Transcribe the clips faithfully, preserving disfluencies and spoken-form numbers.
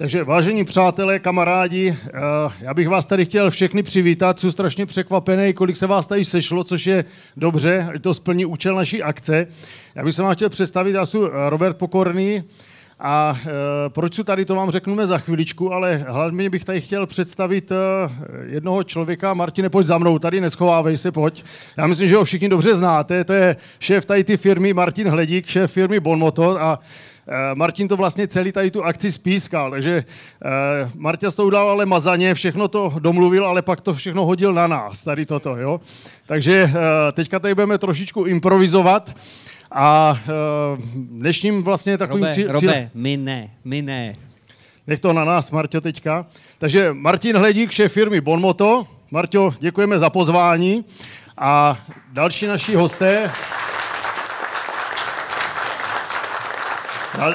Takže vážení přátelé, kamarádi, já bych vás tady chtěl všechny přivítat, jsem strašně překvapený, kolik se vás tady sešlo, což je dobře, ať to splní účel naší akce. Já bych se vám chtěl představit, já jsem Robert Pokorný a proč jsem tady, to vám řekneme za chviličku, ale hlavně bych tady chtěl představit jednoho člověka. Martine, pojď za mnou, tady neschovávej se, pojď. Já myslím, že ho všichni dobře znáte, to je šéf tady ty firmy Martin Hledík, šéf firmy Bonmoto a Martin to vlastně celý tady tu akci spískal, takže Martin to udal ale mazaně, všechno to domluvil, ale pak to všechno hodil na nás, tady toto, jo. Takže teďka tady budeme trošičku improvizovat a dnešním vlastně takovým... Robe, cíl... Robe, my ne, my ne. Nech to na nás, Marťo, teďka. Takže Martin Hledík, šéf firmy Bonmoto. Marťo, děkujeme za pozvání a další naši hosté... Dal,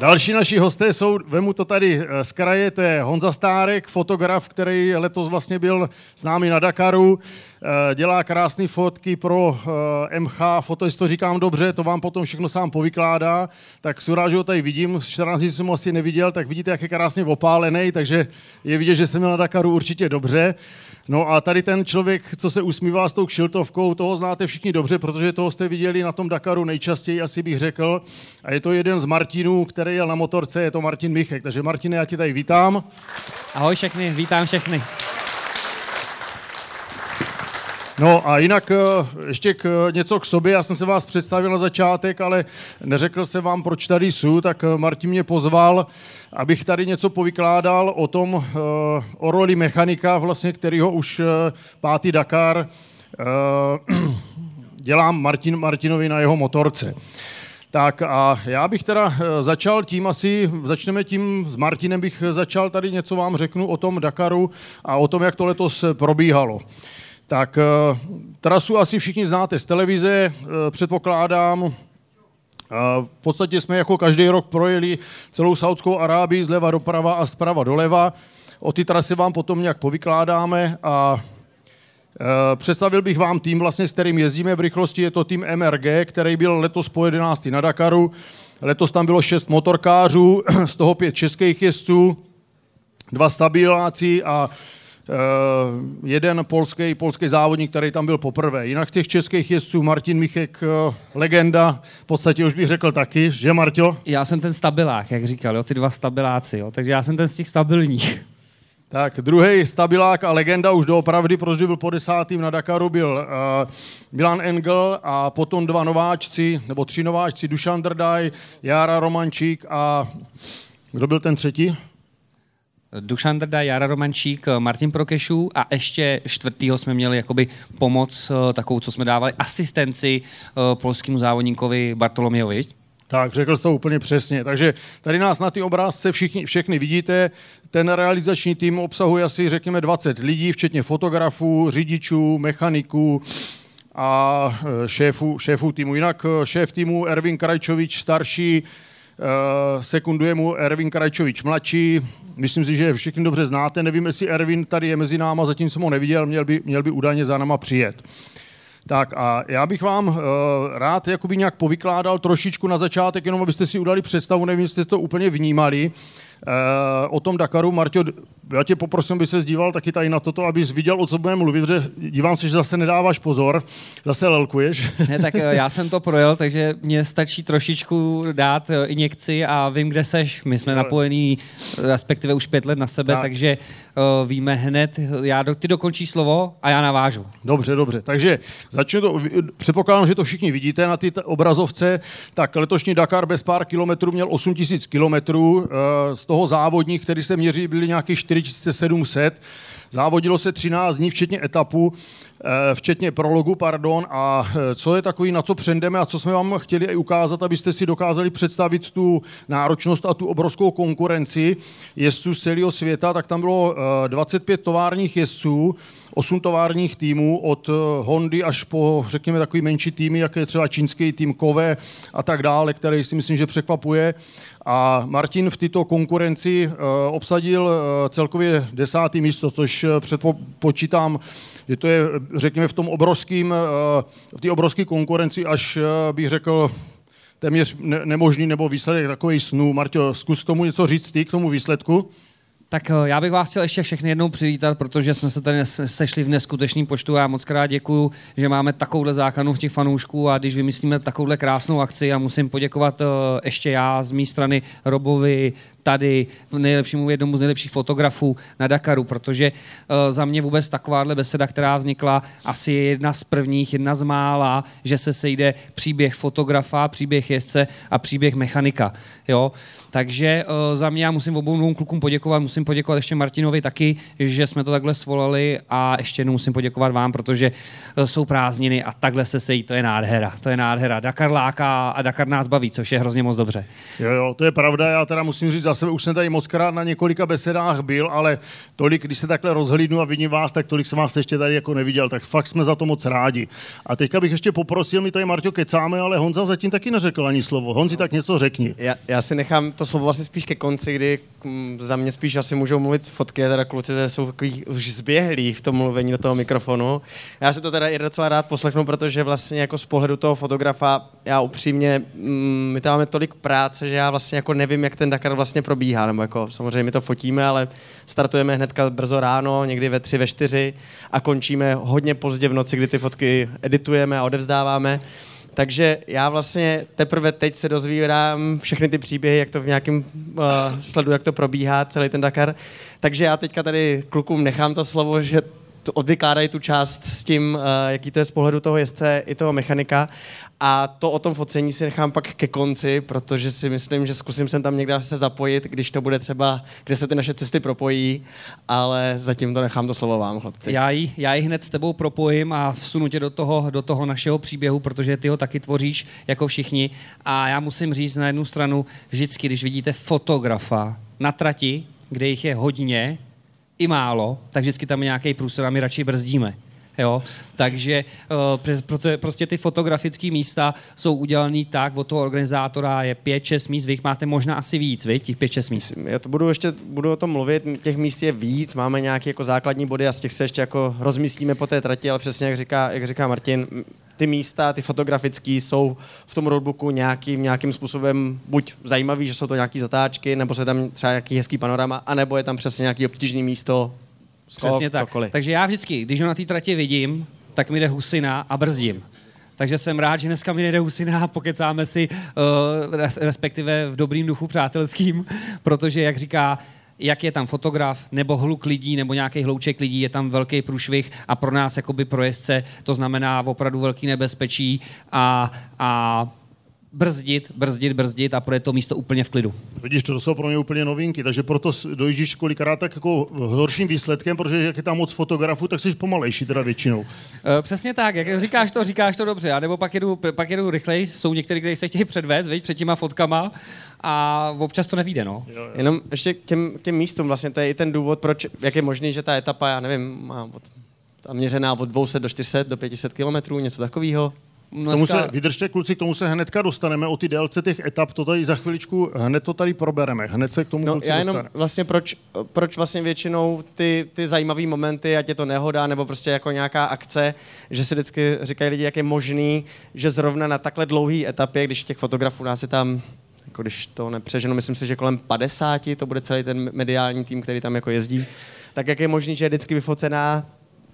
další naši hosté jsou, vemu to tady z kraje, to je Honza Stárek, fotograf, který letos vlastně byl s námi na Dakaru, dělá krásné fotky pro M H, foto, jestli to říkám dobře, to vám potom všechno sám povykládá, tak surá, že ho tady vidím, z čtrnácti jsem ho asi neviděl, tak vidíte, jak je krásně opálený, takže je vidět, že jsem měl na Dakaru určitě dobře. No a tady ten člověk, co se usmívá s tou kšiltovkou, toho znáte všichni dobře, protože toho jste viděli na tom Dakaru nejčastěji, asi bych řekl. A je to jeden z Martinů, který jel na motorce, je to Martin Michek. Takže Martine, já tě tady vítám. Ahoj všechny, vítám všechny. No a jinak ještě k, něco k sobě, já jsem se vás představil na začátek, ale neřekl jsem vám, proč tady jsou, tak Martin mě pozval, abych tady něco povykládal o tom, o roli mechanika, vlastně, kterýho už pátý Dakar dělám Martin, Martinovi na jeho motorce. Tak a já bych teda začal tím asi, začneme tím, s Martinem bych začal tady něco vám řeknu o tom Dakaru a o tom, jak to letos probíhalo. Tak trasu asi všichni znáte z televize, předpokládám. V podstatě jsme jako každý rok projeli celou Saúdskou Arábii zleva doprava a zprava doleva. O ty trasy vám potom nějak povykládáme a představil bych vám tým, vlastně, s kterým jezdíme v rychlosti. Je to tým M R G, který byl letos po jedenáctý na Dakaru. Letos tam bylo šest motorkářů, z toho pět českých jezdců, dva stabiláci a Uh, jeden polský, polský závodník, který tam byl poprvé. Jinak těch českých jezdců Martin Michek, uh, legenda, v podstatě už bych řekl taky, že Marťo? Já jsem ten stabilák, jak říkal, jo, ty dva stabiláci, jo, takže já jsem ten z těch stabilních. Tak, druhý stabilák a legenda už doopravdy, protože byl po desátým na Dakaru, byl uh, Milan Engel a potom dva nováčci, nebo tři nováčci, Dušan Drdaj, Jára Romančík a kdo byl ten třetí? Dušan Drdaj, Jára Romančík, Martin Prokešů a ještě čtvrtýho jsme měli jakoby pomoc takovou, co jsme dávali, asistenci polskému závodníkovi Bartolomějovi. Tak, řekl jsi to úplně přesně. Takže tady nás na ty obrázce všichni, všechny vidíte. Ten realizační tým obsahuje asi, řekněme, dvacet lidí, včetně fotografů, řidičů, mechaniků a šéfů, šéfů týmu. Jinak šéf týmu Ervín Krajčovič starší, sekunduje mu Ervín Krajčovič mladší. Myslím si, že všichni dobře znáte. Nevím, jestli Ervin tady je mezi náma, zatím jsem ho neviděl, měl by, měl by údajně za náma přijet. Tak a já bych vám uh, rád jakoby nějak povykládal trošičku na začátek, jenom abyste si udali představu, nevím, jestli jste to úplně vnímali. Uh, o tom Dakaru, Marťo, já tě poprosím, aby se díval taky tady na toto, abys viděl, o co budeme mluvit, protože dívám se, že zase nedáváš pozor, zase lelkuješ. Ne, tak já jsem to projel, takže mě stačí trošičku dát injekci a vím, kde seš. My jsme napojení respektive už pět let na sebe, tak. takže uh, víme hned, já, ty dokončí slovo a já navážu. Dobře, dobře, takže začnu to, předpokládám, že to všichni vidíte na ty t- obrazovce, tak letošní Dakar bez pár kilometrů měl osm tisíc kilometrů, uh, z toho závodních, který se měří, byly nějakých čtyři tisíce sedm set. Závodilo se třináct dní, včetně etapu, včetně prologu, pardon, a co je takový, na co přendeme a co jsme vám chtěli i ukázat, abyste si dokázali představit tu náročnost a tu obrovskou konkurenci jezdců z celého světa, tak tam bylo dvacet pět továrních jezdců, osm továrních týmů, od Hondy až po, řekněme, takový menší týmy, jak je třeba čínský tým Kove a tak dále, který si myslím, že překvapuje. A Martin v této konkurenci obsadil celkově desátý místo, což předpočítám, že to je, řekněme, v tom obrovským, v té obrovské konkurenci, až bych řekl, téměř nemožný, nebo výsledek takových snů. Marťo, zkus tomu něco říct ty k tomu výsledku. Tak já bych vás chtěl ještě všechny jednou přivítat, protože jsme se tady sešli v neskutečném počtu a já moc krát děkuju, že máme takovouhle základnu v těch fanoušků a když vymyslíme takovouhle krásnou akci a musím poděkovat ještě já z mé strany Robovi, tady nejlepšímu jednomu z nejlepších fotografů na Dakaru, protože uh, za mě vůbec takováhle beseda, která vznikla, asi je jedna z prvních, jedna z mála, že se sejde příběh fotografa, příběh jezdce a příběh mechanika. Jo? Takže uh, za mě já musím obou novým klukům poděkovat, musím poděkovat ještě Martinovi taky, že jsme to takhle svolali a ještě jednou musím poděkovat vám, protože uh, jsou prázdniny a takhle se sejí, to je nádhera, to je nádhera. Dakar láká a Dakar nás baví, což je hrozně moc dobře. Jo, jo, to je pravda, já teda musím říct, sebe už jsem tady mockrát na několika besedách byl, ale tolik, když se takhle rozhlídnu a vidím vás, tak tolik jsem vás ještě tady jako neviděl, tak fakt jsme za to moc rádi. A teďka bych ještě poprosil, my tady, Marťo, kecáme, ale Honza zatím taky neřekl ani slovo. Honzi, tak něco řekni. Já, já si nechám to slovo asi spíš ke konci, kdy m, za mě spíš asi můžou mluvit fotky, teda kluci teda jsou takový už zběhlí v tom mluvení do toho mikrofonu. Já se to teda i docela rád poslechnu, protože vlastně jako z pohledu toho fotografa, já upřímně, m, my tam máme tolik práce, že já vlastně jako nevím, jak ten Dakar vlastně probíhá, nebo jako samozřejmě my to fotíme, ale startujeme hnedka brzo ráno, někdy ve tři, ve čtyři a končíme hodně pozdě v noci, kdy ty fotky editujeme a odevzdáváme. Takže já vlastně teprve teď se dozvírám všechny ty příběhy, jak to v nějakém uh, sledu, jak to probíhá celý ten Dakar. Takže já teďka tady klukům nechám to slovo, že odvykládají tu část s tím, jaký to je z pohledu toho jezdce i toho mechanika. A to o tom focení si nechám pak ke konci, protože si myslím, že zkusím sem tam někde se zapojit, když to bude třeba, kde se ty naše cesty propojí, ale zatím to nechám to slovo vám, chlapci. Já ji, já ji hned s tebou propojím a vsunu tě do toho, do toho našeho příběhu, protože ty ho taky tvoříš jako všichni. A já musím říct na jednu stranu, vždycky, když vidíte fotografa na trati, kde jich je hodně, i málo, tak vždycky tam je nějaký průsor a my radši brzdíme. Jo? Takže uh, prostě ty fotografické místa jsou udělané tak, od toho organizátora je pět šest míst, vy jich máte možná asi víc, vy, těch pět šest míst. Já to budu ještě, budu o tom mluvit, těch míst je víc, máme nějaké jako základní body a z těch se ještě jako rozmístíme po té trati, ale přesně jak říká, jak říká Martin, ty místa, ty fotografické jsou v tom roadbooku nějakým, nějakým způsobem buď zajímavý, že jsou to nějaké zatáčky, nebo se tam třeba nějaký hezký panorama, anebo je tam přesně nějaký obtížný místo. Skok, přesně tak. Cokoliv. Takže já vždycky, když ho na té trati vidím, tak mi jde husina a brzdím. Takže jsem rád, že dneska mi nejde husina a pokecáme si, uh, respektive v dobrým duchu přátelským, protože jak říká, jak je tam fotograf, nebo hluk lidí, nebo nějaký hlouček lidí, je tam velký průšvih a pro nás, jakoby pro jezdce, to znamená opravdu velký nebezpečí a, a brzdit, brzdit, brzdit a projet to místo úplně v klidu. Vidíš, to jsou pro mě úplně novinky, takže proto dojíždíš kolikrát tak jako horším výsledkem, protože jak je tam moc fotografů, tak jsi pomalejší teda většinou. E, přesně tak, jak říkáš to, říkáš to dobře, a nebo pak jedu, pak jedu rychleji, jsou některé, kteří se chtějí předvést, veď, před těma fotkama a občas to nevíde, no. Jo, jo. Jenom ještě k těm, těm místům, vlastně to je i ten důvod, proč, jak je možný, že ta etapa, já nevím, má od, ta měřená od dvě stě do čtyři sta, do pět set kilometrů, něco takového. Dneska... Tomu se, vydržte kluci, k tomu se hnedka dostaneme, o ty délce těch etap, to tady za chviličku, hned to tady probereme, hned se k tomu no, kluci já jenom dostaneme. Vlastně proč, proč vlastně většinou ty, ty zajímavý momenty, ať je to nehoda, nebo prostě jako nějaká akce, že si vždycky říkají lidi, jak je možný, že zrovna na takhle dlouhý etapě, když těch fotografů nás je tam, jako když to nepřeženu, myslím si, že kolem padesáti, to bude celý ten mediální tým, který tam jako jezdí, tak jak je možný, že je vždycky vyfocená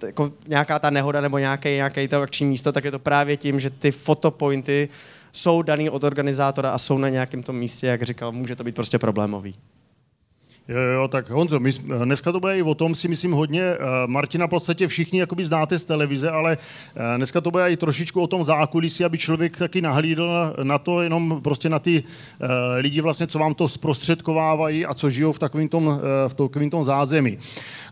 jako nějaká ta nehoda nebo nějaké, nějaké to akční místo, tak je to právě tím, že ty fotopointy jsou daný od organizátora a jsou na nějakém tom místě, jak říkal, může to být prostě problémový. Jo, jo, tak Honzo, my, dneska to bude i o tom, si myslím hodně, Martina v podstatě všichni jakoby znáte z televize, ale dneska to bude i trošičku o tom zákulisí, aby člověk taky nahlídl na to, jenom prostě na ty uh, lidi vlastně, co vám to zprostředkovávají a co žijou v takovým tom, uh, v takovým tom zázemí.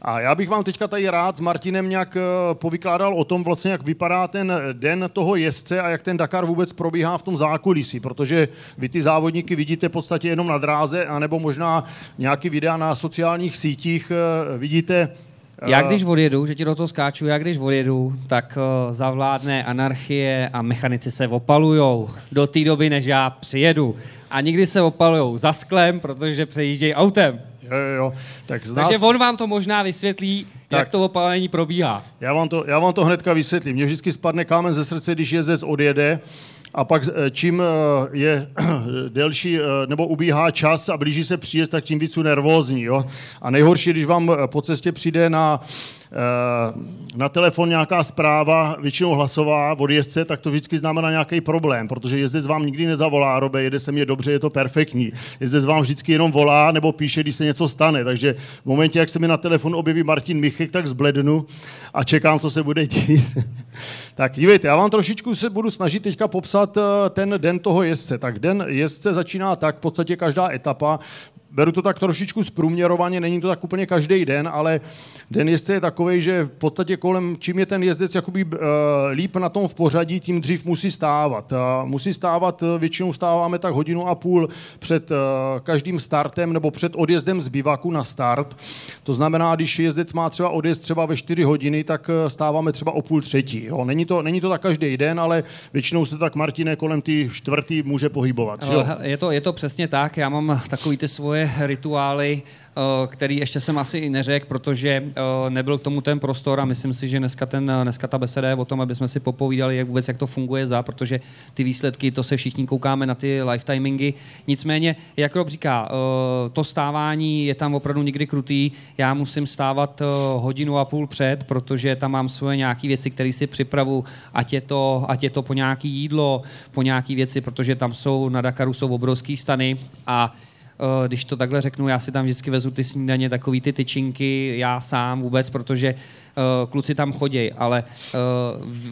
A já bych vám teďka tady rád s Martinem nějak uh, povykládal o tom vlastně, jak vypadá ten den toho jezdce a jak ten Dakar vůbec probíhá v tom zákulisí, protože vy ty závodníky vidíte v podstatě jenom na dráze, anebo možná nějaký já na sociálních sítích vidíte... Já když odjedu, že ti do toho skáču, já když odjedu, tak zavládne anarchie a mechanici se opalujou do té doby, než já přijedu. A nikdy se opalujou za sklem, protože přejíždějí autem. Jo, jo. Tak z nás... Takže on vám to možná vysvětlí, tak, jak to opalení probíhá. Já vám to, já vám to hnedka vysvětlím. Mně vždycky spadne kámen ze srdce, když jezdec odjede A pak čím je delší nebo ubíhá čas a blíží se příjezd, tak tím víc jsou nervózní. Jo? A nejhorší, když vám po cestě přijde na, na telefon nějaká zpráva, většinou hlasová od jezdce, tak to vždycky znamená nějaký problém, protože jezdec vám nikdy nezavolá, Robe, jede se mi dobře, je to perfektní. Jezdec vám vždycky jenom volá nebo píše, když se něco stane. Takže v momentě, jak se mi na telefon objeví Martin Michek, tak zblednu a čekám, co se bude dít. Tak dívejte, já vám trošičku se budu snažit teďka popsat ten den toho jezdce. Tak den jezdce začíná tak, v podstatě každá etapa. Beru to tak trošičku zprůměrovaně, není to tak úplně každý den, ale den jezdce je takovej, že v podstatě kolem, čím je ten jezdec jakoby líp na tom v pořadí, tím dřív musí stávat. Musí stávat, většinou stáváme tak hodinu a půl před každým startem nebo před odjezdem z bivaku na start. To znamená, když jezdec má třeba odjezd třeba ve čtyři hodiny, tak stáváme třeba o půl třetí. Jo. Není to, není to tak každý den, ale většinou se tak, Martine, kolem ty čtvrtý může pohybovat. Jo. Je to, je to přesně tak, já mám takový ty svoje rituály, který ještě jsem asi neřekl, protože nebyl k tomu ten prostor a myslím si, že dneska, ten, dneska ta beseda je o tom, aby jsme si popovídali jak vůbec, jak to funguje za, protože ty výsledky, to se všichni koukáme na ty lifetimingy. Nicméně, jak Rob říká, to stávání je tam opravdu někdy krutý. Já musím stávat hodinu a půl před, protože tam mám svoje nějaké věci, které si připravu, ať je to, ať je to po nějaké jídlo, po nějaké věci, protože tam jsou, na Dakaru jsou obrovský stany a když to takhle řeknu, já si tam vždycky vezu ty snídaně, takový ty tyčinky, já sám vůbec, protože uh, kluci tam chodí, ale uh,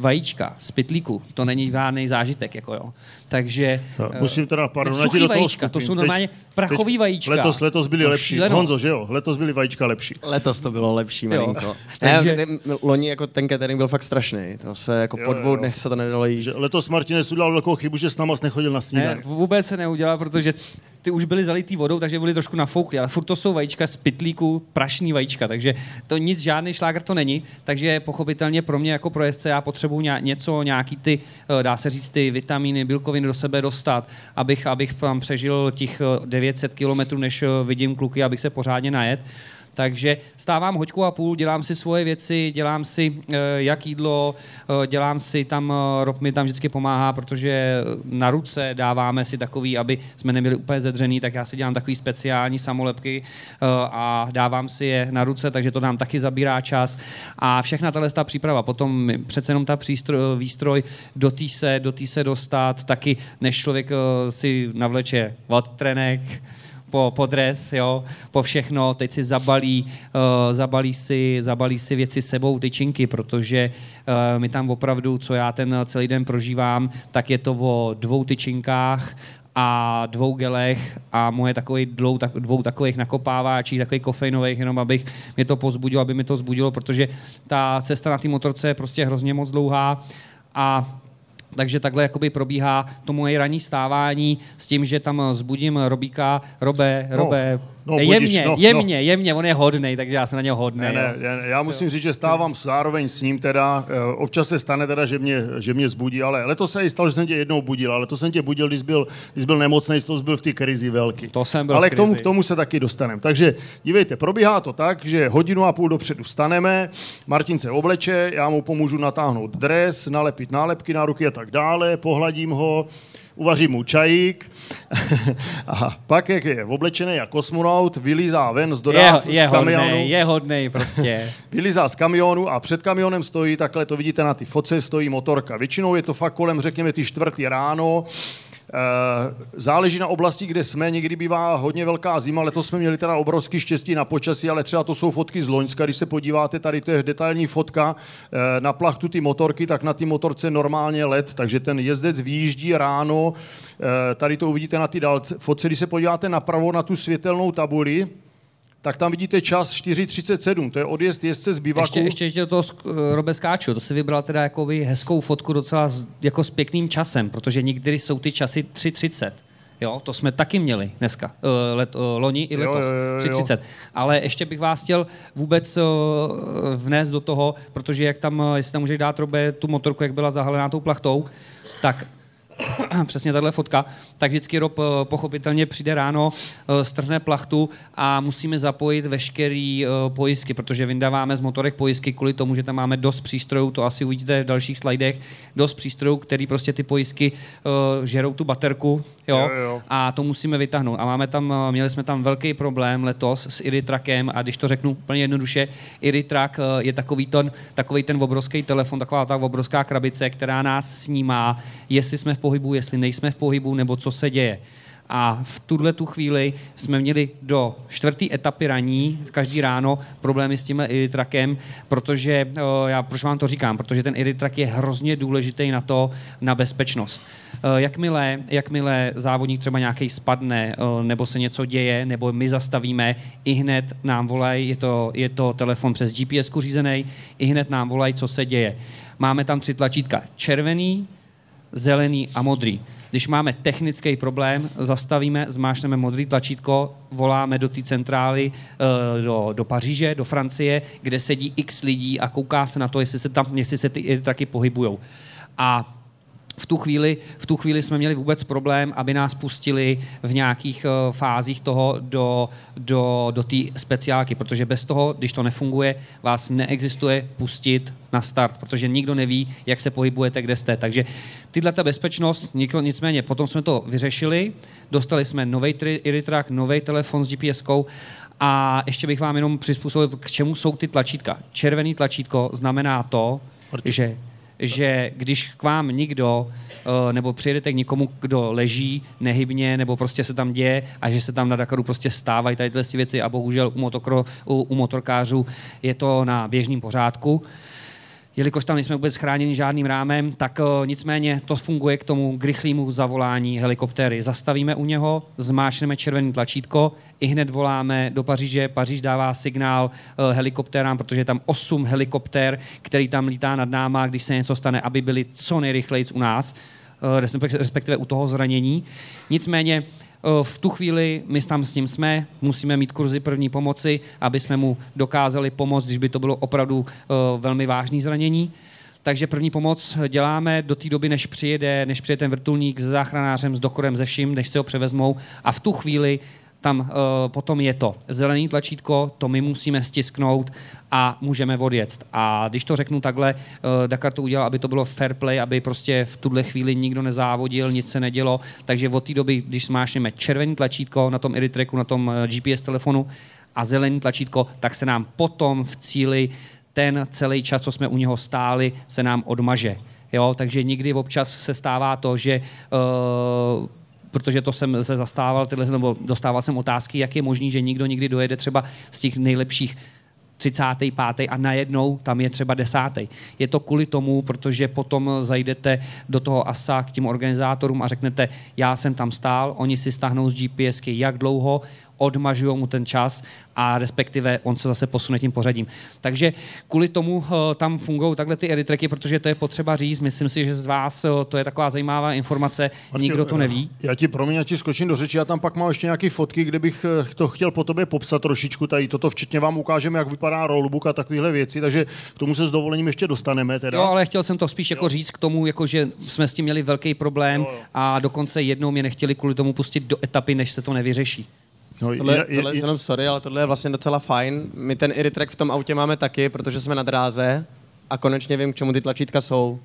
vajíčka z pytlíku, to není žádný zážitek, jako jo. Takže... Uh, Musím teda, pardon, na ti do toho vajíčka, to jsou normálně teď, prachový teď vajíčka. Letos, letos byly no, lepší. Šíleno. Honzo, že jo? Letos byly vajíčka lepší. Letos to bylo lepší, malinko. Takže... Ne, loni jako ten catering byl fakt strašný. To se jako jo, po dvou dnech se to nedalo jíst. Že letos Martinec udělal velkou chybu, že s náma nechodil na snídaně. Vůbec se neudělal, protože ty už byly zalitý vodou, takže byly trošku nafoukli, ale furt to jsou vajíčka z pytlíku, prašný vajíčka, takže to nic, žádný šláger to není, takže pochopitelně pro mě jako pro jezdce já potřebuji něco, nějaký ty, dá se říct, ty vitamíny, bílkoviny do sebe dostat, abych, abych tam přežil těch devět set kilometrů, než vidím kluky, abych se pořádně najet. Takže stávám hoďku a půl, dělám si svoje věci, dělám si e, jak jídlo, e, dělám si tam, e, Rob mi tam vždycky pomáhá, protože na ruce dáváme si takový, aby jsme nebyli úplně zedřený, tak já si dělám takový speciální samolepky e, a dávám si je na ruce, takže to nám taky zabírá čas. A všechna tahle ta příprava, potom přece jenom ta přístroj, výstroj, do té se, do té se dostat, taky než člověk e, si navleče vatrenek, Po, po dres, jo, po všechno, teď si zabalí, uh, zabalí, si, zabalí si věci sebou, tyčinky, protože uh, my tam opravdu, co já ten celý den prožívám, tak je to o dvou tyčinkách a dvou gelech a moje takový dvou, tak, dvou takových nakopáváčích, takových kofeinových, jenom abych mě to pozbudilo, aby mi to zbudilo, protože ta cesta na té motorce je prostě hrozně moc dlouhá a takže takhle jakoby probíhá to moje ranní stávání s tím, že tam zbudím Robíka, Robe, Robe, no, no, jemně, budíš, no, jemně, no. jemně, on je hodnej, takže já se na něho hodnej. Ne, ne, já musím jo. říct, že stávám zároveň s ním teda, občas se stane teda, že mě, že mě zbudí, ale letos se i stalo, že jsem tě jednou budil, ale to jsem tě budil, když byl, když byl nemocnej, to byl v té krizi velký. To jsem byl ale v krizi. Ale k tomu, k tomu se taky dostaneme. Takže dívejte, probíhá to tak, že hodinu a půl dopředu vstaneme, Martin se obleče, já mu pomůžu natáhnout dres, nalepit nálepky na ruky a tak dále, pohladím ho, uvařím mu čajík a pak, jak je oblečený jako kosmonaut, vylízá ven z dodáv je, je z kamionu. Hodnej, je hodnej prostě. Vylízá z kamionu a před kamionem stojí, takhle to vidíte na ty fotce, stojí motorka. Většinou je to fakt kolem, řekněme, ty čtvrtý ráno. Záleží na oblasti, kde jsme, někdy bývá hodně velká zima, letos jsme měli teda obrovský štěstí na počasí, ale třeba to jsou fotky z loňska, když se podíváte, tady to je detailní fotka na plachtu ty motorky, tak na ty motorce normálně led, takže ten jezdec vyjíždí ráno, tady to uvidíte na ty dálce, fotce, když se podíváte napravo na tu světelnou tabuli, tak tam vidíte čas čtyři třicet sedm, to je odjezd jezdce z bivaku. Ještě, ještě, ještě do toho Robe skáču, to si vybral teda jakoby hezkou fotku docela z, jako s pěkným časem, protože někdy jsou ty časy tři třicet. Jo, to jsme taky měli dneska, let, loni i letos, tři třicet. Ale ještě bych vás chtěl vůbec vnést do toho, protože jak tam, jestli tam můžeš dát, Robe, tu motorku, jak byla zahalená tou plachtou, tak přesně tahle fotka, tak vždycky Rob pochopitelně přijde ráno, strhne plachtu a musíme zapojit veškerý pojistky, protože vyndáváme z motorek pojistky kvůli tomu, že tam máme dost přístrojů, to asi uvidíte v dalších slajdech, dost přístrojů, který prostě ty pojistky žerou tu baterku, jo, jo, jo. A to musíme vytáhnout. A máme tam, měli jsme tam velký problém letos s Iritrakem, a když to řeknu úplně jednoduše, Iritrak je takový ten, takový ten obrovský telefon, taková ta obrovská krabice, která nás snímá, jestli jsme v pohybu, jestli nejsme v pohybu, nebo co se děje. A v tuhle tu chvíli jsme měli do čtvrtý etapy raní každý ráno problémy s tímhle Iritrakem, protože, já proč vám to říkám, protože ten Iritrak je hrozně důležitý na to, na bezpečnost. Jakmile, jakmile závodník třeba nějaký spadne, nebo se něco děje, nebo my zastavíme, i hned nám volají, je to, je to telefon přes G P S řízený, i hned nám volají, co se děje. Máme tam tři tlačítka, červený, zelený a modrý. Když máme technický problém, zastavíme, zmášneme modrý tlačítko, voláme do té centrály, do, do Paříže, do Francie, kde sedí x lidí a kouká se na to, jestli se tam, jestli se ty taky pohybujou. A V tu, chvíli, v tu chvíli jsme měli vůbec problém, aby nás pustili v nějakých uh, fázích toho do, do, do té speciálky, protože bez toho, když to nefunguje, vás neexistuje pustit na start, protože nikdo neví, jak se pohybujete, kde jste. Takže tyhle ta bezpečnost, nicméně, potom jsme to vyřešili, dostali jsme nový Iritrak, nový telefon s G P S kou. A ještě bych vám jenom přizpůsobil, k čemu jsou ty tlačítka. Červený tlačítko znamená to, Orti. že... že když k vám nikdo, nebo přijedete k někomu, kdo leží nehybně, nebo prostě se tam děje a že se tam na Dakaru prostě stávají tady tyhle věci a bohužel u, motokro, u, u motorkářů je to na běžném pořádku. Jelikož tam nejsme vůbec chráněni žádným rámem, tak nicméně to funguje k tomu k rychlému zavolání helikoptéry. Zastavíme u něho, zmášneme červené tlačítko, i hned voláme do Paříže, Paříž dává signál helikoptérám, protože je tam osm helikoptér, který tam lítá nad náma, když se něco stane, aby byli co nejrychlejc u nás, respektive u toho zranění. Nicméně v tu chvíli my tam s ním jsme, musíme mít kurzy první pomoci, aby jsme mu dokázali pomoct, když by to bylo opravdu velmi vážné zranění. Takže první pomoc děláme do té doby, než přijede, než přijede ten vrtulník s záchranářem, s dokorem, ze vším, než se ho převezmou. A v tu chvíli tam potom je to zelený tlačítko, to my musíme stisknout a můžeme odjet. A když to řeknu takhle, Dakar to udělal, aby to bylo fair play, aby prostě v tuhle chvíli nikdo nezávodil, nic se nedělo, takže od té doby, když smášneme červený tlačítko na tom Iritraku, na tom G P S telefonu a zelený tlačítko, tak se nám potom v cíli ten celý čas, co jsme u něho stáli, se nám odmaže. Jo? Takže nikdy občas se stává to, že uh, protože to jsem se zastával, tyhle, nebo dostával jsem otázky, jak je možný, že nikdo nikdy dojede třeba z těch nejlepších třicátý pátý a najednou tam je třeba desátý. Je to kvůli tomu, protože potom zajdete do toho A S A k těm organizátorům a řeknete, já jsem tam stál, oni si stáhnou z G P S ky jak dlouho, odmažujou mu ten čas a respektive on se zase posune tím pořadím. Takže kvůli tomu tam fungují takhle ty Iritraky, protože to je potřeba říct. Myslím si, že z vás to je taková zajímavá informace, Martin, nikdo to neví. Já ti promiň, já ti skočím do řeči, já tam pak mám ještě nějaké fotky, kde bych to chtěl po tobě popsat trošičku tady. Toto včetně vám ukážeme, jak vypadá rollbook a takovéhle věci, takže k tomu se s dovolením ještě dostaneme. Teda. Jo, ale chtěl jsem to spíš jako říct k tomu, jako že jsme s tím měli velký problém, jo, jo. A dokonce jednou mě nechtěli kvůli tomu pustit do etapy, než se to nevyřeší. No, tohle, je, je, tohle, je, je, sorry, ale tohle je vlastně docela fajn. My ten Iritrack v tom autě máme taky, protože jsme na dráze a konečně vím, k čemu ty tlačítka jsou.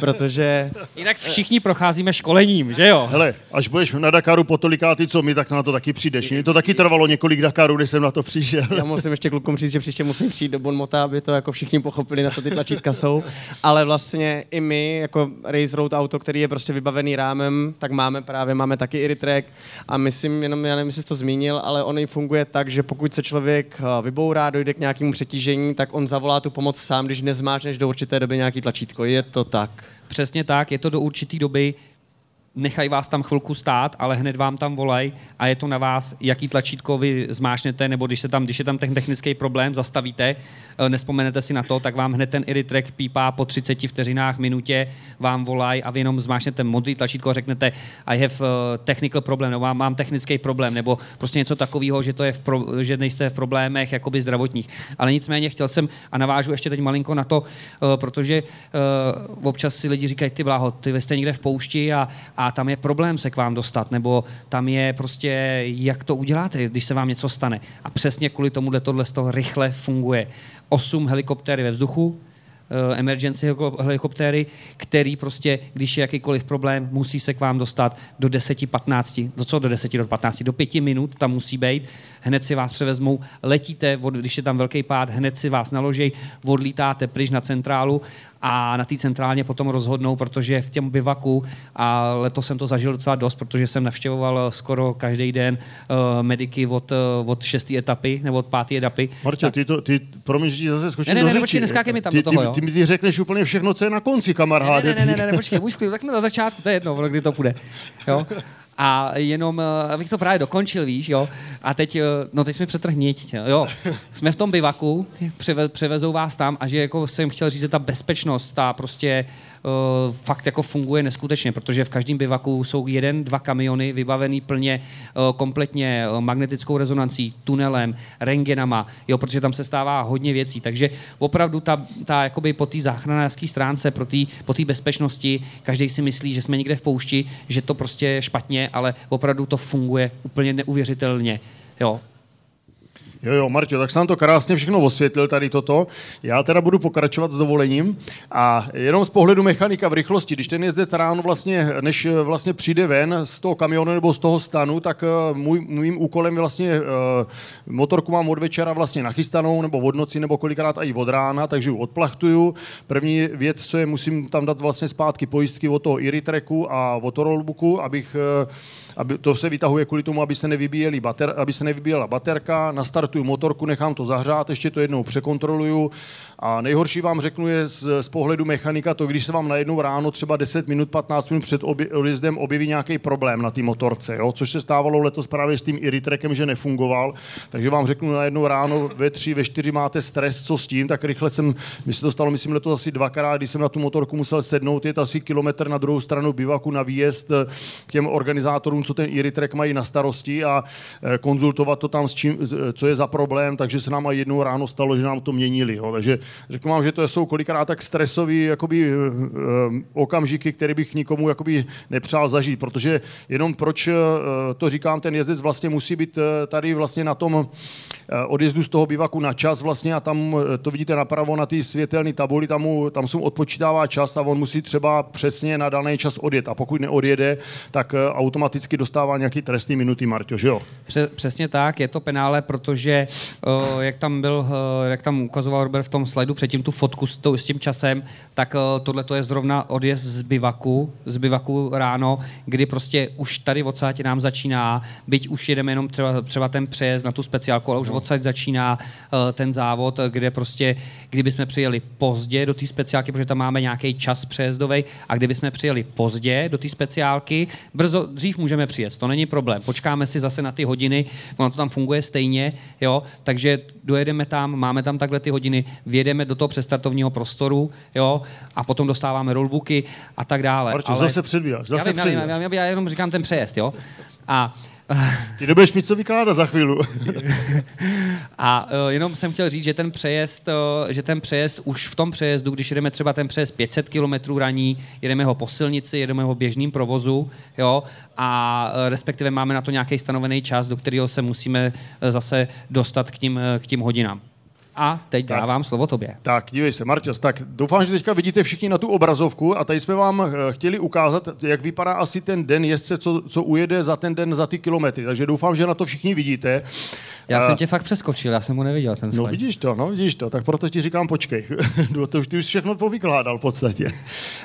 Protože... Jinak všichni procházíme školením, že jo? Hele, až budeš na Dakaru po tolikáty, co my, tak na to taky přijdeš. Mně to taky trvalo několik Dakarů, než jsem na to přišel. Já musím ještě klukům říct, že příště musím přijít do Bonmota, aby to jako všichni pochopili, na to ty tlačítka jsou. Ale vlastně i my, jako Race Road auto, který je prostě vybavený rámem, tak máme právě, máme taky Iritrack. A myslím, jenom já nevím, jestli jsi to zmínil, ale on i funguje tak, že pokud se člověk vybourá, dojde k nějakému přetížení, tak on zavolá tu pomoc sám, když nezmá než do určité doby nějaký tlačítko. Je to tak? Přesně tak, je to do určité doby. nechají vás tam chvilku stát, ale hned vám tam volají a je to na vás, jaký tlačítko vy zmášnete, nebo když, se tam, když je tam technický problém, zastavíte, nespomenete si na to, tak vám hned ten Iritrek pípá po třiceti vteřinách, minutě, vám volají a vy jenom zmášnete modrý tlačítko a řeknete I have technical problem, nebo mám technický problém, nebo prostě něco takového, že, to je v pro, že nejste v problémech jakoby zdravotních. Ale nicméně chtěl jsem a navážu ještě teď malinko na to, protože občas si lidi říkají, ty bláho, ty vy jste někde v poušti a, a tam je problém se k vám dostat, nebo tam je prostě, jak to uděláte, když se vám něco stane. A přesně kvůli tomuhle tohle z toho rychle funguje. Osm helikoptéry ve vzduchu, emergency helikoptéry, který prostě, když je jakýkoliv problém, musí se k vám dostat do deseti patnácti, do co do deseti, do patnácti, do pěti minut tam musí být, hned si vás převezmou, letíte, od, když je tam velký pád, hned si vás naloží, odlítáte pryč na centrálu a na té centrálně potom rozhodnou, protože v těm bivaku, a letos jsem to zažil docela dost, protože jsem navštěvoval skoro každý den uh, mediky od, uh, od šesté etapy, nebo od páté etapy. Martě, tak... ty to, ty, promiň, že zase skočím ne, ne, do řeči. Ne, počkej, neskákej mi tam ty, do toho, jo. Ty, ty, ty řekneš úplně všechno, co je na konci, kamaráde. Ne, ne, ne, ne, ne počkej, už klid, tak jsme na začátku, to je jedno, kdy to půjde, jo. A jenom, abych to právě dokončil, víš, jo, a teď, no teď jsme přetrhnit, jo, jsme v tom bivaku, převe, převezou vás tam a že jako jsem chtěl říct, že ta bezpečnost, ta prostě uh, fakt jako funguje neskutečně, protože v každém bivaku jsou jeden, dva kamiony vybavený plně, uh, kompletně magnetickou rezonancí, tunelem, rentgenama, jo, protože tam se stává hodně věcí, takže opravdu ta, ta jakoby po té záchranářské stránce, pro tý, po té bezpečnosti, každý si myslí, že jsme někde v poušti, že to prostě je špatně, ale opravdu to funguje úplně neuvěřitelně, jo. Jo, jo, Martě, tak jsi nám to krásně všechno osvětlil tady toto. Já teda budu pokračovat s dovolením a jenom z pohledu mechanika v rychlosti, když ten jezdec ráno vlastně, než vlastně přijde ven z toho kamionu nebo z toho stanu, tak můj, mým úkolem vlastně motorku mám od večera vlastně nachystanou nebo od noci nebo kolikrát i od rána, takže ji odplachtuju. První věc, co je, musím tam dát vlastně zpátky pojistky od toho Iritreku a od rollbooku, abych... Aby, to se vytahuje kvůli tomu, aby se, bater, aby se nevybíjela baterka, nastartuju motorku, nechám to zahřát, ještě to jednou překontroluju a nejhorší vám řeknu je z, z pohledu mechanika to, když se vám najednou ráno třeba deset minut, patnáct minut před odjezdem objeví nějaký problém na té motorce, jo? Což se stávalo letos právě s tím Iritrekem, že nefungoval, takže vám řeknu najednou ráno ve tři, ve čtyři máte stres, co s tím, tak rychle jsem, mi se to stalo, myslím letos asi dvakrát, když jsem na tu motorku musel sednout, je to asi kilometr na druhou stranu bivaku na výjezd k těm organizátorům, co ten Iritrek mají na starosti a konzultovat to tam, s čím, co je za problém, takže se nám a jednou ráno stalo, že nám to měnili. Jo. Takže řeknu vám, že to jsou kolikrát tak stresový jakoby, okamžiky, které bych nikomu jakoby, nepřál zažít, protože jenom proč to říkám, ten jezdec vlastně musí být tady vlastně na tom odjezdu z toho bivaku na čas vlastně a tam to vidíte napravo na té světelné tabuli, tam, mu, tam se mu odpočítává čas a on musí třeba přesně na daný čas odjet a pokud neodjede, tak automaticky dostává nějaký trestný minuty, Marťo, že jo? Přesně tak, je to penále, protože uh, jak tam byl, uh, jak tam ukazoval Robert v tom slajdu, předtím tu fotku s, to, s tím časem, tak uh, tohle to je zrovna odjezd z bivaku, z bivaku ráno, kdy prostě už tady odsaď nám začíná, byť už jedeme jenom třeba, třeba ten přejezd na tu speciálku, ale už no. odsaď začíná uh, ten závod, kde prostě, kdyby jsme přijeli pozdě do té speciálky, protože tam máme nějaký čas přejezdovej, a kdyby jsme přijeli pozdě do té speciálky, brzo, dřív můžeme přijet, to není problém. Počkáme si zase na ty hodiny, ono to tam funguje stejně, jo, takže dojedeme tam, máme tam takhle ty hodiny, vjedeme do toho přestartovního prostoru, jo, a potom dostáváme rollbooky a tak dále. Marčo, ale... zase předbíháš, zase předbíháš. Já, já, já, já jenom říkám ten přejezd, jo. A... Ty nebudeš mít co vykládat za chvíli. A uh, jenom jsem chtěl říct, že ten přejezd, uh, že ten přejezd už v tom přejezdu, když jedeme třeba ten přejezd pět set kilometrů raní, jedeme ho po silnici, jedeme ho v běžným provozu, jo, a uh, respektive máme na to nějaký stanovený čas, do kterého se musíme uh, zase dostat k tím, uh, k tím hodinám. A teď tak, dávám slovo tobě. Tak, dívej se, Marťas. Tak doufám, že teďka vidíte všichni na tu obrazovku a tady jsme vám chtěli ukázat, jak vypadá asi ten den jezdce, co, co ujede za ten den, za ty kilometry. Takže doufám, že na to všichni vidíte. Já a... jsem tě fakt přeskočil, já jsem ho neviděl ten slide. No vidíš to, no vidíš to, tak proto ti říkám počkej. To už ty už všechno povykládal v podstatě.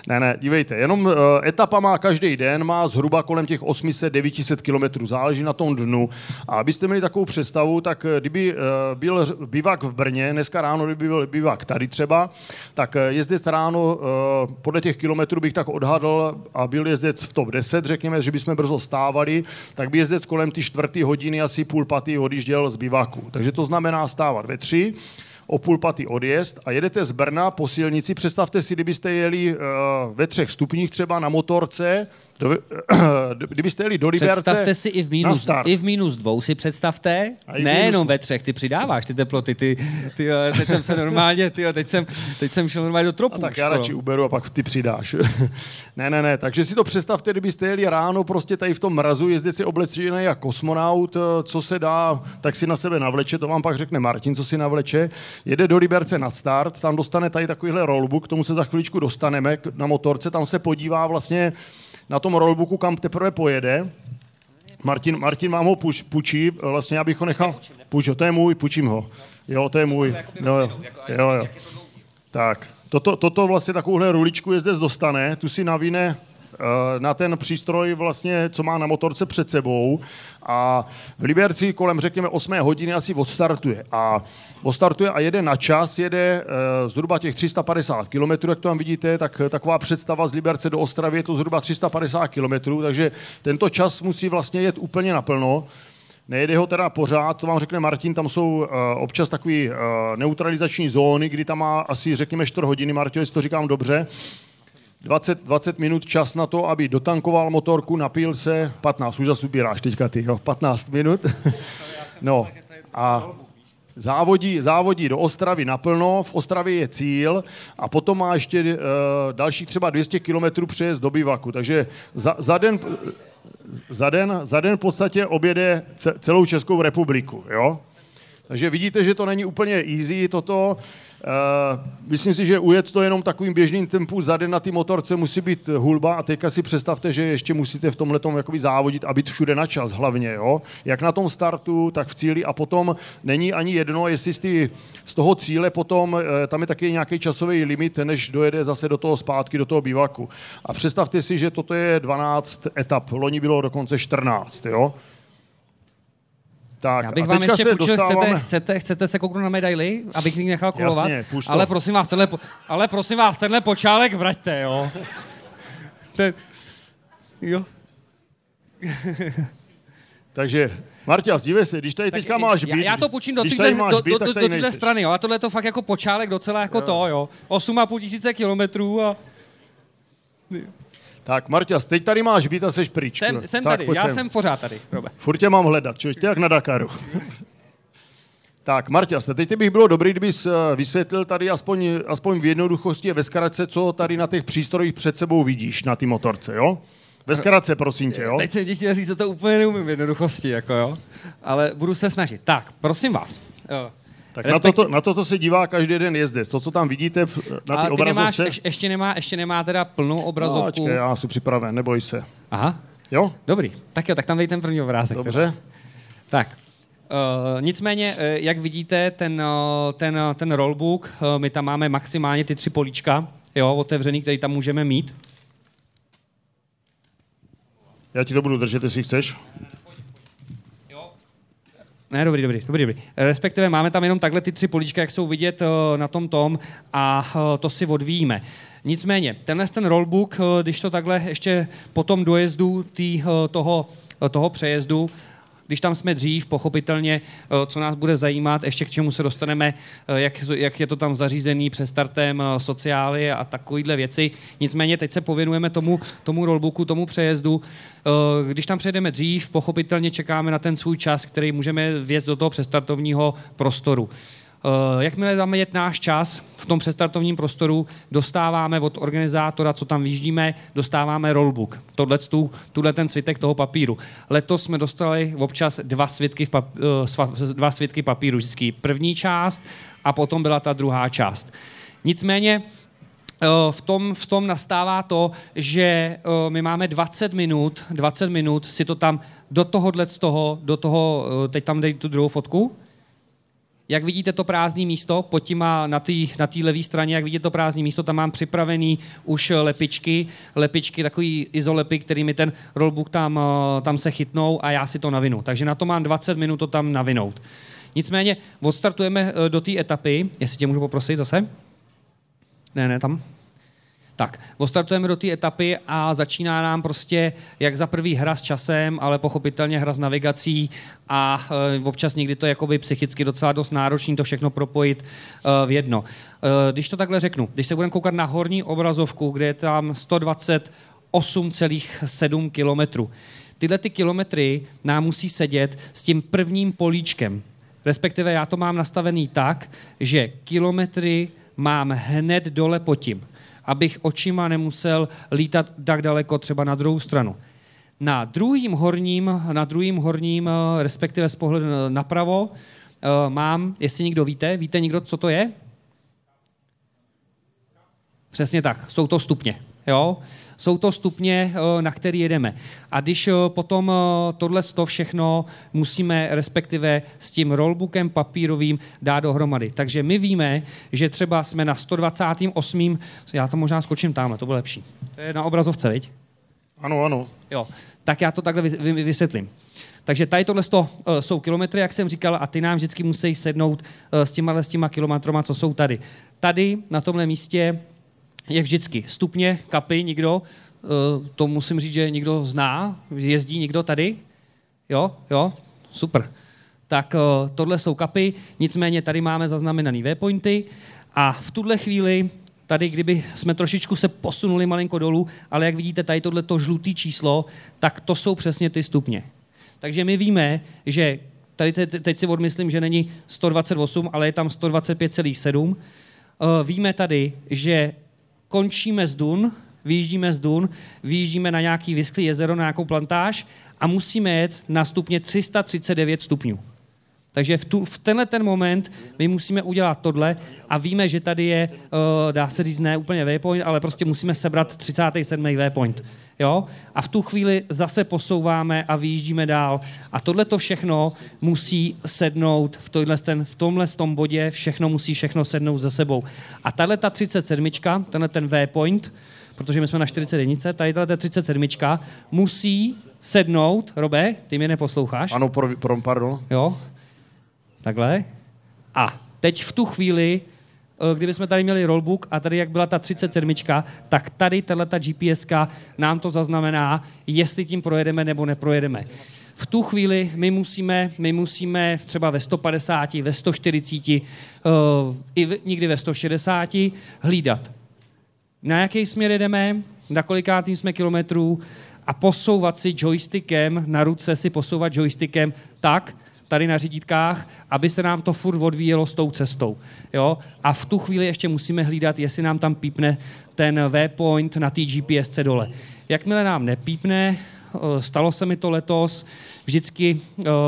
Ne, ne, dívejte, jenom etapa má každý den, má zhruba kolem těch osm set až devět set kilometrů, záleží na tom dnu. A abyste měli takovou představu, tak kdyby byl bivak v Brně, hodně. Dneska ráno, kdyby byl bivak tady třeba, tak jezdec ráno podle těch kilometrů bych tak odhadl a byl jezdec v top deset, řekněme, že bychom brzo stávali, tak by jezdec kolem ty čtvrtý hodiny, asi půl patý odjížděl z bivaku. Takže to znamená stávat ve tři, o půl patý odjezd a jedete z Brna po silnici. Představte si, kdybyste jeli ve třech stupních třeba na motorce, do, kdybyste jeli do Liberce. Představte si i v minus, i v minus dvou si představte, nejenom ve třech, ty přidáváš ty teploty, ty, ty jo, teď jsem se normálně, ty jo, teď, jsem, teď jsem šel normálně do tropu. A tak já radši uberu a pak ty přidáš. ne, ne, ne, takže si to představte, kdybyste jeli ráno prostě tady v tom mrazu, jezdit si oblečený jako kosmonaut, co se dá, tak si na sebe navleče, to vám pak řekne Martin, co si navleče, jede do Liberce na start, tam dostane tady takovýhle rollbook, k tomu se za chviličku dostaneme na motorce, tam se podívá vlastně na tom rollbooku, kam teprve pojede. Martin, Martin vám ho puč, pučí, vlastně já bych ho nechal... Puč, to je můj, pučím ho. Jo, to je můj. Jo, jo, jo, jo. Tak, toto, toto vlastně takovouhle ruličku jezdec dostane, tu si navine na ten přístroj vlastně, co má na motorce před sebou a v Liberci kolem, řekněme, osmé hodiny asi odstartuje a odstartuje a jede na čas, jede zhruba těch tři sta padesát kilometrů, jak to tam vidíte, tak taková představa z Liberce do Ostravy je to zhruba tři sta padesát kilometrů, takže tento čas musí vlastně jet úplně naplno. Nejede ho teda pořád, to vám řekne Martin, tam jsou uh, občas takový uh, neutralizační zóny, kdy tam má asi, řekněme, čtyři hodiny, Martin, jestli to říkám dobře, dvacet minut čas na to, aby dotankoval motorku, napil se, patnáct, už zase ubíráš teďka ty, jo, patnáct minut. No a závodí, závodí do Ostravy naplno, v Ostravě je cíl a potom má ještě e, dalších třeba dvě stě kilometrů přejezd do bivaku, takže za, za den... Za den, za den v podstatě objede celou Českou republiku, jo? Takže vidíte, že to není úplně easy toto. Uh, myslím si, že ujet to jenom takovým běžným tempu za den na té motorce musí být hulba a teďka si představte, že ještě musíte v tomhletom jakoby závodit a být všude na čas hlavně, jo? Jak na tom startu, tak v cíli a potom není ani jedno, jestli z, ty, z toho cíle potom, uh, tam je taky nějaký časový limit, než dojede zase do toho zpátky, do toho bivaku. A představte si, že toto je dvanáct etap, loni bylo dokonce čtrnáct, jo? Tak, já bych vám ještě půjčil, chcete, chcete, chcete se kouknout na medaily, abych nikdy nechal kolovat, jasně, ale, prosím vás, tenhle, ale prosím vás, tenhle počálek vraťte, jo. Ten, jo. Takže, Marťa, zdívej se, když tady tak teďka máš být, já, já to půjčím do téhle strany, jo, a tohle je to fakt jako počálek docela jako jo. to, jo. osm a půl tisíce kilometrů a... Tak, Marťas, teď tady máš být a seš pryč. Jsem, jsem tak, tady, já sem. jsem pořád tady. Furt tě mám hledat, čověč, ty jak na Dakaru. Tak, Marťas, teď bych bylo dobrý, kdybys vysvětlil tady aspoň, aspoň v jednoduchosti a ve zkratce, co tady na těch přístrojích před sebou vidíš na té motorce, jo? Ve zkratce, prosím tě, jo? Teď jsem ti chtěl říct, že to úplně neumím v jednoduchosti, jako jo? Ale budu se snažit. Tak, prosím vás. Tak na toto, na toto se dívá každý jeden jezdec. To, co tam vidíte na ty obrazovce... Nemáš, ještě, nemá, ještě nemá teda plnou obrazovku. No, ačkej, já jsem připraven, neboj se. Aha. Jo? Dobrý. Tak jo, tak tam dej ten první obrázek. Dobře. Teda. Tak. Uh, nicméně, jak vidíte, ten, ten, ten rollbook, my tam máme maximálně ty tři políčka, jo, otevřený, který tam můžeme mít. Já ti to budu držet, jestli chceš. Ne, dobrý, dobrý, dobrý, dobrý. Respektive máme tam jenom takhle ty tři políčka, jak jsou vidět na tom tom a to si odvíjíme. Nicméně, tenhle ten rollbook, když to takhle ještě po tom dojezdu tý, toho, toho přejezdu, když tam jsme dřív, pochopitelně, co nás bude zajímat, ještě k čemu se dostaneme, jak, jak je to tam zařízený před startem, sociály a takovýhle věci. Nicméně teď se pověnujeme tomu, tomu rollbooku, tomu přejezdu. Když tam přejedeme dřív, pochopitelně čekáme na ten svůj čas, který můžeme vjet do toho přestartovního prostoru. Jakmile dáme jet náš čas v tom přestartovním prostoru, dostáváme od organizátora, co tam vyjíždíme, dostáváme rollbook. Tohletu, tuhle ten svitek toho papíru. Letos jsme dostali občas dva svitky, dva svitky papíru. Vždycky první část a potom byla ta druhá část. Nicméně v tom, v tom nastává to, že my máme dvacet minut, dvacet minut si to tam do tohohle z toho, do toho, teď tam dej tu druhou fotku. Jak vidíte to prázdné místo, pod tím má na té na levé straně, jak vidíte to prázdné místo, tam mám připravený už lepičky, lepičky, takový izolepy, kterými ten rollbook tam, tam se chytnou a já si to navinu. Takže na to mám dvacet minut to tam navinout. Nicméně odstartujeme do té etapy, jestli tě můžu poprosit zase? Ne, ne, tam. Tak, odstartujeme do té etapy a začíná nám prostě jak za prvý hra s časem, ale pochopitelně hra s navigací a e, občas někdy to je jakoby psychicky docela dost náročný to všechno propojit e, v jedno. E, když to takhle řeknu, když se budeme koukat na horní obrazovku, kde je tam sto dvacet osm celá sedm kilometrů, tyhle ty kilometry nám musí sedět s tím prvním políčkem. Respektive já to mám nastavený tak, že kilometry mám hned dole pod tím, abych očima nemusel lítat tak daleko třeba na druhou stranu. Na druhým horním, na druhým horním, respektive z pohledu napravo, mám, jestli někdo víte, víte někdo, co to je? Přesně tak, jsou to stupně. Jo? Jsou to stupně, na který jedeme. A když potom tohle všechno musíme respektive s tím rollbookem papírovým dát dohromady. Takže my víme, že třeba jsme na sto dvacátém osmém Já to možná skočím tamhle, to bude lepší. To je na obrazovce, viď? Ano, ano. Jo, tak já to takhle vysvětlím. Takže tady tohle jsou kilometry, jak jsem říkal, a ty nám vždycky musí sednout s těma, s těma kilometrama, co jsou tady. Tady, na tomhle místě, je vždycky stupně, kapy, nikdo, to musím říct, že nikdo zná, jezdí nikdo tady, jo, jo, super. Tak tohle jsou kapy, nicméně tady máme zaznamenaný waypointy a v tuhle chvíli, tady kdyby jsme trošičku se posunuli malinko dolů, ale jak vidíte tady tohleto žlutý číslo, tak to jsou přesně ty stupně. Takže my víme, že tady teď si odmyslím, že není sto dvacet osm, ale je tam sto dvacet pět celá sedm. Víme tady, že končíme z dun, vyjíždíme z dun, vyjíždíme na nějaký vysklý jezero, na nějakou plantáž a musíme jet na stupně tři sta třicet devět stupňů. Takže v, tu, v tenhle ten moment my musíme udělat tohle a víme, že tady je, dá se říct, ne úplně waypoint, ale prostě musíme sebrat třicátý sedmý waypoint. Jo? A v tu chvíli zase posouváme a vyjíždíme dál. A tohle to všechno musí sednout v, ten, v tomhle tom bodě, všechno musí všechno sednout za sebou. A tahle ta třicet sedm, tenhle ten waypoint, protože my jsme na čtyřicet jedna, tady tahle ta třicet sedm musí sednout, Robe, ty mě neposloucháš? Ano, pro, pro, pardon. Jo? Takhle. A teď v tu chvíli, kdybychom tady měli rollbook a tady jak byla ta třicet sedm, tak tady tato GPSka nám to zaznamená, jestli tím projedeme nebo neprojedeme. V tu chvíli my musíme, my musíme třeba ve sto padesáti, ve sto čtyřiceti, i nikdy ve sto šedesáti hlídat. Na jaký směr jedeme, na kolikátým jsme kilometrů a posouvat si joystickem, na ruce si posouvat joystickem tak, tady na řídítkách, aby se nám to furt odvíjelo s tou cestou. Jo? A v tu chvíli ještě musíme hlídat, jestli nám tam pípne ten waypoint na té GPSce dole. Jakmile nám nepípne, stalo se mi to letos, vždycky,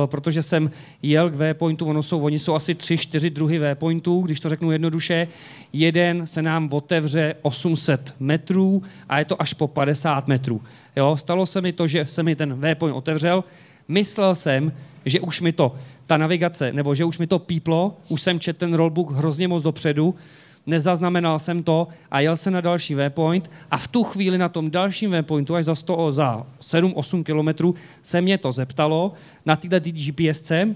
protože jsem jel k waypointu, ono jsou, oni jsou asi tři, čtyři druhy waypointů, když to řeknu jednoduše, jeden se nám otevře osm set metrů a je to až po padesát metrů. Jo? Stalo se mi to, že se mi ten waypoint otevřel, myslel jsem, že už mi to, ta navigace, nebo že už mi to píplo, už jsem četl ten rollbook hrozně moc dopředu, nezaznamenal jsem to a jel jsem na další waypoint a v tu chvíli na tom dalším waypointu, až za, za sedm osm kilometrů, se mě to zeptalo, na této GPSce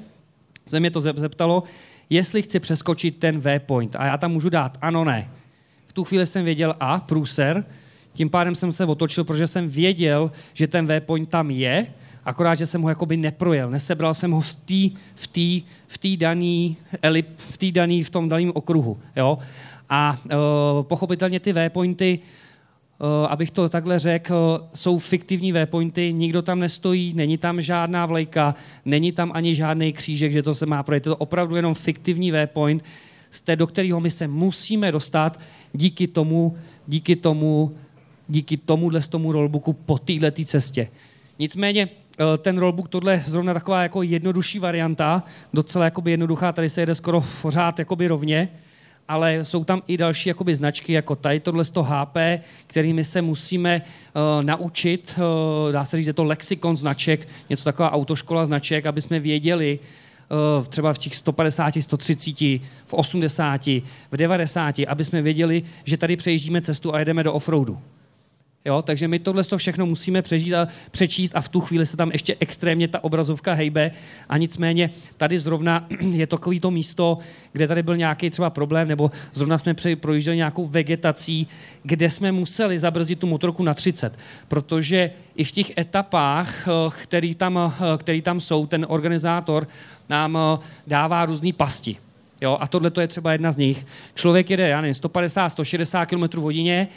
se mě to zeptalo, jestli chci přeskočit ten waypoint a já tam můžu dát ano, ne. V tu chvíli jsem věděl a, průser, tím pádem jsem se otočil, protože jsem věděl, že ten waypoint tam je, akorát, že jsem ho jakoby neprojel, nesebral jsem ho v té v tý, v tý daný elip, v té daný, v tom daném okruhu. Jo? A e, pochopitelně ty waypointy, e, abych to takhle řekl, jsou fiktivní waypointy, nikdo tam nestojí, není tam žádná vlajka, není tam ani žádný křížek, že to se má projet. Je to opravdu jenom fiktivní waypoint, do kterého my se musíme dostat díky tomu, díky tomu, díky tomuhle tomu rollbooku po této cestě. Nicméně, ten rollbook, tohle je zrovna taková jako jednodušší varianta, docela jakoby jednoduchá, tady se jede skoro pořád jakoby rovně, ale jsou tam i další jakoby značky, jako tady tohle sto H P, kterými se musíme uh, naučit, uh, dá se říct, je to lexikon značek, něco taková autoškola značek, aby jsme věděli, třeba v těch sto padesáti, sto třiceti, v osmdesáti, v devadesáti, aby jsme věděli, že tady přejíždíme cestu a jedeme do offroadu. Jo, takže my tohle všechno musíme přežít a přečíst a v tu chvíli se tam ještě extrémně ta obrazovka hejbe a nicméně tady zrovna je takový to místo, kde tady byl nějaký třeba problém nebo zrovna jsme projížděli nějakou vegetací, kde jsme museli zabrzdit tu motorku na třicet, protože i v těch etapách, který tam, který tam jsou, ten organizátor nám dává různé pasti. Jo, a tohle to je třeba jedna z nich. Člověk jede, já nevím, sto padesát, sto šedesát kilometrů v hodině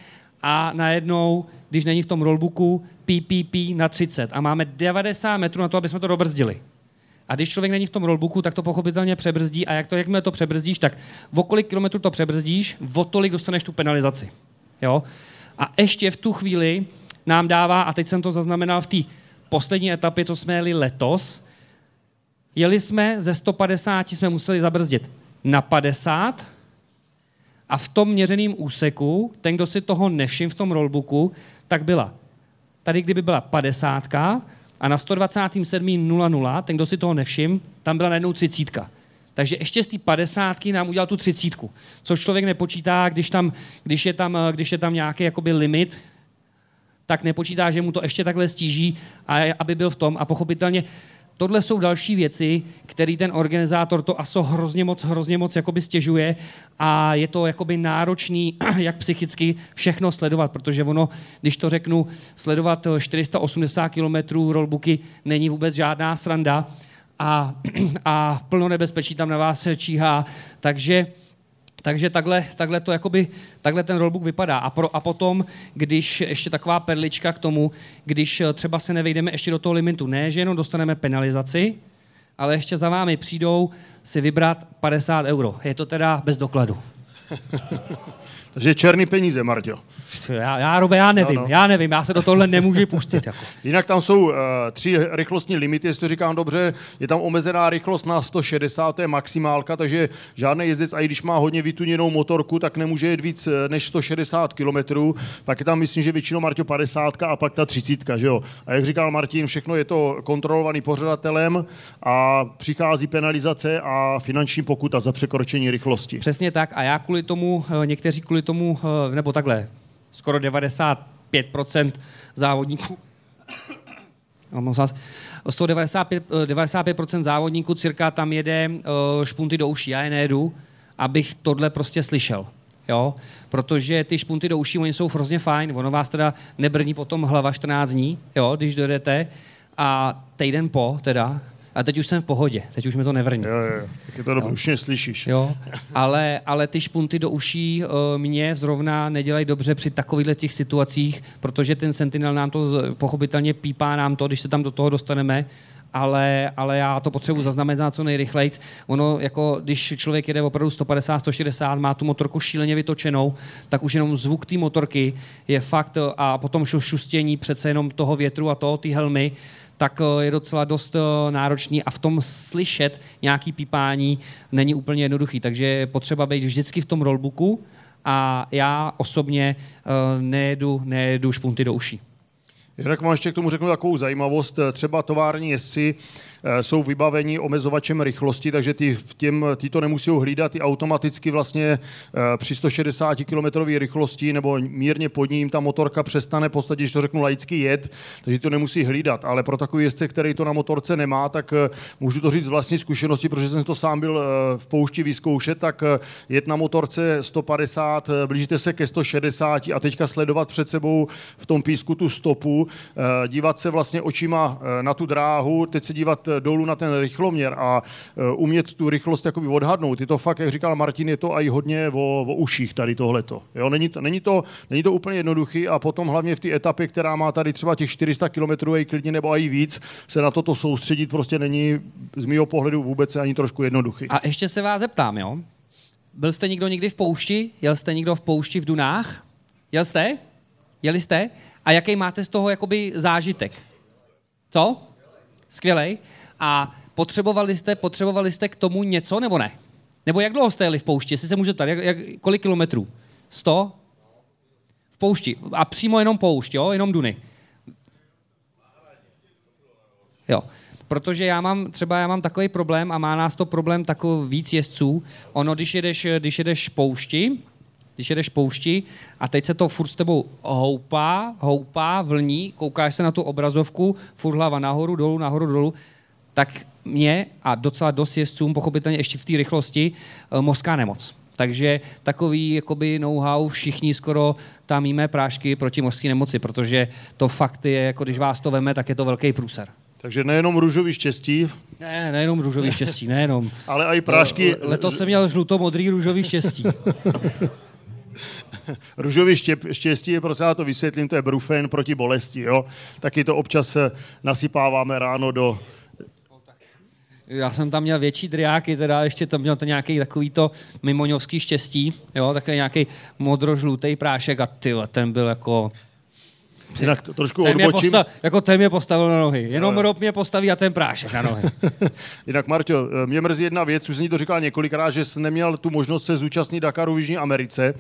a najednou, když není v tom rollbooku, ppp na třicet a máme devadesát metrů na to, aby jsme to dobrzdili. A když člověk není v tom rollbooku, tak to pochopitelně přebrzdí a jak to, jakmile to přebrzdíš, tak o kolik kilometrů to přebrzdíš, o tolik dostaneš tu penalizaci. Jo? A ještě v tu chvíli nám dává, a teď jsem to zaznamenal v té poslední etapě, co jsme jeli letos, jeli jsme ze sto padesáti, jsme museli zabrzdit na padesát a v tom měřeném úseku, ten, kdo si toho nevšiml v tom rollbooku, tak byla, tady kdyby byla padesát a na sto dvacet sedm nula nula, ten, kdo si toho nevšiml, tam byla najednou třicet. Takže ještě z té padesát nám udělal tu třicet, což člověk nepočítá, když, tam, když, je, tam, když je tam nějaký jakoby limit, tak nepočítá, že mu to ještě takhle stíží, a aby byl v tom a pochopitelně tohle jsou další věci, který ten organizátor to A S O hrozně moc, hrozně moc jakoby stěžuje a je to jakoby náročný, jak psychicky všechno sledovat, protože ono, když to řeknu, sledovat čtyři sta osmdesát kilometrů rollbooky není vůbec žádná sranda a, a plno nebezpečí tam na vás číhá, takže... Takže takhle, takhle, to jakoby, takhle ten rollbook vypadá. A, pro, a potom, když ještě taková perlička k tomu, když třeba se nevejdeme ještě do toho limitu, ne, že jenom dostaneme penalizaci, ale ještě za vámi přijdou si vybrat padesát euro. Je to teda bez dokladu. Takže černý peníze, Marťo. Já, já, Robe, já nevím, no, no. já nevím, já se do tohle nemůžu pustit. Jako. Jinak tam jsou uh, tři rychlostní limity, jestli to říkám dobře, je tam omezená rychlost na sto šedesát, to je maximálka, takže žádný jezdec, a i když má hodně vytuněnou motorku, tak nemůže jet víc než sto šedesát kilometrů, tak je tam, myslím, že většinou, Marťo, padesát a pak ta třicet, že jo. A jak říkal Martin, všechno je to kontrolovaný pořadatelem a přichází penalizace a finanční pokuta za překročení rychlosti. Přesně tak a já kvůli tomu, někteří kvůli tomu, nebo takhle, skoro devadesát pět procent závodníků, devadesát pět procent závodníků cirka tam jede špunty do uší, já je nejedu, abych tohle prostě slyšel. Jo? Protože ty špunty do uší, oni jsou hrozně fajn, ono vás teda nebrní potom hlava čtrnáct dní, jo? Když dojedete a týden po teda, a teď už jsem v pohodě, teď už mi to nevrní. Jo, jo, tak je to dobrý, už mě slyšíš. Jo, ale, ale ty špunty do uší mě zrovna nedělají dobře při takovýchto těch situacích, protože ten sentinel nám to pochopitelně pípá nám to, když se tam do toho dostaneme, ale, ale já to potřebuji zaznamenat co nejrychlejc. Ono, jako když člověk jede opravdu sto padesát, sto šedesát, má tu motorku šíleně vytočenou, tak už jenom zvuk té motorky je fakt, a potom šustění přece jenom toho větru a toho, ty helmy, tak je docela dost náročný a v tom slyšet nějaký pípání není úplně jednoduchý, takže je potřeba být vždycky v tom rollbooku a já osobně nejedu, nejedu špunty do uší. Jinak mám ještě k tomu řeknu takovou zajímavost, třeba tovární jezdci jsou vybaveni omezovačem rychlosti, takže ty, v těm, ty to nemusí hlídat, ty automaticky vlastně při sto šedesáti kilometrové rychlosti nebo mírně pod ním ta motorka přestane v podstatě, když to řeknu laicky, jet, takže to nemusí hlídat, ale pro takový jezdce, který to na motorce nemá, tak můžu to říct z vlastní zkušenosti, protože jsem to sám byl v poušti vyzkoušet, tak jet na motorce sto padesát, blížíte se ke sto šedesáti a teďka sledovat před sebou v tom písku tu stopu, dívat se vlastně očima na tu dráhu, teď se dívat dolů na ten rychloměr a umět tu rychlost jakoby odhadnout. Je to fakt, jak říkal Martin, je to i hodně o, o uších tady tohleto. Jo, není to, není to, není to úplně jednoduchý a potom hlavně v té etapě, která má tady třeba těch čtyři sta kilometrů i klidně nebo i víc, se na toto soustředit prostě není z mýho pohledu vůbec ani trošku jednoduchý. A ještě se vás zeptám, jo? Byl jste někdo někdy v poušti? Jel jste někdo v poušti v Dunách? Jel jste? Jeli jste? A jaký máte z toho jakoby zážitek? Co? Skvělej. A potřebovali jste, potřebovali jste k tomu něco, nebo ne? Nebo jak dlouho jste jeli v poušti? Jestli se můžete tady, jak, jak, kolik kilometrů? sto? V poušti. A přímo jenom poušť, jo? Jenom Duny. Jo. Protože já mám, třeba já mám takový problém a má nás to problém takový víc jezdců. Ono, když jedeš, když jedeš poušti, když jedeš poušti a teď se to furt s tebou houpá, houpá, vlní, koukáš se na tu obrazovku, furt hlava nahoru, dolů, nahoru, dolů, tak mě a docela dost jezdcům, pochopitelně ještě v té rychlosti, mořská nemoc. Takže takový jakoby know-how všichni skoro tamíme prášky proti mořské nemoci, protože to fakt je, jako když vás to veme, tak je to velký průser. Takže nejenom růžový štěstí. Ne, nejenom růžový štěstí, nejenom. Ale i prášky. Letos jsem měl žluto-modrý růžový štěstí. Růžový štěstí je, prosím, já to vysvětlím, to je brufen proti bolesti, jo? Taky to občas nasypáváme ráno do... Já jsem tam měl větší driáky, teda ještě to měl to nějaký takový to mimoňovský štěstí, jo, takový nějaký modrožlutý prášek a ty, ten byl jako... Jinak to trošku ten odbočím. Postav, jako ten mě postavil na nohy. Jenom no. Rob mě postaví a ten prášek na nohy. Jinak, Marťo, mě mrzí jedna věc, už jsem to říkal několikrát, že jsi neměl tu možnost se zúčastnit Dakaru v Jižní Americe,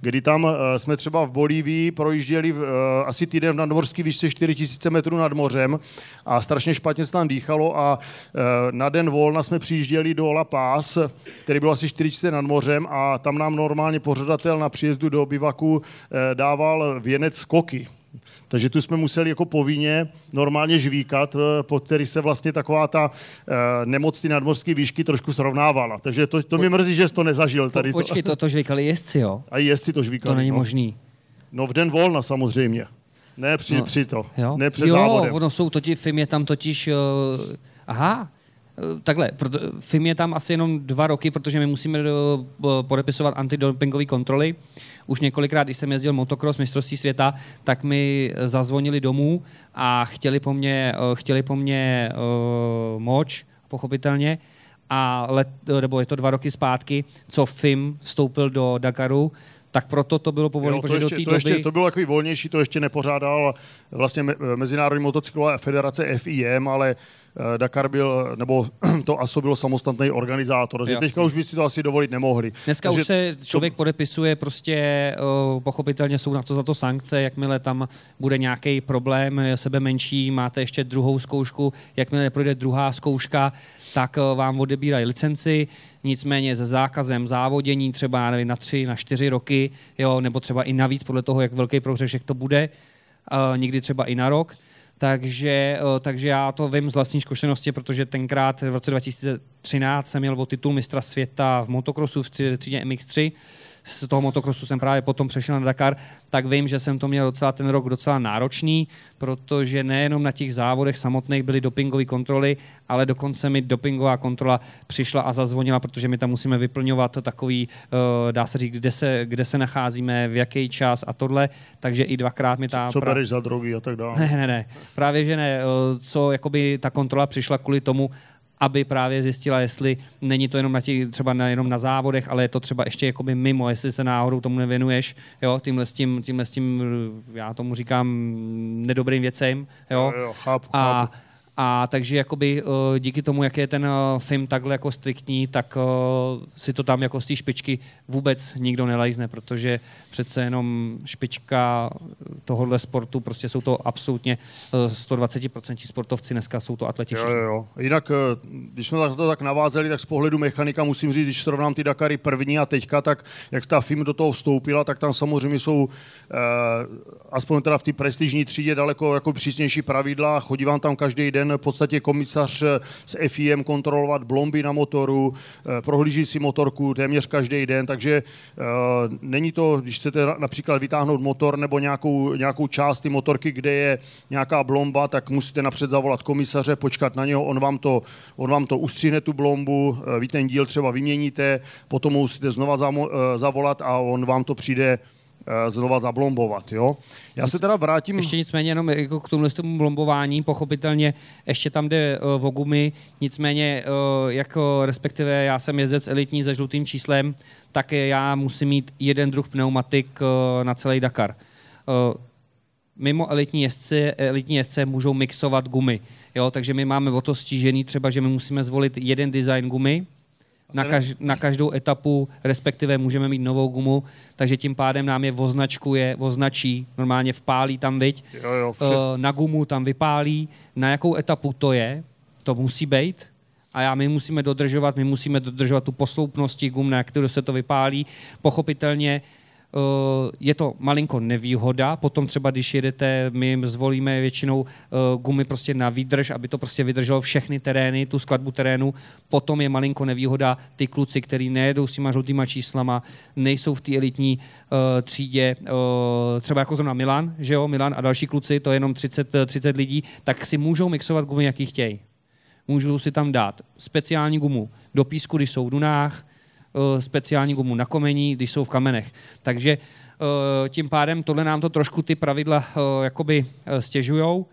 kdy tam jsme třeba v Bolívii projížděli asi týden na nadmořské výšce čtyři tisíce metrů nad mořem a strašně špatně se tam dýchalo a na den volna jsme přijížděli do La Paz, který byl asi čtyři tisíce nad mořem a tam nám normálně pořadatel na příjezdu do bivaku dával věnec z koky. Takže tu jsme museli jako povinně normálně žvíkat, po který se vlastně taková ta e, nemoc ty nadmořské výšky trošku srovnávala. Takže to, to mi mrzí, že jsi to nezažil. Tady po, počkej, to, to žvíkali jezdci, jo? A jezdci to žvíkali. To není no. možný. No v den volna samozřejmě. Ne při, no, při to. Jo? Ne před jo, závodem. Jo, ono jsou totiž, F I M je tam totiž... Uh, aha, takhle, F I M je tam asi jenom dva roky, protože my musíme podepisovat antidumpingové kontroly. Už několikrát, když jsem jezdil motocross mistrovství světa, tak mi zazvonili domů a chtěli po mně, chtěli po mně uh, moč, pochopitelně. A let, nebo je to dva roky zpátky, co F I M vstoupil do Dakaru, tak proto to bylo povoleno, protože ještě, do té doby... Ještě, to bylo takový volnější, to ještě nepořádal vlastně Mezinárodní motocyklová federace F I M, ale Dakar byl, nebo to A S O bylo samostatný organizátor, že teďka už by si to asi dovolit nemohli. Dneska takže už se člověk to... podepisuje, prostě pochopitelně jsou na to za to sankce, jakmile tam bude nějaký problém sebe menší, máte ještě druhou zkoušku, jakmile neprojde druhá zkouška, tak vám odebírají licenci, nicméně se zákazem závodění třeba nevím, na tři, na čtyři roky, jo, nebo třeba i navíc podle toho, jak velký prohřešek to bude, někdy třeba i na rok. Takže, takže já to vím z vlastní zkušenosti, protože tenkrát v roce dva tisíce třináct jsem měl o titul mistra světa v motokrosu v třídě M X tři. Z toho motokrosu jsem právě potom přešel na Dakar, tak vím, že jsem to měl docela ten rok docela náročný, protože nejenom na těch závodech samotných byly dopingové kontroly, ale dokonce mi dopingová kontrola přišla a zazvonila, protože my tam musíme vyplňovat takový, dá se říct, kde se, kde se nacházíme, v jaký čas a tohle, takže i dvakrát mi ta... Co, co pra... bereš za drogy a tak dále. Ne, ne, ne, právě že ne, co jakoby ta kontrola přišla kvůli tomu, aby právě zjistila, jestli není to jenom na těch, třeba na, jenom na závodech, ale je to třeba ještě jakoby mimo, jestli se náhodou tomu nevěnuješ, jo, tímhle s tím, tímhle s tím, já tomu říkám, nedobrým věcem, jo. jo, jo chápu, a, chápu. A takže jakoby díky tomu, jak je ten film takhle jako striktní, tak si to tam jako z té špičky vůbec nikdo nelajzne, protože přece jenom špička tohohle sportu, prostě jsou to absolutně sto dvacet procent sportovci, dneska jsou to atleti. Jo, jo. Jinak, když jsme to tak navázeli, tak z pohledu mechanika musím říct, když srovnám ty Dakary první a teďka, tak jak ta film do toho vstoupila, tak tam samozřejmě jsou, aspoň teda v té prestižní třídě, daleko jako přísnější pravidla, chodí vám tam každý den v podstatě komisař z F I M kontrolovat blomby na motoru, prohlíží si motorku téměř každý den, takže uh, není to, když chcete například vytáhnout motor nebo nějakou, nějakou část ty motorky, kde je nějaká blomba, tak musíte napřed zavolat komisaře, počkat na něho, on vám to, on vám to ustřihne tu blombu, vy ten díl třeba vyměníte, potom musíte znova zamo, zavolat a on vám to přijde znova zablombovat, jo. Já se teda vrátím... Ještě nicméně jenom jako k tomhle tomu blombování, pochopitelně ještě tam jde uh, o gumy, nicméně uh, jako respektive já jsem jezdec elitní se žlutým číslem, tak já musím mít jeden druh pneumatik uh, na celý Dakar. Uh, mimo elitní jezdce, elitní jezdce můžou mixovat gumy, jo, takže my máme o to stížený třeba, že my musíme zvolit jeden design gumy, Na, kaž, na každou etapu, respektive můžeme mít novou gumu, takže tím pádem nám je označkuje, označí, normálně vpálí tam, viď, jo, jo, na gumu tam vypálí, na jakou etapu to je, to musí být a já, my musíme dodržovat, my musíme dodržovat tu posloupnost gum, na kterou se to vypálí, pochopitelně je to malinko nevýhoda, potom třeba když jedete, my zvolíme většinou gumy prostě na výdrž, aby to prostě vydrželo všechny terény, tu skladbu terénu, potom je malinko nevýhoda ty kluci, který nejedou s těma žlutýma číslama, nejsou v té elitní třídě, třeba jako zrovna Milan, že jo, Milan a další kluci, to je jenom třicet, třicet lidí, tak si můžou mixovat gumy, jaký chtějí. Můžou si tam dát speciální gumu do písku, když jsou v dunách, speciální gumu na komení, když jsou v kamenech. Takže tím pádem tohle nám to trošku ty pravidla jakoby stěžujou,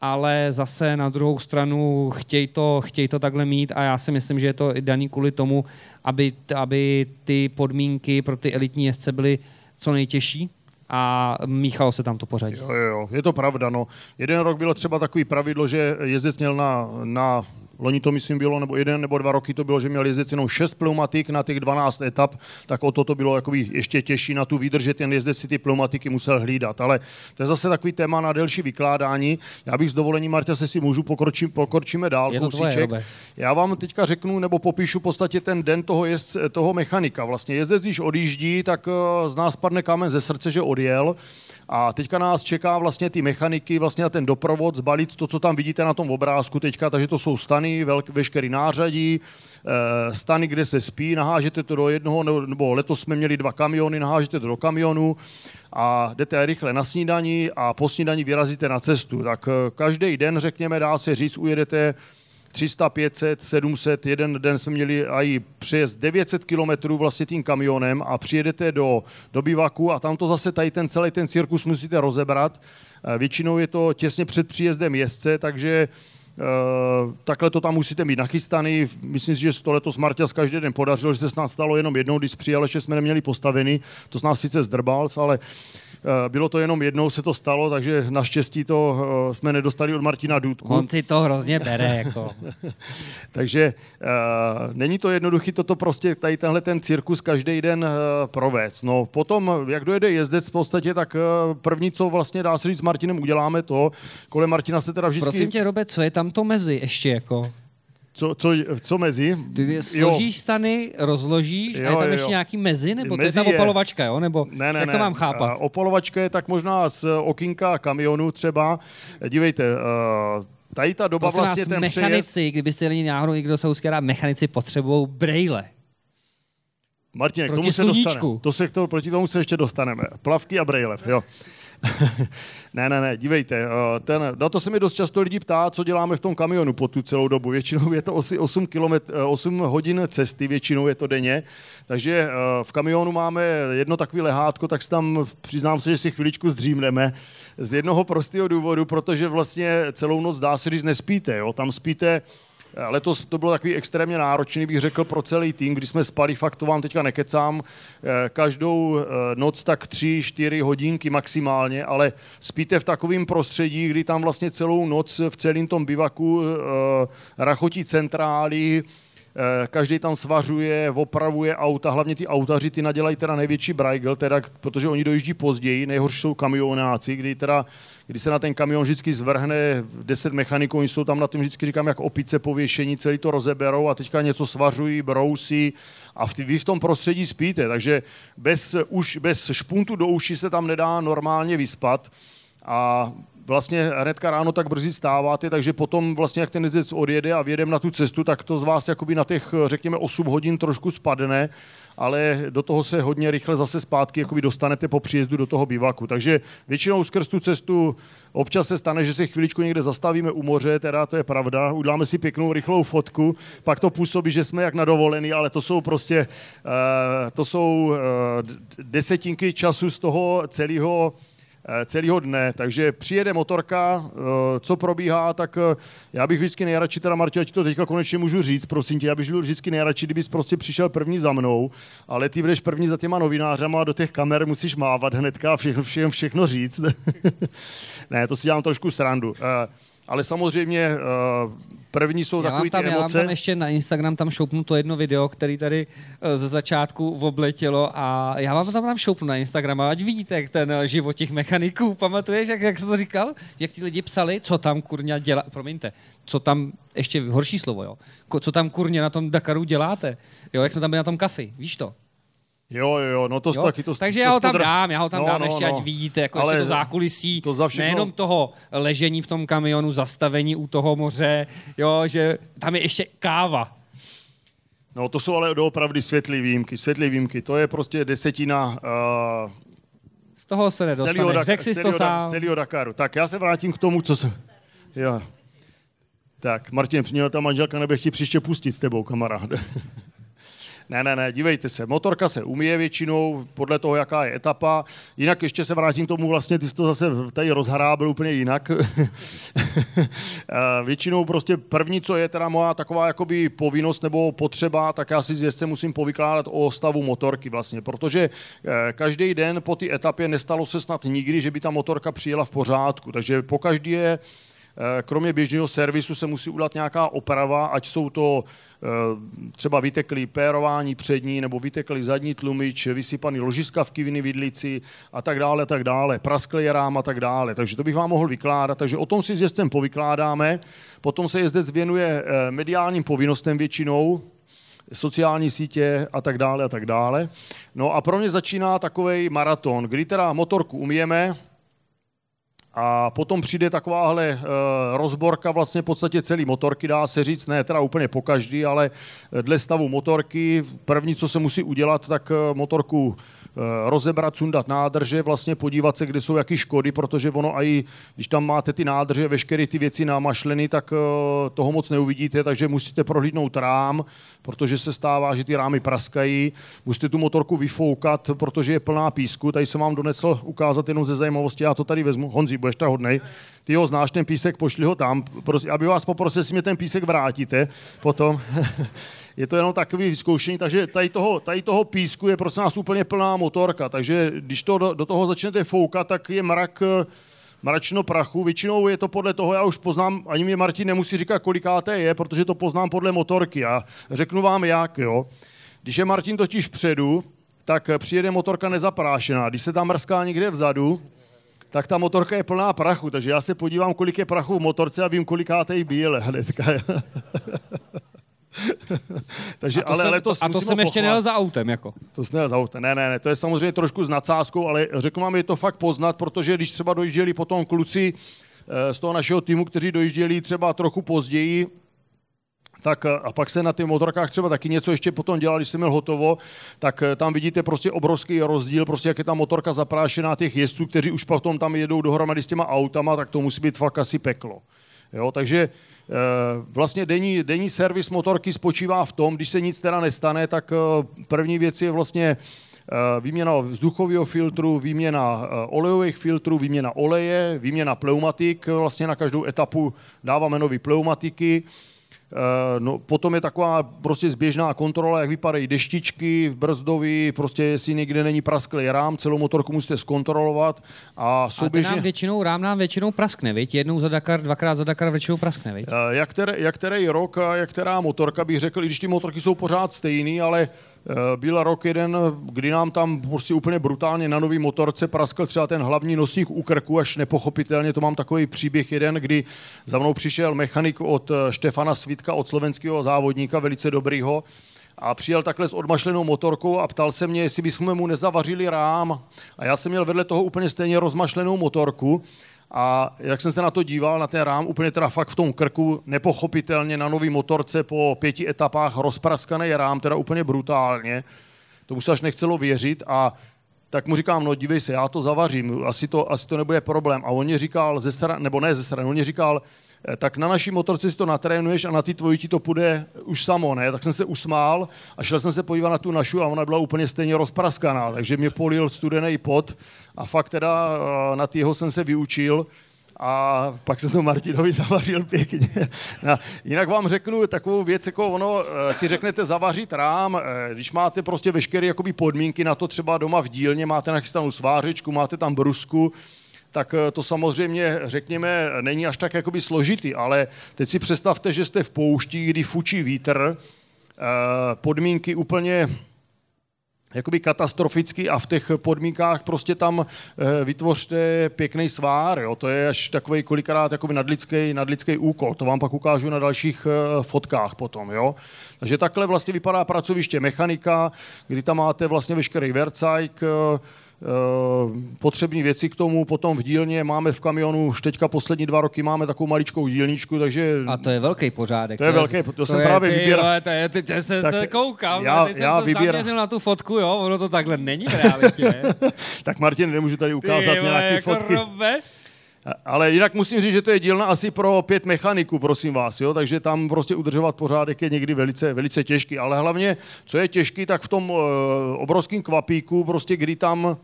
ale zase na druhou stranu chtějí to, chtějí to takhle mít a já si myslím, že je to daný kvůli tomu, aby, aby ty podmínky pro ty elitní jezdce byly co nejtěžší a míchalo se tam to pořadí. Jo, jo, je to pravda, no. Jeden rok bylo třeba takový pravidlo, že jezdec měl na... na loni to myslím bylo, nebo jeden nebo dva roky to bylo, že měl jezdec jenom šest pneumatik na těch dvanáct etap, tak o to to bylo jakoby ještě těžší na tu výdrž, že ten jezdec si ty pneumatiky musel hlídat. Ale to je zase takový téma na delší vykládání. Já bych s dovolením, Marta, se si můžu pokročím, pokročíme dál. Kousíček. Já vám teďka řeknu nebo popíšu v podstatě ten den toho, jezdce, toho mechanika. Vlastně jezdec, když odjíždí, tak z nás padne kámen ze srdce, že odjel. A teďka nás čeká vlastně ty mechaniky, vlastně ten doprovod, zbalit to, co tam vidíte na tom obrázku teďka, takže to jsou stany, velké, veškerý nářadí, stany, kde se spí, nahážete to do jednoho, nebo letos jsme měli dva kamiony, nahážete to do kamionu a jdete rychle na snídani a po snídani vyrazíte na cestu. Tak každý den, řekněme, dá se říct, ujedete tři sta, pět set, sedm set, jeden den jsme měli i přejezd devět set kilometrů vlastně tím kamionem a přijedete do, do bivaku a tam to zase tady ten celý ten cirkus musíte rozebrat. Většinou je to těsně před příjezdem jezdce, takže Uh, takhle to tam musíte mít nachystaný. Myslím si, že se to letos Marťas každý den podařilo, že se s nás stalo jenom jednou, když přijel, ještě jsme neměli postavený, to s nás sice zdrbal, ale uh, bylo to jenom jednou, se to stalo, takže naštěstí to uh, jsme nedostali od Martina Důdku. On si to hrozně bere, jako. Takže uh, není to jednoduchý toto prostě tady tenhle ten cirkus každý den uh, provést. No potom, jak dojede jezdec v podstatě, tak uh, první, co vlastně dá se říct s Martinem, uděláme to. Kolem Martina se teda vždycky... Prosím tě, Robe, co je tam Tam to mezi ještě jako. Co, co, co mezi? Ty složíš jo. Stany, rozložíš jo, a je tam jo, ještě jo. nějaký mezi? Nebo mezi to je ta opalovačka, jo? Nebo ne, ne, jak to mám chápat? Ne, opalovačka je tak možná z okýnka kamionu třeba. Dívejte, uh, tady ta doba Prosím vlastně vás, ten mechanici, přejezd... kdyby se jeli náhodou někdo Saúdská Arábie, mechanici potřebují brejle. Martine, k tomu se dostaneme. To se k tomu, proti tomu se ještě dostaneme. Plavky a brejlev, jo. ne, ne, ne, dívejte, ten, na to se mi dost často lidi ptá, co děláme v tom kamionu po tu celou dobu. Většinou je to asi osm hodin cesty, většinou je to denně, takže v kamionu máme jedno takové lehátko, tak tam přiznám se, že si chviličku zdřímneme z jednoho prostého důvodu, protože vlastně celou noc, dá se říct, nespíte, jo? Tam spíte. Letos to bylo takový extrémně náročný, bych řekl, pro celý tým, když jsme spali, fakt to vám teďka nekecám, každou noc tak tři, čtyři hodinky maximálně, ale spíte v takovém prostředí, kdy tam vlastně celou noc v celém tom bivaku rachotí centrály, každý tam svařuje, opravuje auta, hlavně ty autaři, ty nadělají teda největší brajgl, teda, protože oni dojíždí později, nejhorší jsou kamionáci, kdy, teda, kdy se na ten kamion vždycky zvrhne deset mechaniků, oni jsou tam na tom vždycky, říkám, jak opice pověšení, celý to rozeberou a teďka něco svařují, brousí a v, vy v tom prostředí spíte, takže bez, už, bez špuntu do uši se tam nedá normálně vyspat a vlastně hnedka ráno tak brzy stáváte, takže potom vlastně, jak ten jezdec odjede a vjedeme na tu cestu, tak to z vás jakoby na těch, řekněme, osm hodin trošku spadne, ale do toho se hodně rychle zase zpátky jakoby dostanete po příjezdu do toho bivaku. Takže většinou skrz tu cestu občas se stane, že se chviličku někde zastavíme u moře, teda to je pravda, uděláme si pěknou rychlou fotku, pak to působí, že jsme jak na dovolený, ale to jsou prostě, to jsou desetinky času z toho celého celého dne, takže přijede motorka, co probíhá, tak já bych vždycky nejradši, teda Martě, já ti to teďka konečně můžu říct, prosím tě, já bych byl vždycky nejradši, kdybys prostě přišel první za mnou, ale ty budeš první za těma novinářama a do těch kamer musíš mávat hnedka a všechno, všechno, všechno říct. Ne, to si dělám trošku srandu. Ale samozřejmě první jsou já takový tam, ty emoce. Já vám tam ještě na Instagram tam šoupnu to jedno video, který tady ze začátku obletělo a já vám tam tam šoupnu na Instagram a ať vidíte, jak ten život těch mechaniků, pamatuješ, jak, jak jsi to říkal? Jak ti lidi psali, co tam kurňa dělá, promiňte, co tam, ještě horší slovo, jo, co tam kurňa na tom Dakaru děláte, jo, jak jsme tam byli na tom kafi, víš to? Jo, jo, no to jo? Taky to... Takže to já ho tam podr... dám, já ho tam no, dám no, ještě, no. Ať vidíte, jako ale ještě to zákulisí, to za všechno... nejenom toho ležení v tom kamionu, zastavení u toho moře, jo, že tam je ještě káva. No to jsou ale doopravdy světlý výjimky, světlý výjimky, to je prostě desetina... Uh... Z toho se nedostaneš, řek si to sám. Celýho Dakaru. Tak já se vrátím k tomu, co jsem... Já. Tak, Martin, měla ta manželka, nebo chtějí příště pustit s tebou, kamaráde. Ne, ne, ne, dívejte se, motorka se umyje většinou, podle toho, jaká je etapa. Jinak ještě se vrátím k tomu, vlastně ty jsi to zase tady rozhrábl úplně jinak. Většinou prostě první, co je teda moja taková jakoby povinnost nebo potřeba, tak já si z jezdce musím povykládat o stavu motorky vlastně, protože každý den po té etapě nestalo se snad nikdy, že by ta motorka přijela v pořádku, takže pokaždý je... Kromě běžného servisu se musí udělat nějaká oprava, ať jsou to třeba vyteklý pérování přední nebo vyteklý zadní tlumič, vysypaný ložiska v kiviny vidlici a tak dále, tak dále, prasklý rám a tak dále. Takže to bych vám mohl vykládat. Takže o tom si s jezdcem povykládáme. Potom se jezdec věnuje mediálním povinnostem většinou, sociální sítě a tak dále, a tak dále. No a pro mě začíná takovej maraton, kdy teda motorku umyjeme, a potom přijde takováhle e, rozborka vlastně v podstatě celý motorky, dá se říct, ne teda úplně po každý, ale dle stavu motorky, první, co se musí udělat, tak motorku e, rozebrat, sundat nádrže, vlastně podívat se, kde jsou jaký škody, protože ono i, když tam máte ty nádrže, veškeré ty věci namašleny, tak e, toho moc neuvidíte, takže musíte prohlídnout rám, protože se stává, že ty rámy praskají, musíte tu motorku vyfoukat, protože je plná písku, tady jsem vám donesl ukázat jenom ze zajímavosti, já to tady vezmu, Honzi, budeš tak hodnej, ty ho znáš, ten písek, pošli ho tam, prosím, aby vás poprosil, si mě ten písek vrátíte, potom je to jenom takový vyzkoušení, takže tady toho, tady toho písku je prosím nás úplně plná motorka, takže když to do, do toho začnete foukat, tak je mrak, mračno prachu, většinou je to podle toho, já už poznám, ani mě Martin nemusí říkat, kolikáté je, protože to poznám podle motorky a řeknu vám jak, jo, když je Martin totiž vpředu, tak přijede motorka nezaprášená, když se tam mrská někde vzadu, tak ta motorka je plná prachu, takže já se podívám, kolik je prachu v motorce a vím, kolikátej byl hnedka. Takže, a to, ale, jsem, letos a to jsem pochvát. Ještě nejel za autem, jako? To jsem nejel za autem, ne, ne, ne, to je samozřejmě trošku s nadsázkou, ale řeknu vám, je to fakt poznat, protože když třeba dojížděli potom kluci z toho našeho týmu, kteří dojížděli třeba trochu později, tak a pak se na těch motorkách třeba taky něco ještě potom dělá, když jsem měl hotovo, tak tam vidíte prostě obrovský rozdíl, prostě jak je ta motorka zaprášená těch jezdců, kteří už potom tam jedou dohromady s těma autama, tak to musí být fakt asi peklo. Jo, takže vlastně denní, denní servis motorky spočívá v tom, když se nic teda nestane, tak první věc je vlastně výměna vzduchového filtru, výměna olejových filtrů, výměna oleje, výměna pneumatik, vlastně na každou etapu dáváme nový pneumatiky. No, potom je taková prostě zběžná kontrola, jak vypadají deštičky, brzdovy, prostě jestli někde není prasklý rám, celou motorku musíte zkontrolovat a souběžně... A nám většinou, rám nám většinou praskne, viď? Jednou za Dakar, dvakrát za Dakar většinou praskne, viď? Jak, které, jak který rok a jak která motorka, bych řekl, i když ty motorky jsou pořád stejný, ale byl rok jeden, kdy nám tam prostě úplně brutálně na nový motorce praskl třeba ten hlavní nosník u krku, až nepochopitelně, to mám takový příběh jeden, kdy za mnou přišel mechanik od Štefana Svitka, od slovenského závodníka, velice dobrýho, a přijel takhle s odmašlenou motorkou a ptal se mě, jestli bychom mu nezavařili rám. A já jsem měl vedle toho úplně stejně rozmašlenou motorku. A jak jsem se na to díval, na ten rám, úplně teda fakt v tom krku, nepochopitelně na nový motorce po pěti etapách rozpraskaný rám, teda úplně brutálně. Tomu se až nechcelo věřit a tak mu říkám, no dívej se, já to zavařím, asi to, asi to nebude problém. A on mě říkal, ze stran, nebo ne ze strany, on mě říkal, tak na naší motorce si to natrénuješ a na ty tvoji ti to půjde už samo, ne? Tak jsem se usmál a šel jsem se podívat na tu našu a ona byla úplně stejně rozpraskaná, takže mě polil studený pot a fakt teda na týho jsem se vyučil a pak jsem to Martinovi zavařil pěkně. No, jinak vám řeknu takovou věc, jako ono, si řeknete zavařit rám, když máte prostě veškeré jakoby podmínky na to, třeba doma v dílně, máte nachystanou svářečku, máte tam brusku, tak to samozřejmě, řekněme, není až tak jakoby složitý, ale teď si představte, že jste v poušti, kdy fučí vítr, podmínky úplně jakoby katastroficky a v těch podmínkách prostě tam e, vytvořte pěkný svár, jo? To je až takový kolikrát jakoby nadlidský, nadlidský úkol, to vám pak ukážu na dalších e, fotkách potom, jo. Takže takhle vlastně vypadá pracoviště mechanika, kdy tam máte vlastně veškerý vercajk, e, potřební věci k tomu, potom v dílně máme v kamionu, už teďka poslední dva roky máme takovou maličkou dílničku, takže... A to je velký pořádek. To je velký, to, to jsem je, právě vybíral. To je, ty, ty se, se koukám, já, teď já jsem vybíra... se zaměřil na tu fotku, jo, ono to takhle není v realitě. Tak Martin, nemůžu tady ukázat ty, nějaké jako fotky. Robe. Ale jinak musím říct, že to je dílna asi pro pět mechaniků, prosím vás, jo? Takže tam prostě udržovat pořádek je někdy velice, velice těžký, ale hlavně, co je těžký, tak v tom uh, obrovském kvapíku, prostě kdy tam...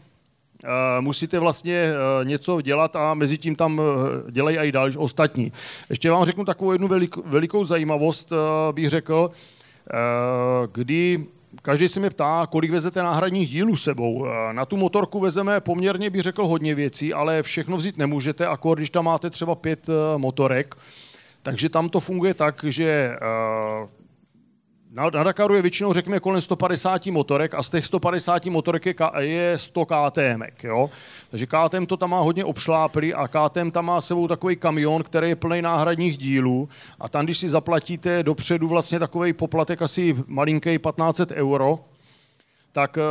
Uh, musíte vlastně uh, něco dělat a mezi tím tam uh, dělají i další ostatní. Ještě vám řeknu takovou jednu velikou, velikou zajímavost, uh, bych řekl, uh, kdy každý se mě ptá, kolik vezete náhradních dílů sebou. Uh, na tu motorku vezeme poměrně, bych řekl, hodně věcí, ale všechno vzít nemůžete, akor když tam máte třeba pět uh, motorek. Takže tam to funguje tak, že... Uh, Na, na Dakaru je většinou, řekněme, kolem sto padesát motorek a z těch sto padesát motorek je, je sto KTMek, jo. Takže K T M to tam má hodně obšláplý a K T M tam má sebou takový kamion, který je plný náhradních dílů a tam, když si zaplatíte dopředu vlastně takový poplatek asi malinký patnáct set euro, tak e,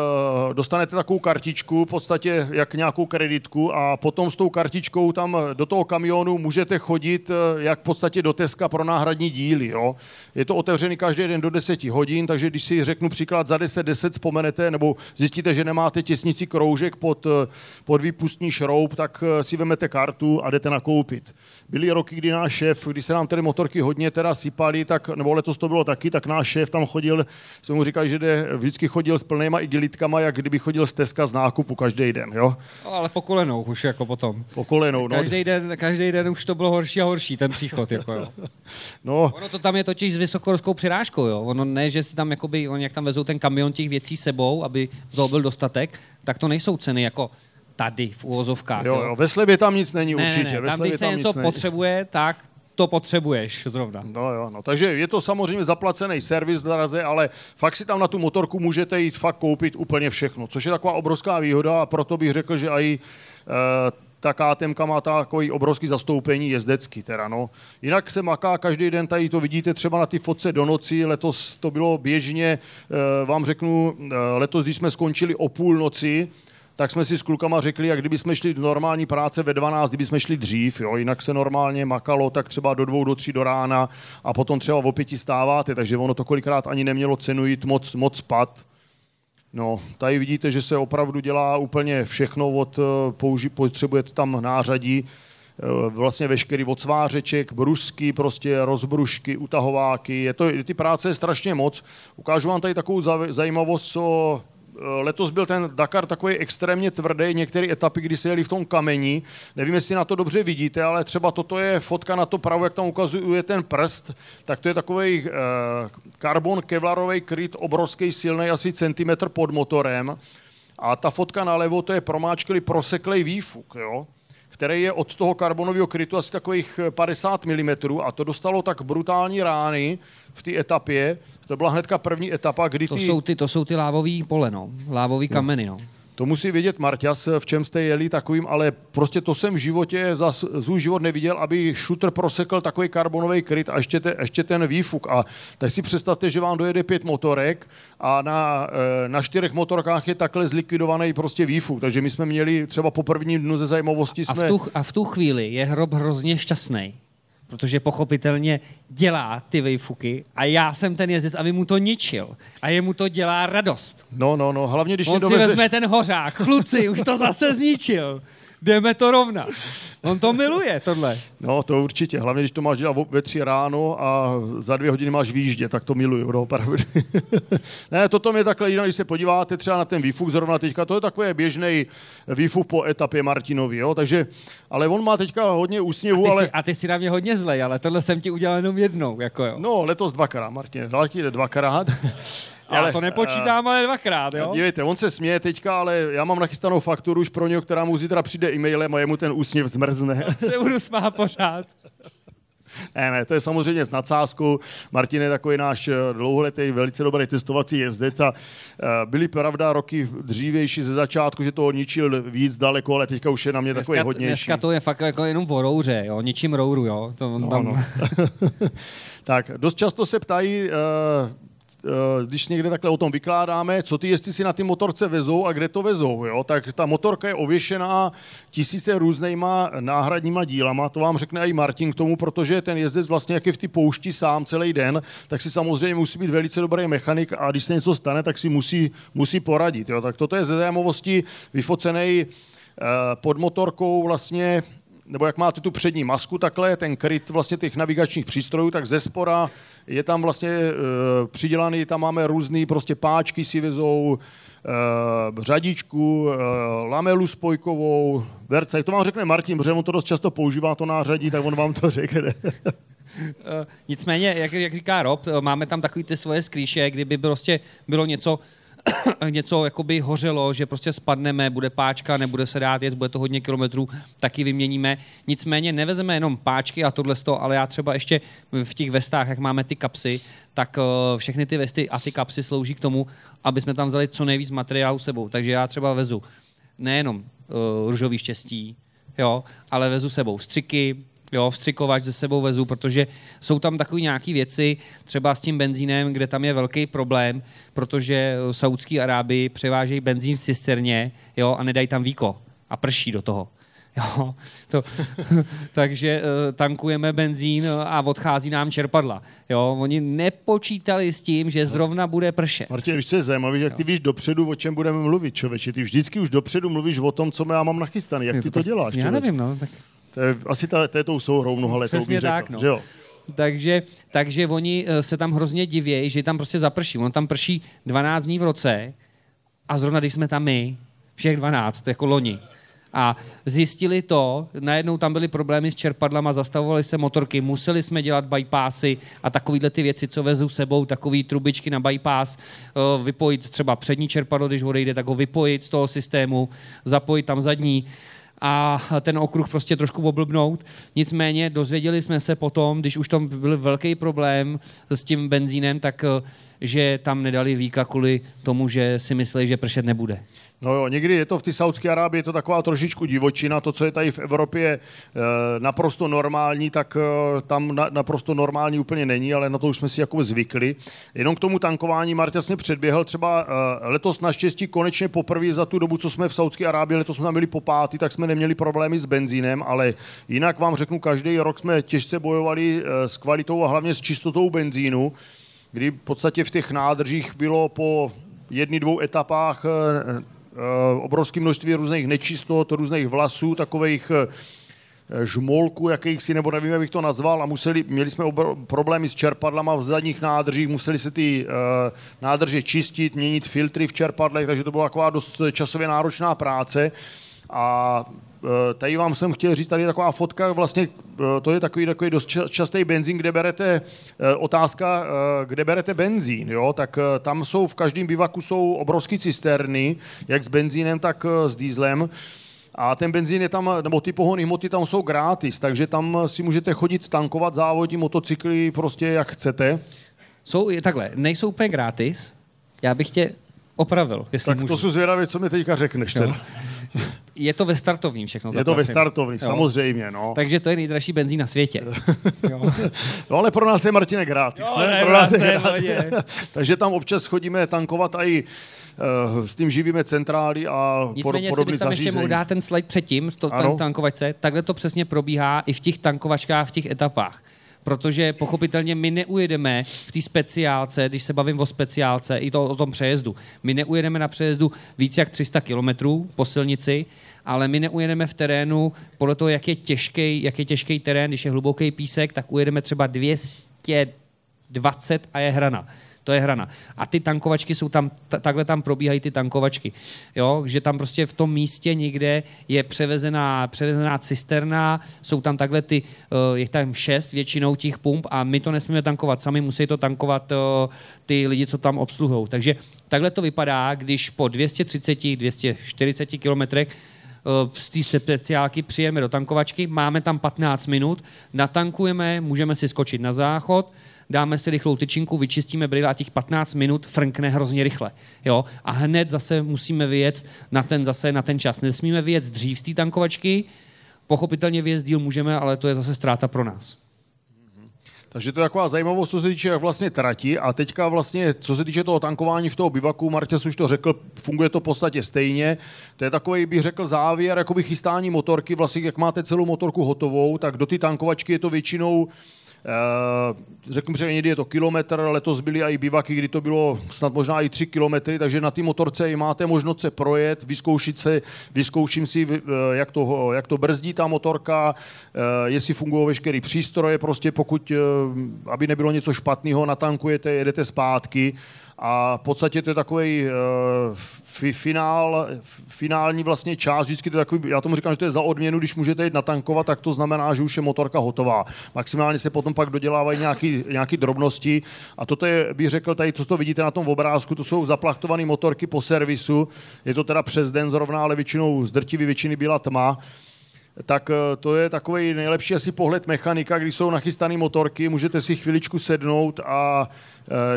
dostanete takovou kartičku, v podstatě jak nějakou kreditku a potom s tou kartičkou tam do toho kamionu můžete chodit e, jak v podstatě do Teska pro náhradní díly. Jo. Je to otevřený každý den do deset hodin, takže když si řeknu příklad za deset deset vzpomenete nebo zjistíte, že nemáte těsnici kroužek pod, pod výpustní šroub, tak e, si vemete kartu a jdete nakoupit. Byly roky, kdy náš šéf, když se nám tedy motorky hodně teda sypaly, tak, nebo letos to bylo taky, tak náš šéf tam chodil, jsme mu říkali, že jde, vždycky chodil s plným i gilitkama, jak kdyby chodil z Teska z nákupu každý den, jo? No, ale po kolenou už jako potom. Po kolenou, no. Každý den, každý den už to bylo horší a horší, ten příchod, jako jo. No. Ono to tam je totiž s vysokohorskou přirážkou, jo? Ono ne, že si tam, jakoby, on jak tam vezou ten kamion těch věcí sebou, aby toho byl dostatek, tak to nejsou ceny, jako tady v uvozovkách. Jo, jo, ve slevě tam nic není ne, určitě. Ne, ne, tam, když se něco potřebuje, tak... to potřebuješ zrovna. No jo, no. Takže je to samozřejmě zaplacený servis draze, ale fakt si tam na tu motorku můžete jít fakt koupit úplně všechno, což je taková obrovská výhoda a proto bych řekl, že i ta K T M má takový obrovský zastoupení jezdecky teda, no. Jinak se maká každý den, tady to vidíte třeba na ty fotce do noci, letos to bylo běžně, vám řeknu, letos, když jsme skončili o půl noci, tak jsme si s klukama řekli, jak kdyby jsme šli do normální práce ve dvanáct, kdyby jsme šli dřív, jo, jinak se normálně makalo, tak třeba do dvou, do tří do rána a potom třeba o pěti stáváte, takže ono to kolikrát ani nemělo cenu jít moc, moc spad. No, tady vidíte, že se opravdu dělá úplně všechno, od použi- potřebujete tam nářadí, vlastně veškerý od svářeček, brusky, prostě rozbrušky, utahováky, je to, ty práce je strašně moc. Ukážu vám tady takovou zav- zajímavost, co... Letos byl ten Dakar takový extrémně tvrdý, některé etapy, kdy se jeli v tom kameni. Nevím, jestli na to dobře vidíte, ale třeba toto je fotka na to pravo, jak tam ukazuje ten prst, tak to je takový eh, karbon kevlarový kryt, obrovský, silný, asi centimetr pod motorem. A ta fotka nalevo, to je promáčklý, proseklej výfuk, jo? Který je od toho karbonového krytu asi takových padesát milimetrů a to dostalo tak brutální rány v té etapě. To byla hnedka první etapa, kdy ty... To jsou ty, to jsou ty lávový pole, no. Lávový kameny, no. To musí vědět Marťas, v čem jste jeli takovým, ale prostě to jsem v životě za svůj život neviděl, aby šutr prosekl takový karbonový kryt a ještě, te, ještě ten výfuk. A tak si představte, že vám dojede pět motorek a na, na čtyřech motorkách je takhle zlikvidovaný prostě výfuk. Takže my jsme měli třeba po prvním dnu ze zajímavosti... A, jsme... a, v, tu, a v tu chvíli je Hrob hrozně šťastný, protože pochopitelně dělá ty výfuky a já jsem ten jezdec, aby mu to ničil. A jemu to dělá radost. No, no, no, hlavně když on si vezme vezeš... ten hořák. Kluci, už to zase zničil. Jdeme to rovna. On to miluje, tohle. No, to určitě. Hlavně, když to máš dělat ve tři ráno a za dvě hodiny máš výjíždě, tak to miluju, no, opravdu. Ne, toto mě takhle jinak, když se podíváte třeba na ten výfuk zrovna teďka, to je takový běžný výfuk po etapě Martinovi, jo, takže, ale on má teďka hodně úsměvu, a ty ale... Si, a ty si na mě hodně zlej, ale tohle jsem ti udělal jenom jednou, jako jo. No, letos dvakrát, Martin, letos dvakrát. Já ale, to nepočítám, ale dvakrát, jo? Dívejte, on se směje teďka, ale já mám nachystanou fakturu už pro něho, která mu zítra přijde e-mailem a jemu ten úsměv zmrzne. Já se budu smát pořád. Ne, ne, to je samozřejmě s nadsázkou. Martin je takový náš dlouholetý, velice dobrý testovací jezdec a byly pravda roky dřívější ze začátku, že toho ničil víc daleko, ale teďka už je na mě dneska, takový hodnější. Dneska to je fakt jako jenom o rouře, jo, ničím rouru, jo. To, no, tam... no. Tak, dost často se ptají... Uh, když někde takhle o tom vykládáme, co ty jezdci si na ty motorce vezou a kde to vezou, jo? Tak ta motorka je ověšená tisíce různýma náhradníma dílama, to vám řekne i Martin k tomu, protože ten jezdec vlastně jak je v ty poušti sám celý den, tak si samozřejmě musí být velice dobrý mechanik a když se něco stane, tak si musí, musí poradit, jo? Tak toto je ze zajímavosti vyfocenej pod motorkou vlastně, nebo jak máte tu přední masku takhle, ten kryt vlastně těch navigačních přístrojů, tak ze spora je tam vlastně e, přidělaný, tam máme různý prostě páčky si vezou, e, řadičku, e, lamelu spojkovou, verce. To vám řekne Martin, protože on to dost často používá, to nářadí, tak on vám to řekne. Nicméně, jak, jak říká Rob, máme tam takový ty svoje skrýše, kdyby prostě bylo něco... něco jakoby hořelo, že prostě spadneme, bude páčka, nebude se dát jet, bude to hodně kilometrů, taky vyměníme. Nicméně nevezeme jenom páčky a tohle sto, ale já třeba ještě v těch vestách, jak máme ty kapsy, tak všechny ty vesty a ty kapsy slouží k tomu, aby jsme tam vzali co nejvíc materiálu sebou. Takže já třeba vezu nejenom uh, růžový štěstí, jo, ale vezu sebou střiky, jo, vstřikovač ze sebou vezu, protože jsou tam takové nějaké věci, třeba s tím benzínem, kde tam je velký problém, protože Saúdské Arábii převážejí benzín v cisterně, jo, a nedají tam víko a prší do toho. Jo, to, takže tankujeme benzín a odchází nám čerpadla. Jo, oni nepočítali s tím, že zrovna bude pršet. Martin, víš, co je zajímavé, jak ty víš dopředu, o čem budeme mluvit, člověče. Ty vždycky už dopředu mluvíš o tom, co já mám nachystaný. Jak ty to děláš? Člověk? Já nevím, no, tak... Asi ta, to je tou souhrou mnohaletou, bych řekl. Tak, no. Že jo? Takže, takže oni se tam hrozně divějí, že tam prostě zaprší. On tam prší dvanáct dní v roce a zrovna když jsme tam my, všech dvanáct, jako loni. A zjistili to, najednou tam byly problémy s čerpadlama, zastavovaly se motorky, museli jsme dělat bypassy a takovýhle ty věci, co vezou sebou, takový trubičky na bypass, vypojit třeba přední čerpadlo, když odejde, tak ho vypojit z toho systému, zapojit tam zadní. A ten okruh prostě trošku oblbnout. Nicméně dozvěděli jsme se potom, když už tam byl velký problém s tím benzínem, tak že tam nedali víka kvůli tomu, že si mysleli, že pršet nebude. No jo, někdy je to v té Saúdské Arábii, je to taková trošičku divočina, to, co je tady v Evropě naprosto normální, tak tam naprosto normální úplně není, ale na to už jsme si jako zvykli. Jenom k tomu tankování Martin jasně předběhl, třeba letos naštěstí konečně poprvé za tu dobu, co jsme v Saúdské Arábii, letos jsme tam byli po pátý, tak jsme neměli problémy s benzínem, ale jinak vám řeknu, každý rok jsme těžce bojovali s kvalitou a hlavně s čistotou benzínu, kdy v podstatě v těch nádržích bylo po jedny, dvou etapách e, e, obrovské množství různých nečistot, různých vlasů, takových e, žmolků, jakýchsi, nebo nevím, jak bych to nazval, a museli, měli jsme obro, problémy s čerpadlama v zadních nádržích, museli se ty e, nádrže čistit, měnit filtry v čerpadlech, takže to byla taková dost časově náročná práce. A tady vám jsem chtěl říct, tady je taková fotka, vlastně to je takový, takový dost častý benzín, kde berete, otázka, kde berete benzín, jo, tak tam jsou v každém bivaku jsou obrovské cisterny, jak s benzínem, tak s dýzlem. A ten benzín je tam, nebo ty pohonné hmoty tam jsou gratis, takže tam si můžete chodit tankovat, závodní motocykly, prostě jak chcete. Jsou takhle, nejsou úplně gratis, já bych tě opravil, jestli tak můžu. To jsou zvědavě, co mi teďka řekneš teda. Je to ve startovním všechno. Je to ve startovním, samozřejmě. No. Takže to je nejdražší benzín na světě. Jo. No ale pro nás je, Martine, gratis. Jo, ne? Ne, pro nás je gratis. Takže tam občas chodíme tankovat a i uh, s tím živíme centrály a podobné zařízení. Nicméně, jestli bych tam ještě mohl dát ten slide předtím, to, ten tankovačce, takhle to přesně probíhá i v těch tankovačkách, v těch etapách. Protože pochopitelně my neujedeme v té speciálce, když se bavím o speciálce, i to, o tom přejezdu. My neujedeme na přejezdu víc jak tři sta kilometrů po silnici, ale my neujedeme v terénu podle toho, jak je těžký, jak je těžký terén, když je hluboký písek, tak ujedeme třeba dvě stě dvacet a je hrana. To je hrana. A ty tankovačky jsou tam, t- takhle tam probíhají ty tankovačky. Jo? Že tam prostě v tom místě někde je převezená, převezená cisterna, jsou tam takhle ty, uh, je tam šest většinou těch pump a my to nesmíme tankovat sami, musí to tankovat uh, ty lidi, co tam obsluhují. Takže takhle to vypadá, když po dvě stě třicet, dvě stě čtyřicet kilometrech z té speciálky přijeme do tankovačky, máme tam patnáct minut, natankujeme, můžeme si skočit na záchod, dáme si rychlou tyčinku, vyčistíme brýle a těch patnáct minut frnkne hrozně rychle. Jo? A hned zase musíme vyjet na ten, zase na ten čas. Nesmíme vyjet dřív z té tankovačky, pochopitelně vyjet díl můžeme, ale to je zase ztráta pro nás. Takže to je taková zajímavost, co se týče vlastně trati a teďka vlastně, co se týče toho tankování v toho bivaku, Marťas už to řekl, funguje to v podstatě stejně. To je takový, bych řekl, závěr, jakoby chystání motorky, vlastně jak máte celou motorku hotovou, tak do ty tankovačky je to většinou, eh, řeknu, že někdy je to kilometr, letos byly i bivaky, kdy to bylo snad možná i tři kilometry, takže na ty motorce máte možnost se projet, vyzkoušet se, vyzkouším si, jak to, jak to brzdí ta motorka, eh, jestli fungují veškerý přístroje, prostě pokud, eh, aby nebylo něco špatného, natankujete, jedete zpátky a v podstatě to je takový eh, finál, finální vlastně část, vždycky to je takový, já tomu říkám, že to je za odměnu, když můžete jít natankovat, tak to znamená, že už je motorka hotová. Maximálně se potom pak dodělávají nějaký, nějaký drobnosti a toto je, bych řekl, tady, co to vidíte na tom obrázku, to jsou zaplachtované motorky po servisu, je to teda přes den zrovna, ale většinou z drtivý většiny byla tma. Tak to je takový nejlepší asi pohled mechanika, když jsou nachystané motorky, můžete si chviličku sednout a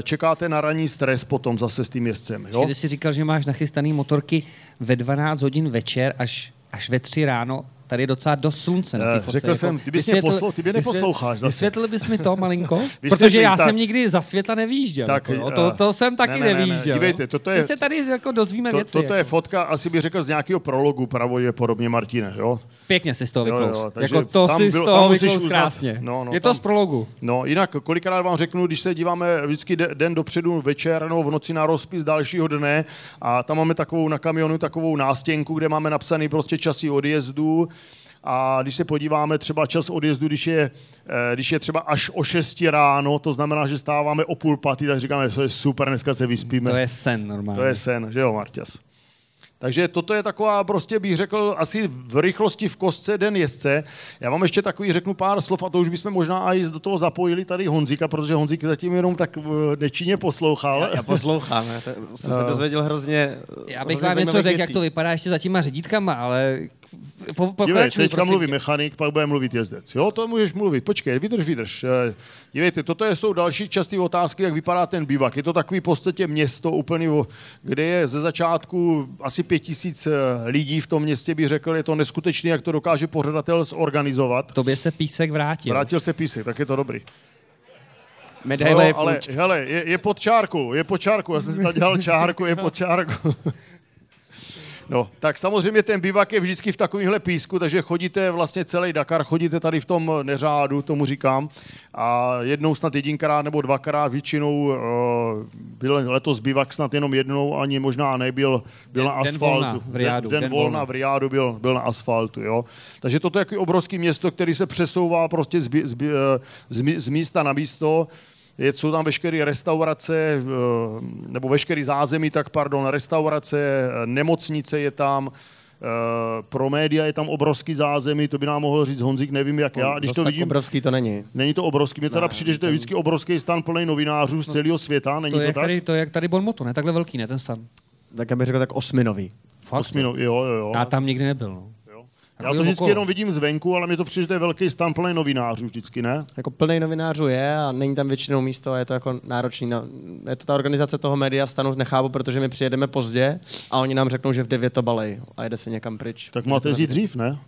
čekáte na ranní stres potom zase s tím jezdcem. Jo? Když jsi říkal, že máš nachystané motorky ve dvanáct hodin večer až, až ve tři ráno, tady je docela dost slunce na té fotce. Řekl jsem, ty bys mě poslouchal, ty mě neposloucháš. Vysvětlil bys mi to malinko? Protože já tak... jsem nikdy za světla nevýjížděl. Tak, jako. to, to jsem taky ne, ne, ne, nevýjížděl. Dívejte, toto je... My se tady jako dozvíme to, věci. Toto jako. Je fotka, asi bych řekl, z nějakého prologu pravděpodobně, Martine. Jo? Pěkně si z toho vykloust. Jako to si z toho vykloust krásně. No, no, je tam, to z prologu. No, jinak kolikrát vám řeknu, když se díváme vždycky den dopředu, večer, no, v noci na rozpis dalšího dne a tam máme takovou na kamionu takovou nástěnku, kde máme napsaný prostě časy odjezdu. A když se podíváme třeba čas odjezdu, když je, když je třeba až o šest ráno, to znamená, že stáváme o půl paty, tak říkáme, že to je super, dneska se vyspíme. To je sen normálně. To je sen, že jo, Marťas. Takže toto je taková, prostě bych řekl, asi v rychlosti v kostce den jezdce. Já vám ještě takový řeknu pár slov, a to už bychom možná i do toho zapojili tady Honzíka, protože Honzík zatím jenom tak nečinně poslouchal. Já, já poslouchám, já to, jsem se dozvěděl hrozně. Já bych vám něco řekl, jak to vypadá ještě za těma řidítkama, ale... Po, Dívej, teďka mluví tě. mechanik, pak bude mluvit jezdec. Jo, to můžeš mluvit. Počkej, vydrž, vydrž. Dívejte, toto jsou další časté otázky, jak vypadá ten bivak. Je to takový v podstatě město úplně, kde je ze začátku asi pět tisíc lidí v tom městě, bych řekl, je to neskutečný, jak to dokáže pořadatel zorganizovat. Tobě se písek vrátil. Vrátil se písek, tak je to dobrý. Medaile je ale, hele, je, je pod čárkou, je pod čárkou. Já jsem si tam dělal čárku, je pod čárkou. No, tak samozřejmě ten bivak je vždycky v takovýmhle písku, takže chodíte vlastně celý Dakar, chodíte tady v tom neřádu, tomu říkám. A jednou snad jedinkrát nebo dvakrát, většinou byl letos bivak snad jenom jednou, ani možná nebyl, byl den, na asfaltu. Den volna v, den, den volna v Rijádu byl, byl na asfaltu, jo. Takže toto je takový obrovský město, který se přesouvá prostě z, z, z, z místa na místo. Jsou tam veškeré restaurace, nebo veškeré zázemí, tak pardon, restaurace, nemocnice je tam, pro média je tam obrovský zázemí, to by nám mohl říct Honzík, nevím jak já, když to vidím. Obrovský to není. Není to obrovský, mně teda ne, přijde, že to je vždycky obrovský stan plný novinářů z celého světa, není to, to jak tak? Tady, to je jak tady Bonmoto, ne? Takhle velký, ne? Ten stan. Tak já bych řekl tak osminový. Fakt, osminový, jo, jo, jo. Já tam nikdy nebyl, no. Já to vždycky jenom vidím zvenku, ale mě to přijde, že to je velký stan plný novinářů vždycky, ne? Jako plný novinářů je a není tam většinou místo a je to jako náročný. Je to ta organizace toho média stanu, nechápu, protože my přijedeme pozdě a oni nám řeknou, že v devět to balej a jede se někam pryč. Tak máte jít dřív, ne?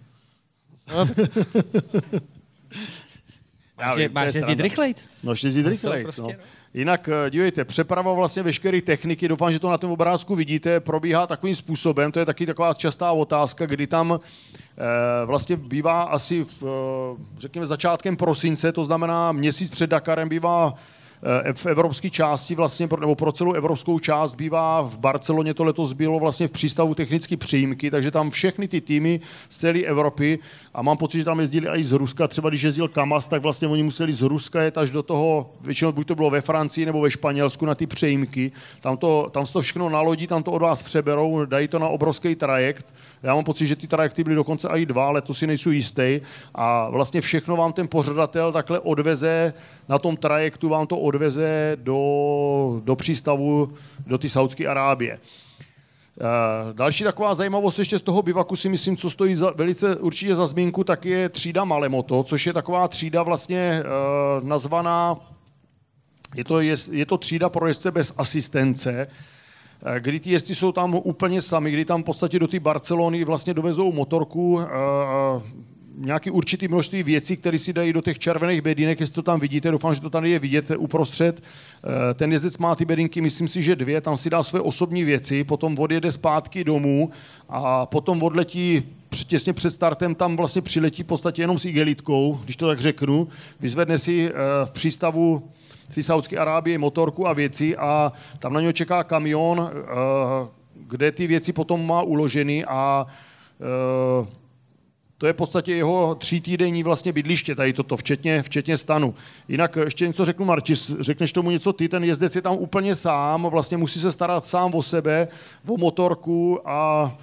No. Vím, máš jezdit rychlejc? No, jezdit rychlejc, no. Jinak, dívejte, přeprava vlastně veškeré techniky, doufám, že to na tom obrázku vidíte, probíhá takovým způsobem, to je taky taková častá otázka, kdy tam e, vlastně bývá asi, v, řekněme, začátkem prosince, to znamená měsíc před Dakarem bývá e, v evropské části, vlastně, nebo pro celou evropskou část bývá v Barceloně, to letos bylo vlastně v přístavu technické přijímky, takže tam všechny ty týmy z celé Evropy, a mám pocit, že tam jezdili i z Ruska, třeba když jezdil Kamaz, tak vlastně oni museli z Ruska jet až do toho, většinou buď to bylo ve Francii nebo ve Španělsku na ty přejímky, tam, to, tam se to všechno nalodí, tam to od vás přeberou, dají to na obrovský trajekt, já mám pocit, že ty trajekty byly dokonce i dva, ale to si nejsou jistý a vlastně všechno vám ten pořadatel takhle odveze, na tom trajektu vám to odveze do, do přístavu, do té Saúdské Arábie. Další taková zajímavost ještě z toho bivaku si myslím, co stojí za, velice určitě za zmínku, tak je třída Malemoto, což je taková třída vlastně uh, nazvaná, je to, je, je to třída pro jezdce bez asistence, kdy ty jezdci jsou tam úplně sami, kdy tam v podstatě do té Barcelony vlastně dovezou motorku, uh, nějaký určitý množství věcí, které si dají do těch červených bedinek, jestli to tam vidíte, doufám, že to tady je vidět uprostřed. Ten jezdec má ty bedinky, myslím si, že dvě, tam si dá své osobní věci, potom odjede zpátky domů a potom odletí těsně před startem, tam vlastně přiletí v podstatě jenom s igelitkou, když to tak řeknu, vyzvedne si v přístavu z Saúdské Arábie motorku a věci a tam na něj čeká kamion, kde ty věci potom má uloženy a to je v podstatě jeho třítýdenní vlastně bydliště, tady toto, včetně, včetně stanu. Jinak ještě něco řeknu, Marti, řekneš tomu něco ty, ten jezdec je tam úplně sám, vlastně musí se starat sám o sebe, o motorku a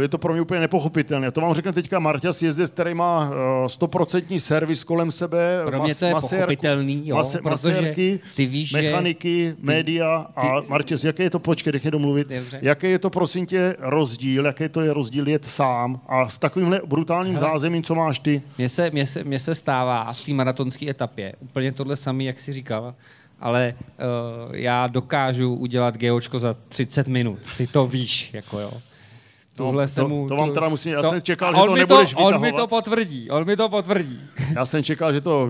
je to pro mě úplně nepochopitelné. To vám řekne teďka Marťas, jezdec, který má stoprocentní servis kolem sebe, pro mě to je masérku, pochopitelný, jo, mas, masérky, ty víš, mechaniky, ty, média a ty, Marťas, jaké je to, počkej, nech mě domluvit, jaký je to, prosím tě, rozdíl, jaký to je rozdíl jet sám a s takovýmhle brutálním hele, zázemím, co máš ty? Mně se, mně se, mně se stává v té maratonské etapě úplně tohle samý, jak jsi říkal, ale uh, já dokážu udělat GOčko za třicet minut, ty to víš, jako jo. No, to, mu, to vám teda musím, já to, jsem čekal, že to nebudeš to, vytahovat. On mi to potvrdí, on mi to potvrdí. Já jsem čekal, že to...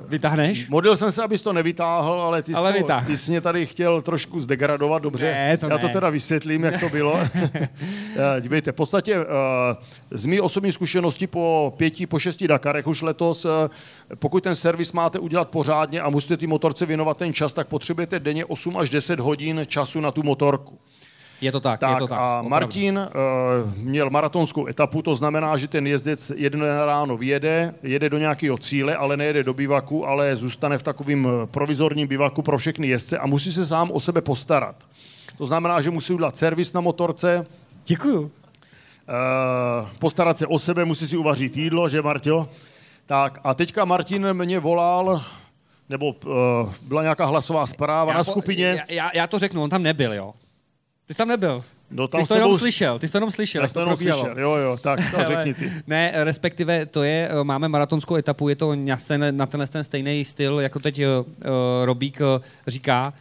Uh, Vytáhneš? Modlil jsem se, abys to nevytáhl, ale ty, ale jsi, to, ty jsi mě tady chtěl trošku zdegradovat, dobře. Ne, to já ne. to teda vysvětlím, jak to bylo. Dívejte, v podstatě uh, z mý osobní zkušenosti po pěti, po šesti Dakarech už letos, uh, pokud ten servis máte udělat pořádně a musíte ty motorce věnovat ten čas, tak potřebujete denně osm až deset hodin času na tu motorku. Je to tak, tak, je to tak. A Martin uh, měl maratonskou etapu, to znamená, že ten jezdec jedno ráno vyjede, jede do nějakého cíle, ale nejede do bivaku, ale zůstane v takovém provizorním bivaku pro všechny jezdce a musí se sám o sebe postarat. To znamená, že musí udělat servis na motorce. Děkuju. Uh, postarat se o sebe, musí si uvařit jídlo, že Martio? Tak a teďka Martin mě volal... nebo uh, byla nějaká hlasová zpráva já, na skupině. Já, já, já to řeknu, on tam nebyl, jo? Ty jsi tam nebyl. No, tam ty jsi to jenom byl... slyšel, ty jsi to jenom slyšel, jak to probíhalo. Jo, jo, tak to řekni ty. Ne, respektive to je, máme maratonskou etapu, je to na tenhle ten stejný styl, jako teď uh, Robík uh, říká.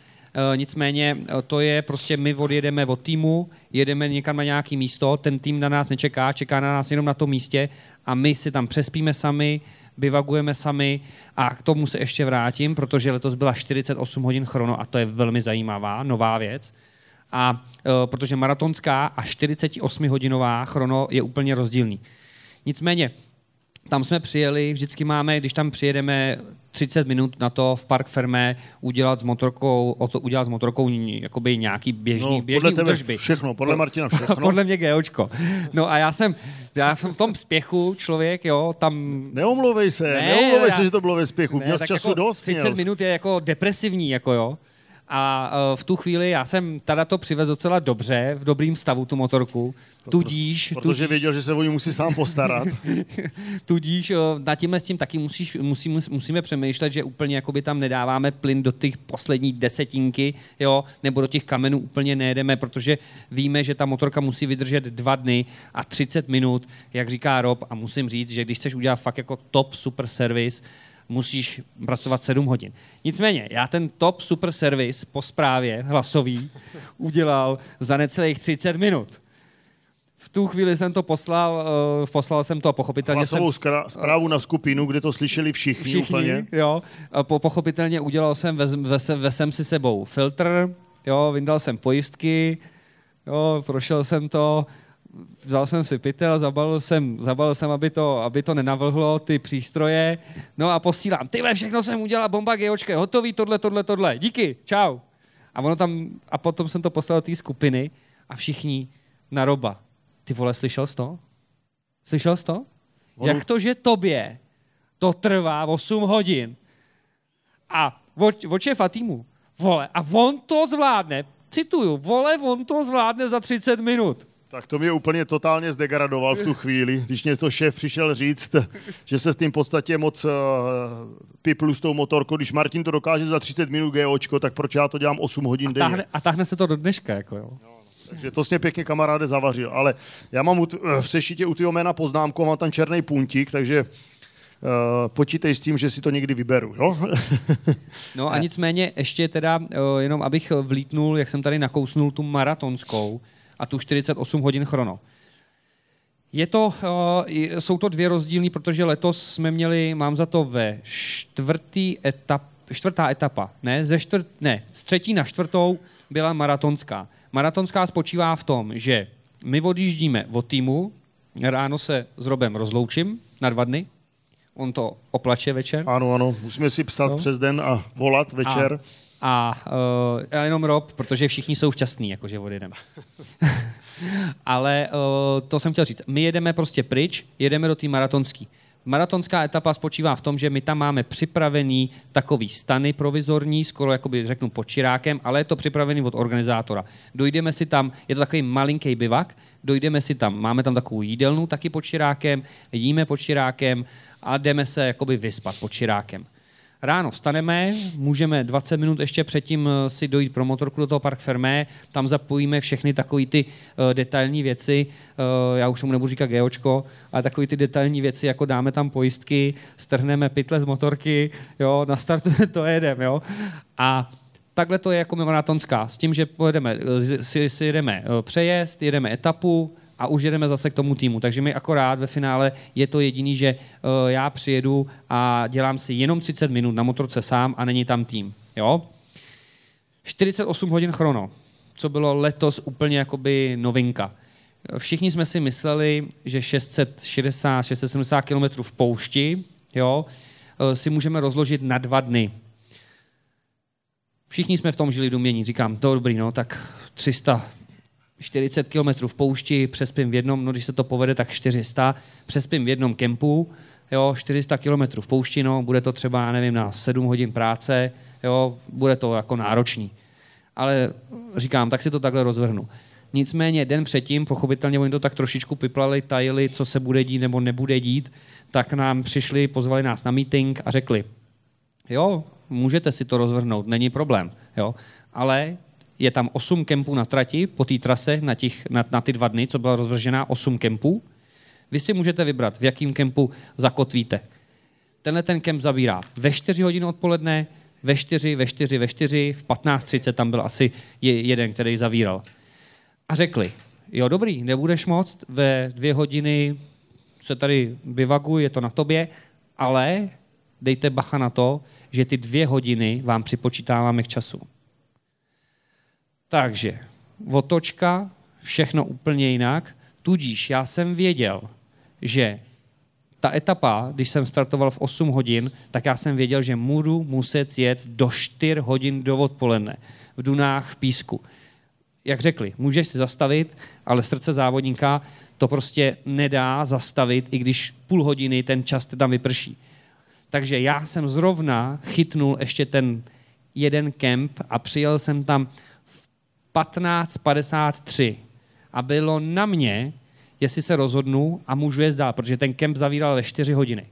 Uh, nicméně uh, to je prostě, my odjedeme od týmu, jedeme někam na nějaké místo, ten tým na nás nečeká, čeká na nás jenom na tom místě a my si tam přespíme sami, bivagujeme sami a k tomu se ještě vrátím, protože letos byla čtyřicet osm hodin chrono a to je velmi zajímavá, nová věc. A e, protože maratonská a čtyřicetiosmihodinová chrono je úplně rozdílný. Nicméně, tam jsme přijeli, vždycky máme, když tam přijedeme třicet minut na to v Parc Fermé udělat s motorkou, o to udělat s motorkou jakoby nějaký běžný, no, běžný údržby. Všechno, podle Martina všechno. Podle mě GOčko. No a já jsem, já jsem v tom spěchu člověk, jo, tam... Neomlouvej se, ne, neomlouvej já, se, že to bylo ve spěchu. Ne, měl času jako dost. třicet minut je jako depresivní, jako jo. A v tu chvíli já jsem teda to přivez docela dobře, v dobrým stavu tu motorku, tudíž... Protože tudíž, věděl, že se o ní musí sám postarat. Tudíž na tímhle s tím taky musíš, musí, musíme přemýšlet, že úplně jakoby tam nedáváme plyn do těch poslední desetinky, jo, nebo do těch kamenů úplně nejedeme, protože víme, že ta motorka musí vydržet dva dny a třicet minut, jak říká Rob, a musím říct, že když chceš udělat fakt jako top super servis, musíš pracovat sedm hodin. Nicméně, já ten top super servis po zprávě hlasový udělal za necelých třicet minut. V tu chvíli jsem to poslal, uh, poslal jsem to a pochopitelně hlasovou jsem... Hlasovou zprávu na skupinu, kde to slyšeli všichni, všichni úplně. Jo, po, pochopitelně udělal jsem, vez, vez, vesem si sebou filtr, jo, vyndal jsem pojistky, jo, prošel jsem to... Vzal jsem si pytel, zabalil jsem, zabalil jsem aby, to, aby to nenavlhlo, ty přístroje, no a posílám. Tyhle, všechno jsem udělal, bomba, geočka, hotový, tohle, tohle, tohle, díky, čau. A ono tam, a potom jsem to poslal do té skupiny a všichni na Roba. Ty vole, slyšel jsi to? Slyšel jsi to? On... Jak to, že tobě to trvá osm hodin? A od, od šéfa týmu, vole, a on to zvládne, cituju, vole, on to zvládne za třicet minut. Tak to mě úplně totálně zdegradoval v tu chvíli, když mě to šéf přišel říct, že se s tím v podstatě moc uh, piplu s tou motorkou. Když Martin to dokáže za třicet minut GOčko, tak proč já to dělám osm hodin a táhne, denně? A táhne se to do dneška, jako jo. No, no. Takže to jsi pěkně, kamaráde, zavařil. Ale já mám v sešitě u tyho jména poznámku, mám tam černý puntík, takže uh, počítej s tím, že si to někdy vyberu. Jo? No a nicméně ještě teda, uh, jenom abych vlítnul, jak jsem tady nakousnul tu maratonskou a tu čtyřicet osm hodin chrono. Je to, jsou to dvě rozdílné, protože letos jsme měli, mám za to ve čtvrtý etap, čtvrtá etapa, ne, ze čtvrt, ne, z třetí na čtvrtou byla maratonská. Maratonská spočívá v tom, že my odjíždíme od týmu, ráno se s Robem rozloučím na dva dny, on to oplače večer. Ano, ano, musíme si psat no. přes den a volat večer. A, a, a jenom Rob, protože všichni jsou šťastní, jakože odjedeme. Ale uh, to jsem chtěl říct. My jedeme prostě pryč, jedeme do té maratonské. Maratonská etapa spočívá v tom, že my tam máme připravený takový stany provizorní, skoro jakoby řeknu pod čirákem, ale je to připravený od organizátora. Dojdeme si tam, je to takový malinký bivak, dojdeme si tam, máme tam takovou jídelnu taky pod čirákem, jíme pod čirákem a jdeme se jakoby vyspat pod čirákem. Ráno vstaneme, můžeme dvacet minut ještě předtím si dojít pro motorku do toho Parc Fermé, tam zapojíme všechny takové ty uh, detailní věci, uh, já už tomu nebudu říkat geočko, ale takové ty detailní věci, jako dáme tam pojistky, strhneme pytle z motorky, jo, na startu to jedeme, jo. A takhle to je jako maratonská, s tím, že pojedeme, si, si jedeme přejezd, jedeme etapu, a už jedeme zase k tomu týmu. Takže mi akorát ve finále je to jediný, že uh, já přijedu a dělám si jenom třicet minut na motorce sám a není tam tým. Jo? čtyřicet osm hodin chrono, co bylo letos úplně jakoby novinka. Všichni jsme si mysleli, že šest set šedesát, šest set sedmdesát kilometrů v poušti, jo, uh, si můžeme rozložit na dva dny. Všichni jsme v tom žili v domění. Říkám, to dobrý, no, tak tři sta čtyřicet kilometrů v poušti, přespím v jednom, no když se to povede, tak čtyři sta, přespím v jednom kempu, jo, čtyři sta kilometrů v poušti, no, bude to třeba, já nevím, na sedm hodin práce, jo, bude to jako náročný. Ale říkám, tak si to takhle rozvrhnu. Nicméně den předtím, pochopitelně oni to tak trošičku piplali, tajili, co se bude dít nebo nebude dít, tak nám přišli, pozvali nás na meeting a řekli, jo, můžete si to rozvrhnout, není problém, jo, ale je tam osm kempů na trati, po té trase, na, těch, na, na ty dva dny, co byla rozvržená, osm kempů. Vy si můžete vybrat, v jakým kempu zakotvíte. Tenhle ten kemp zabírá ve čtyři hodiny odpoledne, ve čtyři, ve čtyři, ve čtyři, v patnáct třicet tam byl asi jeden, který zavíral. A řekli, jo dobrý, nebudeš moc, ve dvě hodiny se tady bivaguj, je to na tobě, ale dejte bacha na to, že ty dvě hodiny vám připočítáváme k času. Takže otočka, všechno úplně jinak, tudíž já jsem věděl, že ta etapa, když jsem startoval v osm hodin, tak já jsem věděl, že budu muset jet do čtyř hodin do odpoledne v Dunách v písku. Jak řekli, můžeš si zastavit, ale srdce závodníka to prostě nedá zastavit, i když půl hodiny ten čas tam vyprší. Takže já jsem zrovna chytnul ještě ten jeden kemp a přijel jsem tam patnáct padesát tři a bylo na mě, jestli se rozhodnu a můžu je zdát, protože ten kemp zavíral ve čtyři hodiny.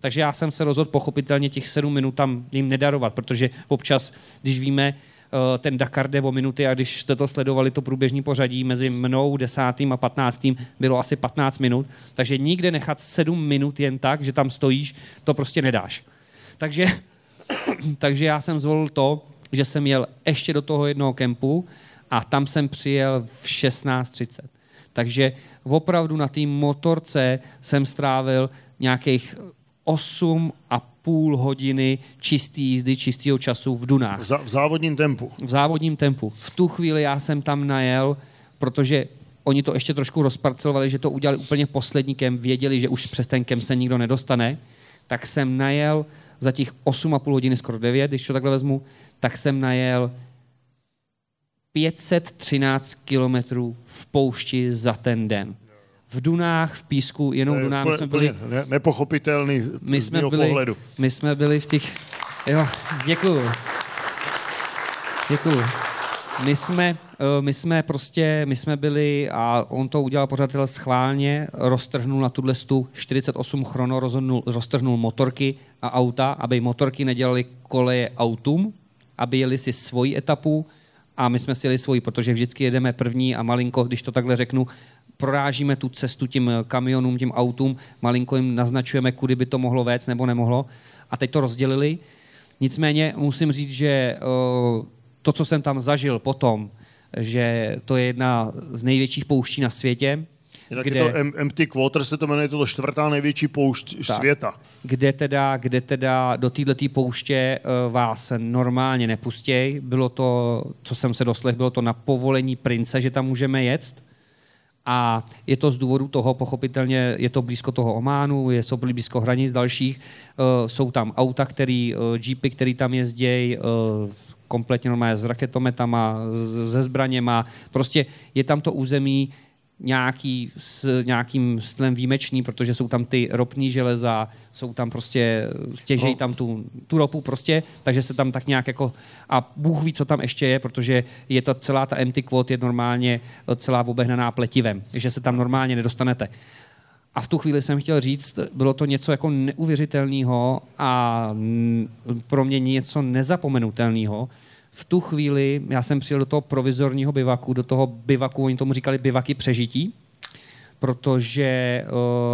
Takže já jsem se rozhodl pochopitelně těch sedm minut tam jim nedarovat, protože občas, když víme, ten Dakar jde o minuty a když jste to sledovali, to průběžní pořadí mezi mnou, desátým a patnáctým bylo asi patnáct minut, takže nikde nechat sedm minut jen tak, že tam stojíš, to prostě nedáš. Takže, takže já jsem zvolil to, že jsem jel ještě do toho jednoho kempu, a tam jsem přijel v šestnáct třicet. Takže opravdu na té motorce jsem strávil nějakých osm a půl hodiny čistý jízdy, čistýho času v Dunách. V, za, v závodním tempu. V závodním tempu. V tu chvíli já jsem tam najel, protože oni to ještě trošku rozparcelovali, že to udělali úplně poslední kemp, věděli, že už přes ten kemp se nikdo nedostane, tak jsem najel za těch osm a půl hodiny, skoro devět, když to takhle vezmu, tak jsem najel pět set třináct kilometrů v poušti za ten den. V Dunách, v písku, jenom v Dunách. My jsme byli ne, nepochopitelný my jsme z mého byli, pohledu. My jsme byli v těch... Jo, děkuju. Děkuju. My jsme, my jsme prostě, my jsme byli, a on to udělal pořadatel schválně, roztrhnul na tuhle stu čtyřicet osm chrono, rozhodnul, roztrhnul motorky a auta, aby motorky nedělaly koleje autům, aby jeli si svoji etapu, a my jsme si jeli svoji, protože vždycky jedeme první a malinko, když to takhle řeknu, prorážíme tu cestu tím kamionům, tím autům, malinko jim naznačujeme, kudy by to mohlo vést nebo nemohlo. A teď to rozdělili. Nicméně musím říct, že to, co jsem tam zažil potom, že to je jedna z největších pouští na světě. Jinak kde, je to Empty Quarter, se to jmenuje, to čtvrtá největší poušť tak, světa. Kde teda, kde teda do této pouště vás normálně nepustěj. Bylo to, co jsem se doslech, bylo to na povolení prince, že tam můžeme jet. A je to z důvodu toho, pochopitelně, je to blízko toho Ománu, je to blízko hranic dalších, jsou tam auta, který, jeepy, které tam jezdějí, kompletně normálně s raketometama, se zbraněma, prostě je tam to území nějaký, s nějakým stlem výjimečný, protože jsou tam ty ropní železa, jsou tam prostě, těžejí tam tu, tu ropu prostě, takže se tam tak nějak jako, a Bůh ví, co tam ještě je, protože je ta celá ta empty quad je normálně celá obehnaná pletivem, že se tam normálně nedostanete. A v tu chvíli jsem chtěl říct, bylo to něco jako neuvěřitelného a pro mě něco nezapomenutelného. V tu chvíli já jsem přijel do toho provizorního bivaku, do toho bivaku, oni tomu říkali bivaky přežití, protože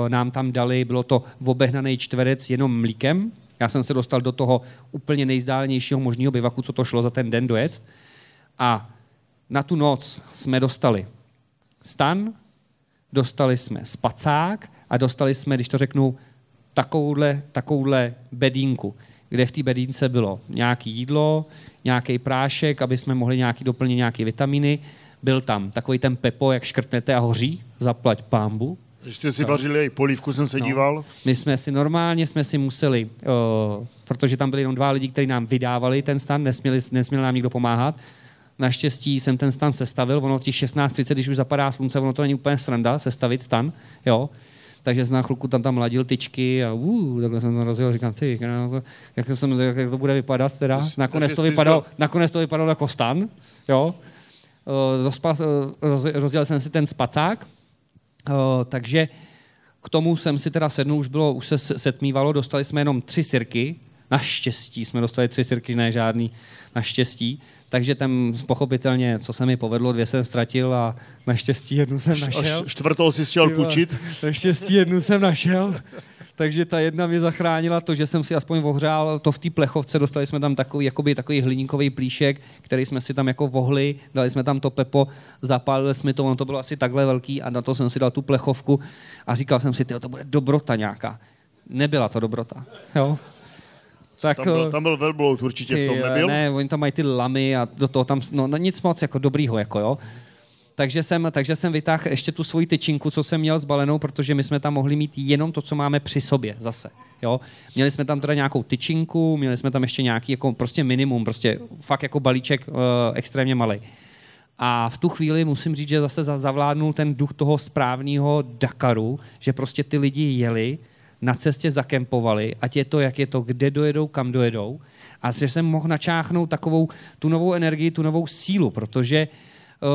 uh, nám tam dali, bylo to obehnaný čtverec jenom mlíkem. Já jsem se dostal do toho úplně nejzdálnějšího možného bivaku, co to šlo za ten den dojet. A na tu noc jsme dostali stan, dostali jsme spacák a dostali jsme, když to řeknu, takovouhle, takovouhle bedínku, kde v té bedínce bylo nějaké jídlo, nějaký prášek, aby jsme mohli nějaký doplnit nějaké vitaminy. Byl tam takový ten pepo, jak škrtnete a hoří, zaplať pámbu. Když jste si vařili i polívku, jsem se no. díval. My jsme si normálně jsme si museli, uh, protože tam byli jenom dva lidi, kteří nám vydávali ten stan, nesměli, nesměl nám nikdo pomáhat. Naštěstí jsem ten stan sestavil, ono těch šestnáct třicet, když už zapadá slunce, ono to není úplně sranda sestavit stan, jo. Takže jsem na chvilku tam tam ladil tyčky a uh, takhle jsem tam rozjel, říkám, ty, jak, jsem, jak to bude vypadat teda. Nakonec to vypadalo, nakonec to vypadalo jako stan, jo. Rozjel jsem si ten spacák, takže k tomu jsem si teda sednul, už, bylo, už se setmívalo, dostali jsme jenom tři sirky. Naštěstí jsme dostali tři sirky, ne žádný, naštěstí. Takže tam pochopitelně, co se mi povedlo, dvě jsem ztratil a naštěstí jednu jsem našel. Čtvrtou si chtěl půjčit. Naštěstí jednu jsem našel. Takže ta jedna mi zachránila to, že jsem si aspoň ohřál to v té plechovce. Dostali jsme tam takový, jakoby, takový hliníkový plíšek, který jsme si tam jako vohli, dali jsme tam to pepo, zapálili jsme to, ono to bylo asi takhle velký a na to jsem si dal tu plechovku a říkal jsem si, tyjo, to bude dobrota nějaká. Nebyla to dobrota, jo. Tak, tam byl, tam byl velbloud, určitě ty, v tom nebyl. Ne, oni tam mají ty lamy a do toho tam, no nic moc jako dobrýho, jako jo. Takže jsem, takže jsem vytáhl ještě tu svoji tyčinku, co jsem měl zbalenou, protože my jsme tam mohli mít jenom to, co máme při sobě zase, jo. Měli jsme tam teda nějakou tyčinku, měli jsme tam ještě nějaký jako prostě minimum, prostě fakt jako balíček uh, extrémně malej. A v tu chvíli musím říct, že zase zavládnul ten duch toho správného Dakaru, že prostě ty lidi jeli, na cestě zakempovali, ať je to, jak je to, kde dojedou, kam dojedou. A že jsem mohl načáchnout takovou tu novou energii, tu novou sílu, protože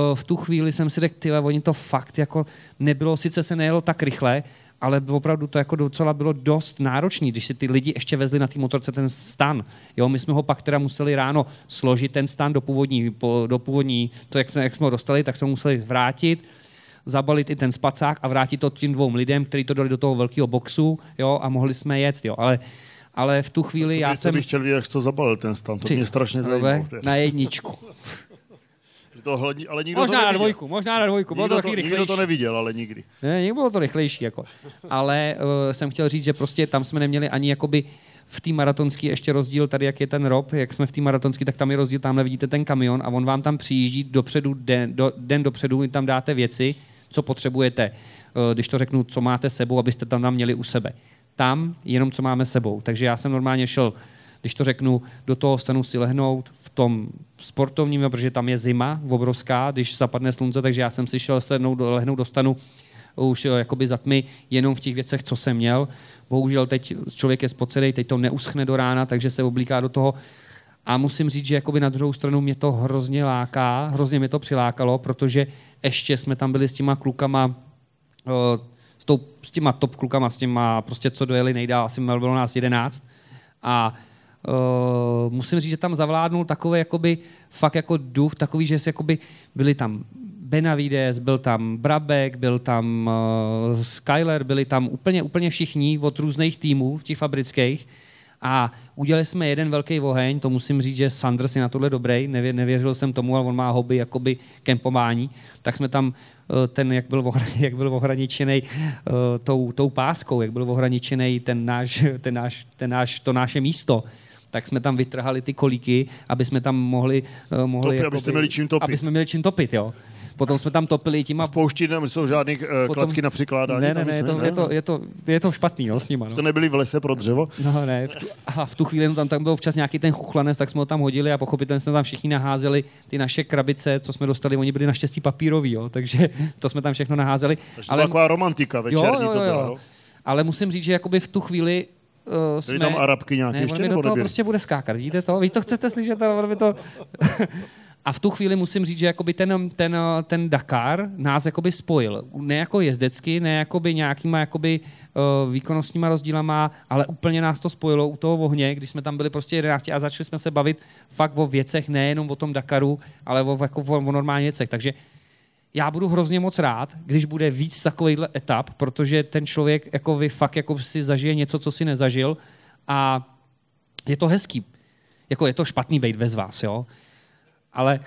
uh, v tu chvíli jsem si řekl, tyhle, oni to fakt jako nebylo, sice se nejelo tak rychle, ale opravdu to jako docela bylo dost náročné, když si ty lidi ještě vezli na té motorce ten stan. Jo, my jsme ho pak teda museli ráno složit ten stan do původní, do původní to, jak jsme, jak jsme ho dostali, tak jsme ho museli vrátit, zabalit i ten spacák a vrátit to tím dvou lidem, kteří to dali do toho velkého boxu, jo, a mohli jsme jet, jo, ale, ale v tu chvíli to já jsem... bych chtěl vidět, jak jsi to zabalil ten stan, to mě strašně zajímalo. Na jedničku. to hledí, ale nikdo možná to na dvojku, možná na dvojku, bylo to taky rychlejší. Nikdo to neviděl, ale nikdy. Ne, nikdy bylo to rychlejší, jako. Ale uh, jsem chtěl říct, že prostě tam jsme neměli ani jakoby v té maratonské ještě rozdíl, tady jak je ten rop, jak jsme v té maratonské, tak tam je rozdíl, tamhle vidíte ten kamion a on vám tam přijíždí dopředu, den, do, den dopředu, vy tam dáte věci, co potřebujete, když to řeknu, co máte sebou, abyste tam, tam měli u sebe. Tam jenom, co máme sebou. Takže já jsem normálně šel, když to řeknu, do toho stanu si lehnout v tom sportovním, protože tam je zima obrovská, když zapadne slunce, takže já jsem si šel sednout, lehnout do stanu už jakoby za tmy, jenom v těch věcech, co jsem měl. Bohužel teď člověk je spocenej, teď to neuschne do rána, takže se oblíká do toho. A musím říct, že jakoby na druhou stranu mě to hrozně láká, hrozně mě to přilákalo, protože ještě jsme tam byli s těma klukama, s, tou, s těma top klukama, s těma prostě co dojeli nejdál, asi bylo nás jedenáct. A Uh, musím říct, že tam zavládnul takový jakoby, fakt jako duch, takový, že se, jakoby, byli tam Benavides, byl tam Brabek, byl tam uh, Skyler, byli tam úplně, úplně všichni od různých týmů, těch fabrických. A udělali jsme jeden velký oheň, to musím říct, že Sanders je na tohle dobrý, nevě, nevěřil jsem tomu, ale on má hobby jakoby kempování, tak jsme tam ten, jak byl, ohra, jak byl ohraničený tou, tou páskou, jak byl ohraničený ten náš, ten náš, ten náš, to naše místo, tak jsme tam vytrhali ty kolíky, aby jsme tam mohli... mohli Topy, jakoby, aby jsme měli čím topit. Aby jsme měli čím topit, jo. Potom jsme tam topili tím a... V poušti nejsou žádný uh, potom... klacky na přikládání. Ne, ne, ne, je to, ne? Je to, je to, je to špatný no, s nima. No. Jste nebyli v lese pro dřevo? No ne, v tu, a v tu chvíli no, tam, tam byl občas nějaký ten chuchlanec, tak jsme ho tam hodili a pochopitelně jsme tam všichni naházeli ty naše krabice, co jsme dostali, oni byli naštěstí papírový, jo, takže to jsme tam všechno naházeli. Takže ale... to byla taková romantika večerní jo, jo, jo, to byla, jo. Ale musím říct, že jakoby v tu chvíli Uh, jsme... tam Arabky nějaký ne, ještě, nebo do toho nebyli? Prostě bude skákat, vidíte to? Vy to chcete slyšet, ale to... A v tu chvíli musím říct, že ten, ten, ten Dakar nás spojil. Ne jako jezdecky, ne nějakýma jakoby, uh, výkonnostníma rozdílama, ale úplně nás to spojilo u toho ohně, když jsme tam byli prostě jedenácti a začali jsme se bavit fakt o věcech, nejenom o tom Dakaru, ale o, jako, o, o normálních věcech. Takže já budu hrozně moc rád, když bude víc takovýchhle etap, protože ten člověk jako vy, fakt jako si zažije něco, co si nezažil a je to hezký. Jako je to špatný bejt bez vás, jo? Ale,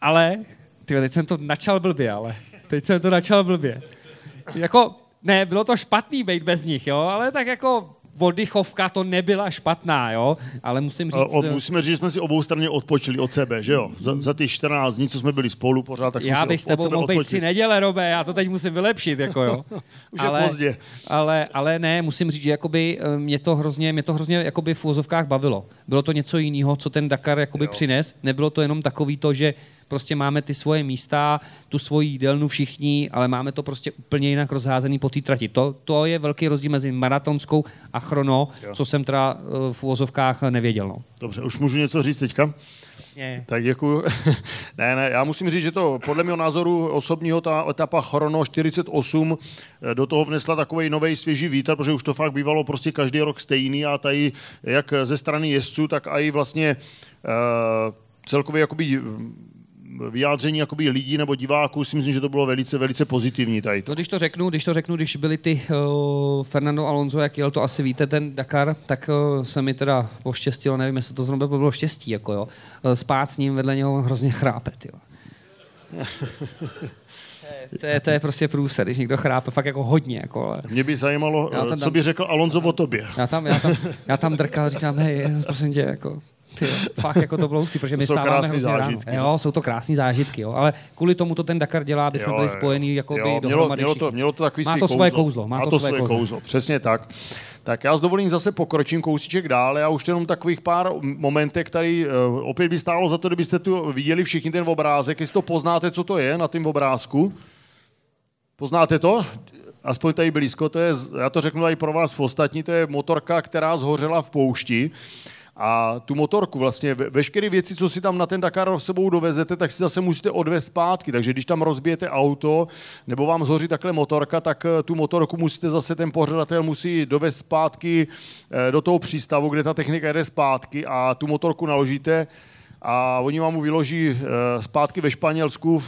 ale, tyhle, teď jsem to načal blbě, ale, teď jsem to načal blbě. Jako, ne, bylo to špatný bejt bez nich, jo, ale tak jako oddychovka to nebyla špatná, jo, ale musím říct... O, musíme říct, že jsme si obou straně odpočili od sebe, že jo, za, za ty čtrnáct dní, co jsme byli spolu pořád, tak jsme já si od, od sebe odpočili. Já bych s tebou mohl být tři neděle, Robe, já to teď musím vylepšit, jako jo. Už ale, je pozdě. Ale, ale ne, musím říct, že jakoby mě to hrozně, mě to hrozně jakoby v úvozovkách bavilo. Bylo to něco jiného, co ten Dakar jakoby přines, nebylo to jenom takový to, že prostě máme ty svoje místa, tu svoji jídelnu všichni, ale máme to prostě úplně jinak rozházený po té trati. To, to je velký rozdíl mezi maratonskou a chrono, jo. Co jsem teda v uvozovkách nevěděl. No. Dobře, už můžu něco říct teďka? Jasně. Tak děkuju. ne, ne, já musím říct, že to podle mého názoru osobního ta etapa chrono čtyřicet osm do toho vnesla takovej novej svěží vítr, protože už to fakt bývalo prostě každý rok stejný a tady jak ze strany jezdců, tak i vlastně uh, celkově jakoby vyjádření jakoby lidí nebo diváků, si myslím, že to bylo velice, velice pozitivní tady. No, když to řeknu, když to řeknu, když byli ty uh, Fernando Alonso, jak jel, to asi víte, ten Dakar, tak uh, se mi teda poštěstilo, nevím, jestli to zrovna bylo štěstí, jako jo, uh, spát s ním vedle něho hrozně chrápet, jo. To je, to je prostě průser, když někdo chrápe, fakt jako hodně. Jako, ale... Mě by zajímalo, tam, co by řekl Alonso o tobě. Já tam, já tam, já tam drkal, říkám, hej, prosím tě, jako... Ty, fakt jako to bylo hustý, protože my stáváme hrozně ráno. Jo, jsou to krásné zážitky, jo, ale kvůli tomu to ten Dakar dělá, aby jsme byli spojení jakoby dohromady. Mělo, mělo, mělo to takový má to svoje kouzlo. kouzlo. Má, má to, to svoje kouzlo. kouzlo, přesně tak. Tak já s dovolením zase pokročím kousíček dál, já už jenom takových pár momentek, který uh, opět by stálo za to, kdybyste tu viděli všichni ten obrázek, jestli to poznáte, co to je na tým obrázku. Poznáte to? Aspoň tady blízko, to je, já to řeknu i pro vás v ostatní, to je motorka, která zhořela v poušti. A tu motorku vlastně, veškeré věci, co si tam na ten Dakar s sebou dovezete, tak si zase musíte odvést zpátky, takže když tam rozbijete auto nebo vám zhoří takhle motorka, tak tu motorku musíte zase, ten pořadatel musí dovést zpátky do toho přístavu, kde ta technika jede zpátky a tu motorku naložíte a oni vám ji vyloží zpátky ve Španělsku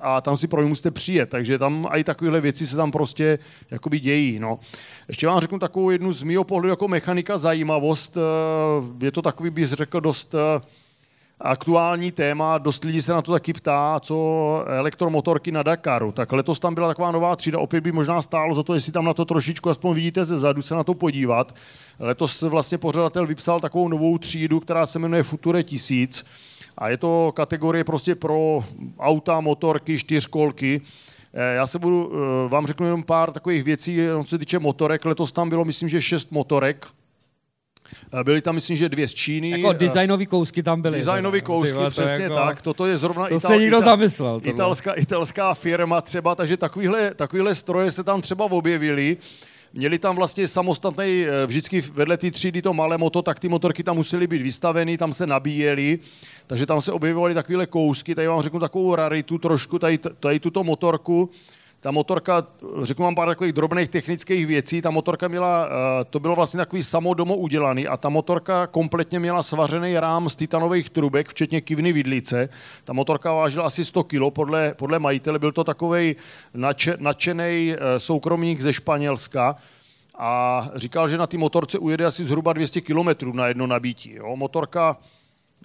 a tam si pro ně musíte přijet, takže tam i takovéhle věci se tam prostě jakoby dějí. No. Ještě vám řeknu takovou jednu z mýho pohledu jako mechanika zajímavost, je to takový, bych řekl, dost aktuální téma, dost lidí se na to taky ptá, co elektromotorky na Dakaru. Tak letos tam byla taková nová třída, opět by možná stálo za to, jestli tam na to trošičku, aspoň vidíte ze zadu, se na to podívat. Letos vlastně pořadatel vypsal takovou novou třídu, která se jmenuje Future tisíc a je to kategorie prostě pro auta, motorky, čtyřkolky. Já se budu, vám řeknu jenom pár takových věcí, co se týče motorek. Letos tam bylo, myslím, že šest motorek. Byly tam, myslím, že dvě z Číny. Jako designový kousky tam byly. Designový kousky, tyhle, přesně to jako... tak. Toto je zrovna to Ital... se nikdo zamyslel, italská, italská firma třeba, takže takovýhle, takovýhle stroje se tam třeba objevily. Měli tam vlastně samostatný, vždycky vedle té třídy to malé moto, tak ty motorky tam musely být vystaveny, tam se nabíjely, takže tam se objevovaly takovýhle kousky. Tady vám řeknu takovou raritu trošku, tady, tady tuto motorku. Ta motorka, řeknu vám pár takových drobných technických věcí, ta motorka měla, to bylo vlastně takový samodomo udělaný a ta motorka kompletně měla svařený rám z titanových trubek, včetně kivny vidlice. Ta motorka vážila asi sto kilogramů, podle, podle majitele, byl to takovej nadšenej soukromník ze Španělska, a říkal, že na té motorce ujede asi zhruba dvě stě kilometrů na jedno nabití. Jo? Motorka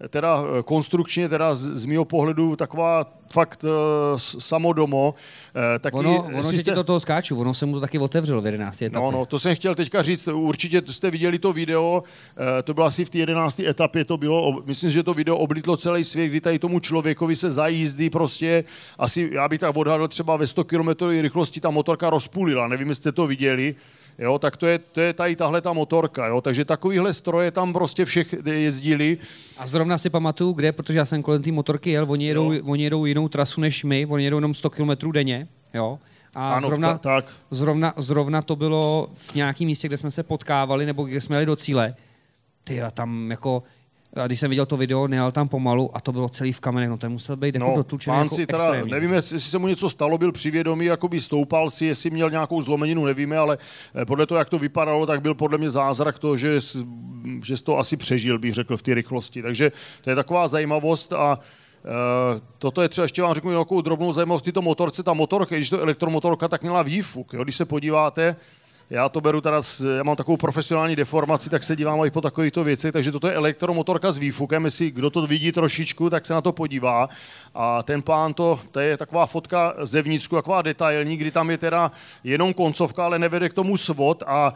teda konstrukčně, teda z, z mýho pohledu taková fakt e, samodomo. E, taky, ono, ono že jste... ti do toho skáču, ono se mu to taky otevřelo v jedenácté etapě. No, no, to jsem chtěl teďka říct, určitě jste viděli to video, e, to bylo asi v té jedenácté etapě, to bylo, myslím, že to video oblítlo celý svět, kdy tady tomu člověkovi se zajízdí prostě, asi já bych tak odhadl třeba ve sto kilometrů rychlosti ta motorka rozpůlila, nevím, jestli jste to viděli. Jo, tak to je, to je tady tahle ta motorka, jo, takže takovýhle stroje tam prostě všech jezdili. A zrovna si pamatuju, kde, protože já jsem kolem té motorky jel, oni jedou, oni jedou jinou trasu než my, oni jedou jenom sto kilometrů denně, jo. A ano, zrovna, tak. Zrovna, zrovna to bylo v nějakém místě, kde jsme se potkávali, nebo kde jsme jeli do cíle. Ty, a tam jako... A když jsem viděl to video, nejel tam pomalu a to bylo celý v kamenech, no ten musel být no, dotlučený jako teda, extrémně. Nevím, jestli se mu něco stalo, byl při vědomí, jakoby stoupal si, jestli měl nějakou zlomeninu, nevíme, ale podle toho, jak to vypadalo, tak byl podle mě zázrak to, že, že jsi to asi přežil, bych řekl, v té rychlosti. Takže to je taková zajímavost a Uh, toto je třeba, ještě vám řeknu nějakou drobnou zajímavost, tyto motorce, ta motorka, když to elektromotorka, tak měla výfuk, jo? Když se podíváte, já to beru teda, já mám takovou profesionální deformaci, tak se dívám i po takovýchto věcech, takže toto je elektromotorka s výfukem, jestli kdo to vidí trošičku, tak se na to podívá. A ten pán to, to je taková fotka zevnitřku, taková detailní, kdy tam je teda jenom koncovka, ale nevede k tomu svod a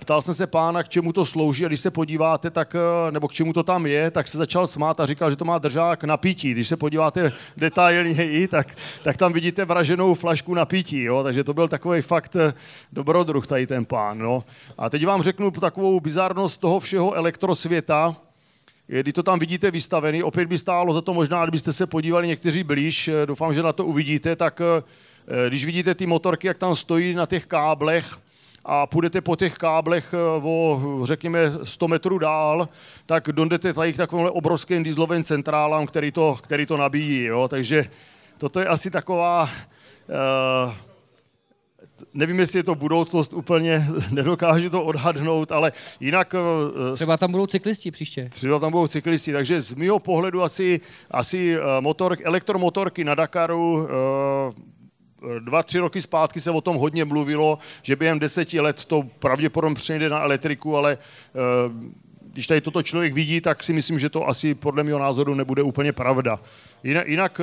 ptal jsem se pána, k čemu to slouží a když se podíváte, tak, nebo k čemu to tam je, tak se začal smát a říkal, že to má držák na pití. Když se podíváte detailněji, tak, tak tam vidíte vraženou flašku na pití, jo? Takže to byl takový fakt dobrodruh tady ten pán, no. A teď vám řeknu takovou bizarnost toho všeho elektrosvěta, kdy to tam vidíte vystavený, opět by stálo za to možná, kdybyste se podívali někteří blíž, doufám, že na to uvidíte, tak když vidíte ty motorky, jak tam stojí na těch káblech a půjdete po těch káblech o, řekněme, sto metrů dál, tak dojdete tady k takovémhle obrovským dieselovým centrálám, který to, který to nabíjí, jo. Takže toto je asi taková... Uh, Nevím, jestli je to budoucnost úplně, nedokážu to odhadnout, ale jinak... Třeba tam budou cyklisti příště. Třeba tam budou cyklisti, takže z mého pohledu asi, asi motor, elektromotorky na Dakaru... Dva, tři roky zpátky se o tom hodně mluvilo, že během deseti let to pravděpodobně přejde na elektriku, ale když tady toto člověk vidí, tak si myslím, že to asi podle mého názoru nebude úplně pravda. Jinak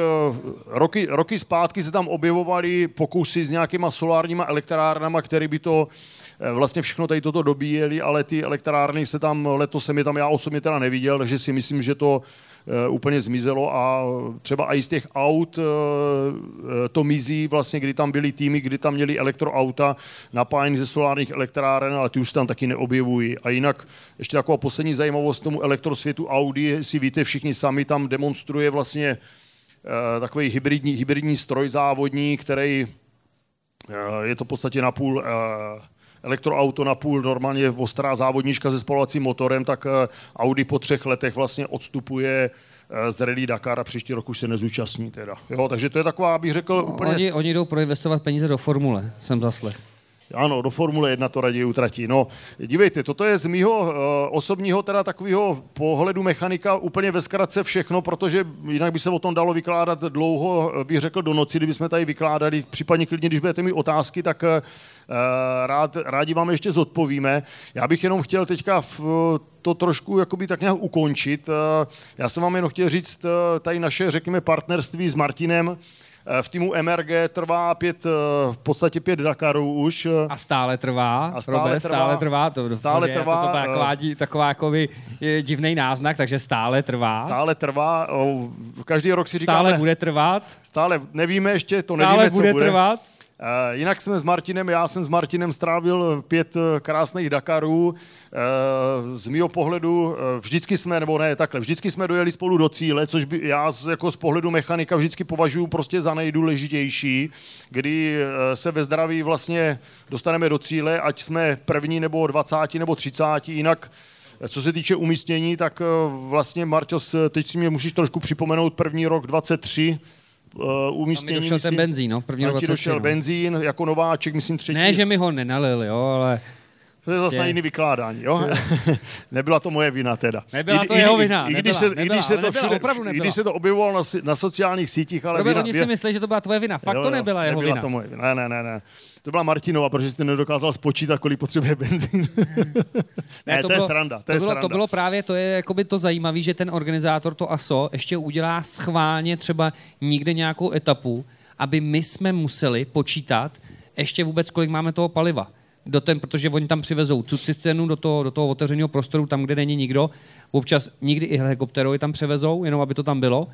roky, roky zpátky se tam objevovaly pokusy s nějakýma solárníma elektrárnama, které by to vlastně všechno tady toto dobíjeli, ale ty elektrárny se tam, letos jsem je tam já osobně teda neviděl, takže si myslím, že to úplně zmizelo a třeba i z těch aut to mizí vlastně, kdy tam byly týmy, kdy tam měli elektroauta napájení ze solárních elektráren, ale ty už tam taky neobjevují. A jinak ještě taková poslední zajímavost tomu elektrosvětu Audi, si víte všichni sami, tam demonstruje vlastně takový hybridní, hybridní stroj závodní, který je to v podstatě napůl elektroauto, napůl normálně ostrá závodnička se spalovacím motorem, tak Audi po třech letech vlastně odstupuje z Rally Dakar a příští rok už se nezúčastní teda. Jo, takže to je taková, abych řekl, no, úplně... Oni, oni jdou proinvestovat peníze do Formule, jsem zaslech. Ano, do Formule jedna to raději utratí. No, dívejte, toto je z mýho uh, osobního teda takového pohledu mechanika úplně ve zkratce všechno, protože jinak by se o tom dalo vykládat dlouho, bych řekl do noci, kdybychom tady vykládali, případně klidně, když budete mít otázky, tak uh, rád, rádi vám ještě zodpovíme. Já bych jenom chtěl teďka v, to trošku jakoby tak nějak ukončit. Uh, já jsem vám jenom chtěl říct uh, tady naše, řekněme, partnerství s Martinem. V týmu M R G trvá pět, v podstatě pět Dakarů už. A stále trvá. A stále, Robert, trvá, stále trvá. To, stále je, trvá. To, to kládí, taková jako divný náznak, takže stále trvá. Stále trvá. O, každý rok si říkáme... Stále bude trvat. Stále nevíme ještě, to stále nevíme, bude co bude. Trvat. Uh, jinak jsme s Martinem, já jsem s Martinem strávil pět krásných Dakarů. Uh, z mýho pohledu uh, vždycky jsme, nebo ne takhle, vždycky jsme dojeli spolu do cíle, což by, já z, jako z pohledu mechanika vždycky považuji prostě za nejdůležitější, kdy uh, se ve zdraví vlastně dostaneme do cíle, ať jsme první nebo dvacátí nebo třicátí, jinak co se týče umístění, tak uh, vlastně Marťos, teď si mě musíš trošku připomenout první rok dvacet tři, uh, umístění. Tam mi došel ten benzín, no? První tam ti došel no. benzín, jako nováček, myslím třetí. Ne, že mi ho nenalil, jo, ale... To je zase na jiný vykládání, jo? Nebyla to moje vina teda. Nebyla to jeho vina, i když se to objevovalo na, na sociálních sítích, ale Robert, vina... Oni si mysleli, že to byla tvoje vina, fakt jo, jo, to nebyla jeho nebyla vina. Nebyla to moje vina, ne, ne, ne. To byla Martinova, protože jsi nedokázal spočítat, kolik potřebuje benzín. ne, ne, to, to je bylo, sranda, to, to je bylo, sranda. To bylo právě, to je jakoby to zajímavé, že ten organizátor, to A S O, ještě udělá schválně třeba nikde nějakou etapu, aby my jsme museli počítat ještě vůbec, kolik máme toho paliva. Do ten, protože oni tam přivezou tu cisternu do toho, do toho otevřeného prostoru, tam, kde není nikdo. Občas nikdy i helikopterou je tam převezou, jenom aby to tam bylo.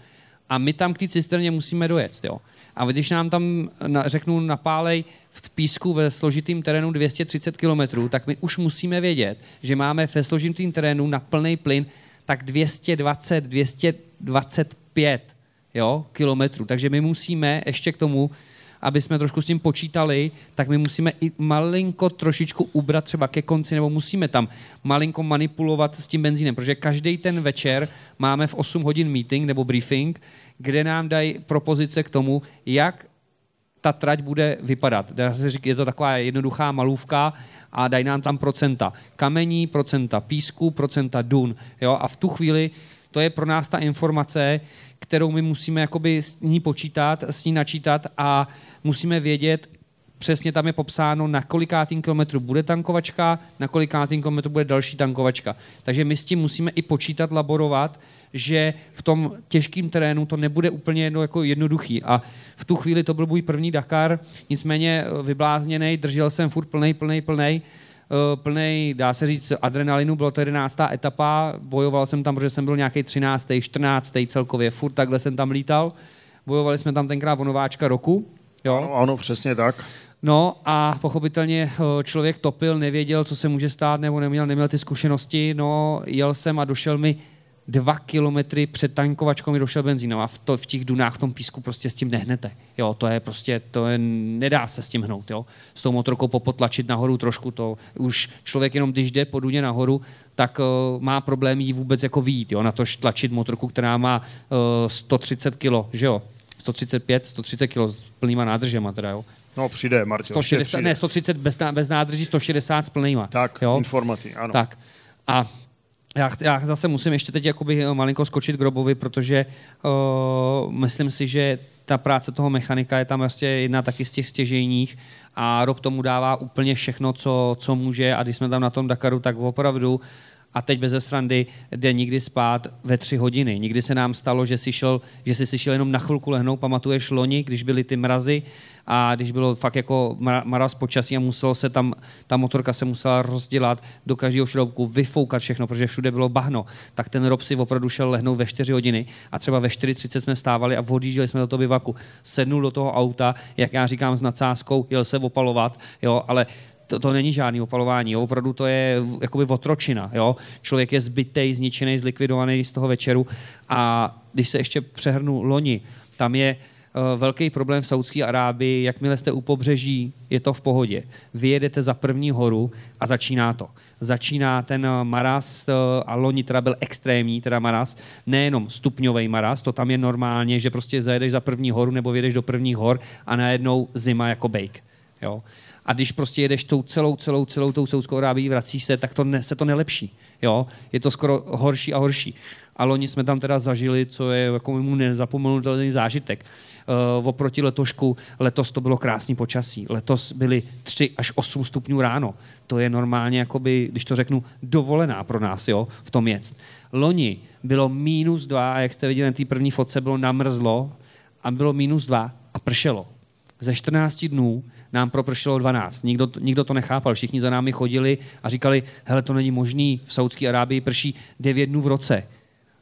A my tam k té cisterně musíme dojet. Jo. A když nám tam na, řeknou napálej v písku ve složitým terénu dvě stě třicet kilometrů, tak my už musíme vědět, že máme ve složitým terénu na plný plyn tak dvě stě dvacet, dvě stě dvacet pět jo, kilometrů. Takže my musíme ještě k tomu, aby jsme trošku s tím počítali, tak my musíme i malinko trošičku ubrat třeba ke konci, nebo musíme tam malinko manipulovat s tím benzínem, protože každý ten večer máme v osm hodin meeting nebo briefing, kde nám dají propozice k tomu, jak ta trať bude vypadat. Je to taková jednoduchá malůvka a dají nám tam procenta kamení, procenta písku, procenta dun. Jo? A v tu chvíli to je pro nás ta informace, kterou my musíme jakoby s ní počítat, s ní načítat a musíme vědět, přesně tam je popsáno, na kolikátým kilometru bude tankovačka, na kolikátým kilometru bude další tankovačka. Takže my s tím musíme i počítat, laborovat, že v tom těžkém terénu to nebude úplně jedno, jako jednoduchý. A v tu chvíli to byl můj první Dakar, nicméně vyblázněnej, držel jsem furt plnej, plnej, plnej. plnej, dá se říct, adrenalinu, bylo to jedenáctá etapa, bojoval jsem tam, protože jsem byl nějaký třináctý, čtrnáctý celkově, furt takhle jsem tam lítal, bojovali jsme tam tenkrát o nováčka roku. Jo? Ano, ano, přesně tak. No a pochopitelně člověk topil, nevěděl, co se může stát, nebo neměl, neměl ty zkušenosti, no jel jsem a došel mi dva kilometry před tankovačkou mi došel benzín, no a v, to, v těch dunách, v tom písku prostě s tím nehnete. Jo, to je prostě, to je, nedá se s tím hnout, jo. S tou motorkou popotlačit nahoru trošku, to už člověk jenom, když jde po duně nahoru, tak uh, má problém jí vůbec jako vyjít, jo, na to tlačit motorku, která má uh, sto třicet kilo, že jo, sto třicet pět, sto třicet kilo s plnýma nádržema teda, jo. No, přijde, Martin. sto šedesát, ne, sto třicet bez, bez nádrží, sto šedesát s plnýma. Tak, jo? Informaty, ano. Tak. A Já, já zase musím ještě teď jakoby malinko skočit k Robovi, protože uh, myslím si, že ta práce toho mechanika je tam vlastně jedna taky z těch stěžejních a Rob tomu dává úplně všechno, co, co může a když jsme tam na tom Dakaru, tak opravdu a teď beze srandy jde nikdy spát ve tři hodiny. Nikdy se nám stalo, že si šel, že si šel jenom na chvilku lehnout, pamatuješ loni, když byly ty mrazy a když bylo fakt jako mraz počasí a muselo se tam, ta motorka se musela rozdělat do každého šroubku, vyfoukat všechno, protože všude bylo bahno, tak ten Rob si opravdu šel lehnout ve čtyři hodiny a třeba ve čtyři třicet jsme stávali a odjížděli jsme do toho bivaku. Sednul do toho auta, jak já říkám s nadsázkou, jel se opalovat, jo, ale To, to není žádný opalování, jo? Opravdu to je jakoby otročina. Jo? Člověk je zbytej, zničený, zlikvidovaný z toho večeru a když se ještě přehrnu loni, tam je uh, velký problém v Saúdské Arábii, jakmile jste u pobřeží, je to v pohodě. Vyjedete za první horu a začíná to. Začíná ten maraz uh, a loni teda byl extrémní, teda maraz, nejenom stupňový maraz, to tam je normálně, že prostě zajedeš za první horu nebo vyjedeš do prvních hor a najednou zima jako bejk. Jo? A když prostě jedeš tou celou, celou, celou tou Saúdskou Arábií, vrací se, tak to ne, se to nelepší. Jo? Je to skoro horší a horší. A loni jsme tam teda zažili, co je jako mu nezapomenutelný zážitek. Uh, oproti letošku, letos to bylo krásný počasí. Letos byly tři až osm stupňů ráno. To je normálně, jakoby, když to řeknu, dovolená pro nás, jo, v tom jet. Loni bylo minus dva, a jak jste viděli na té první fotce, bylo namrzlo a bylo minus dva a pršelo. Ze čtrnácti dnů nám propršelo dvanáct. Nikdo, nikdo to nechápal. Všichni za námi chodili a říkali, hele, to není možný, v Saúdské Arábii prší devět dnů v roce.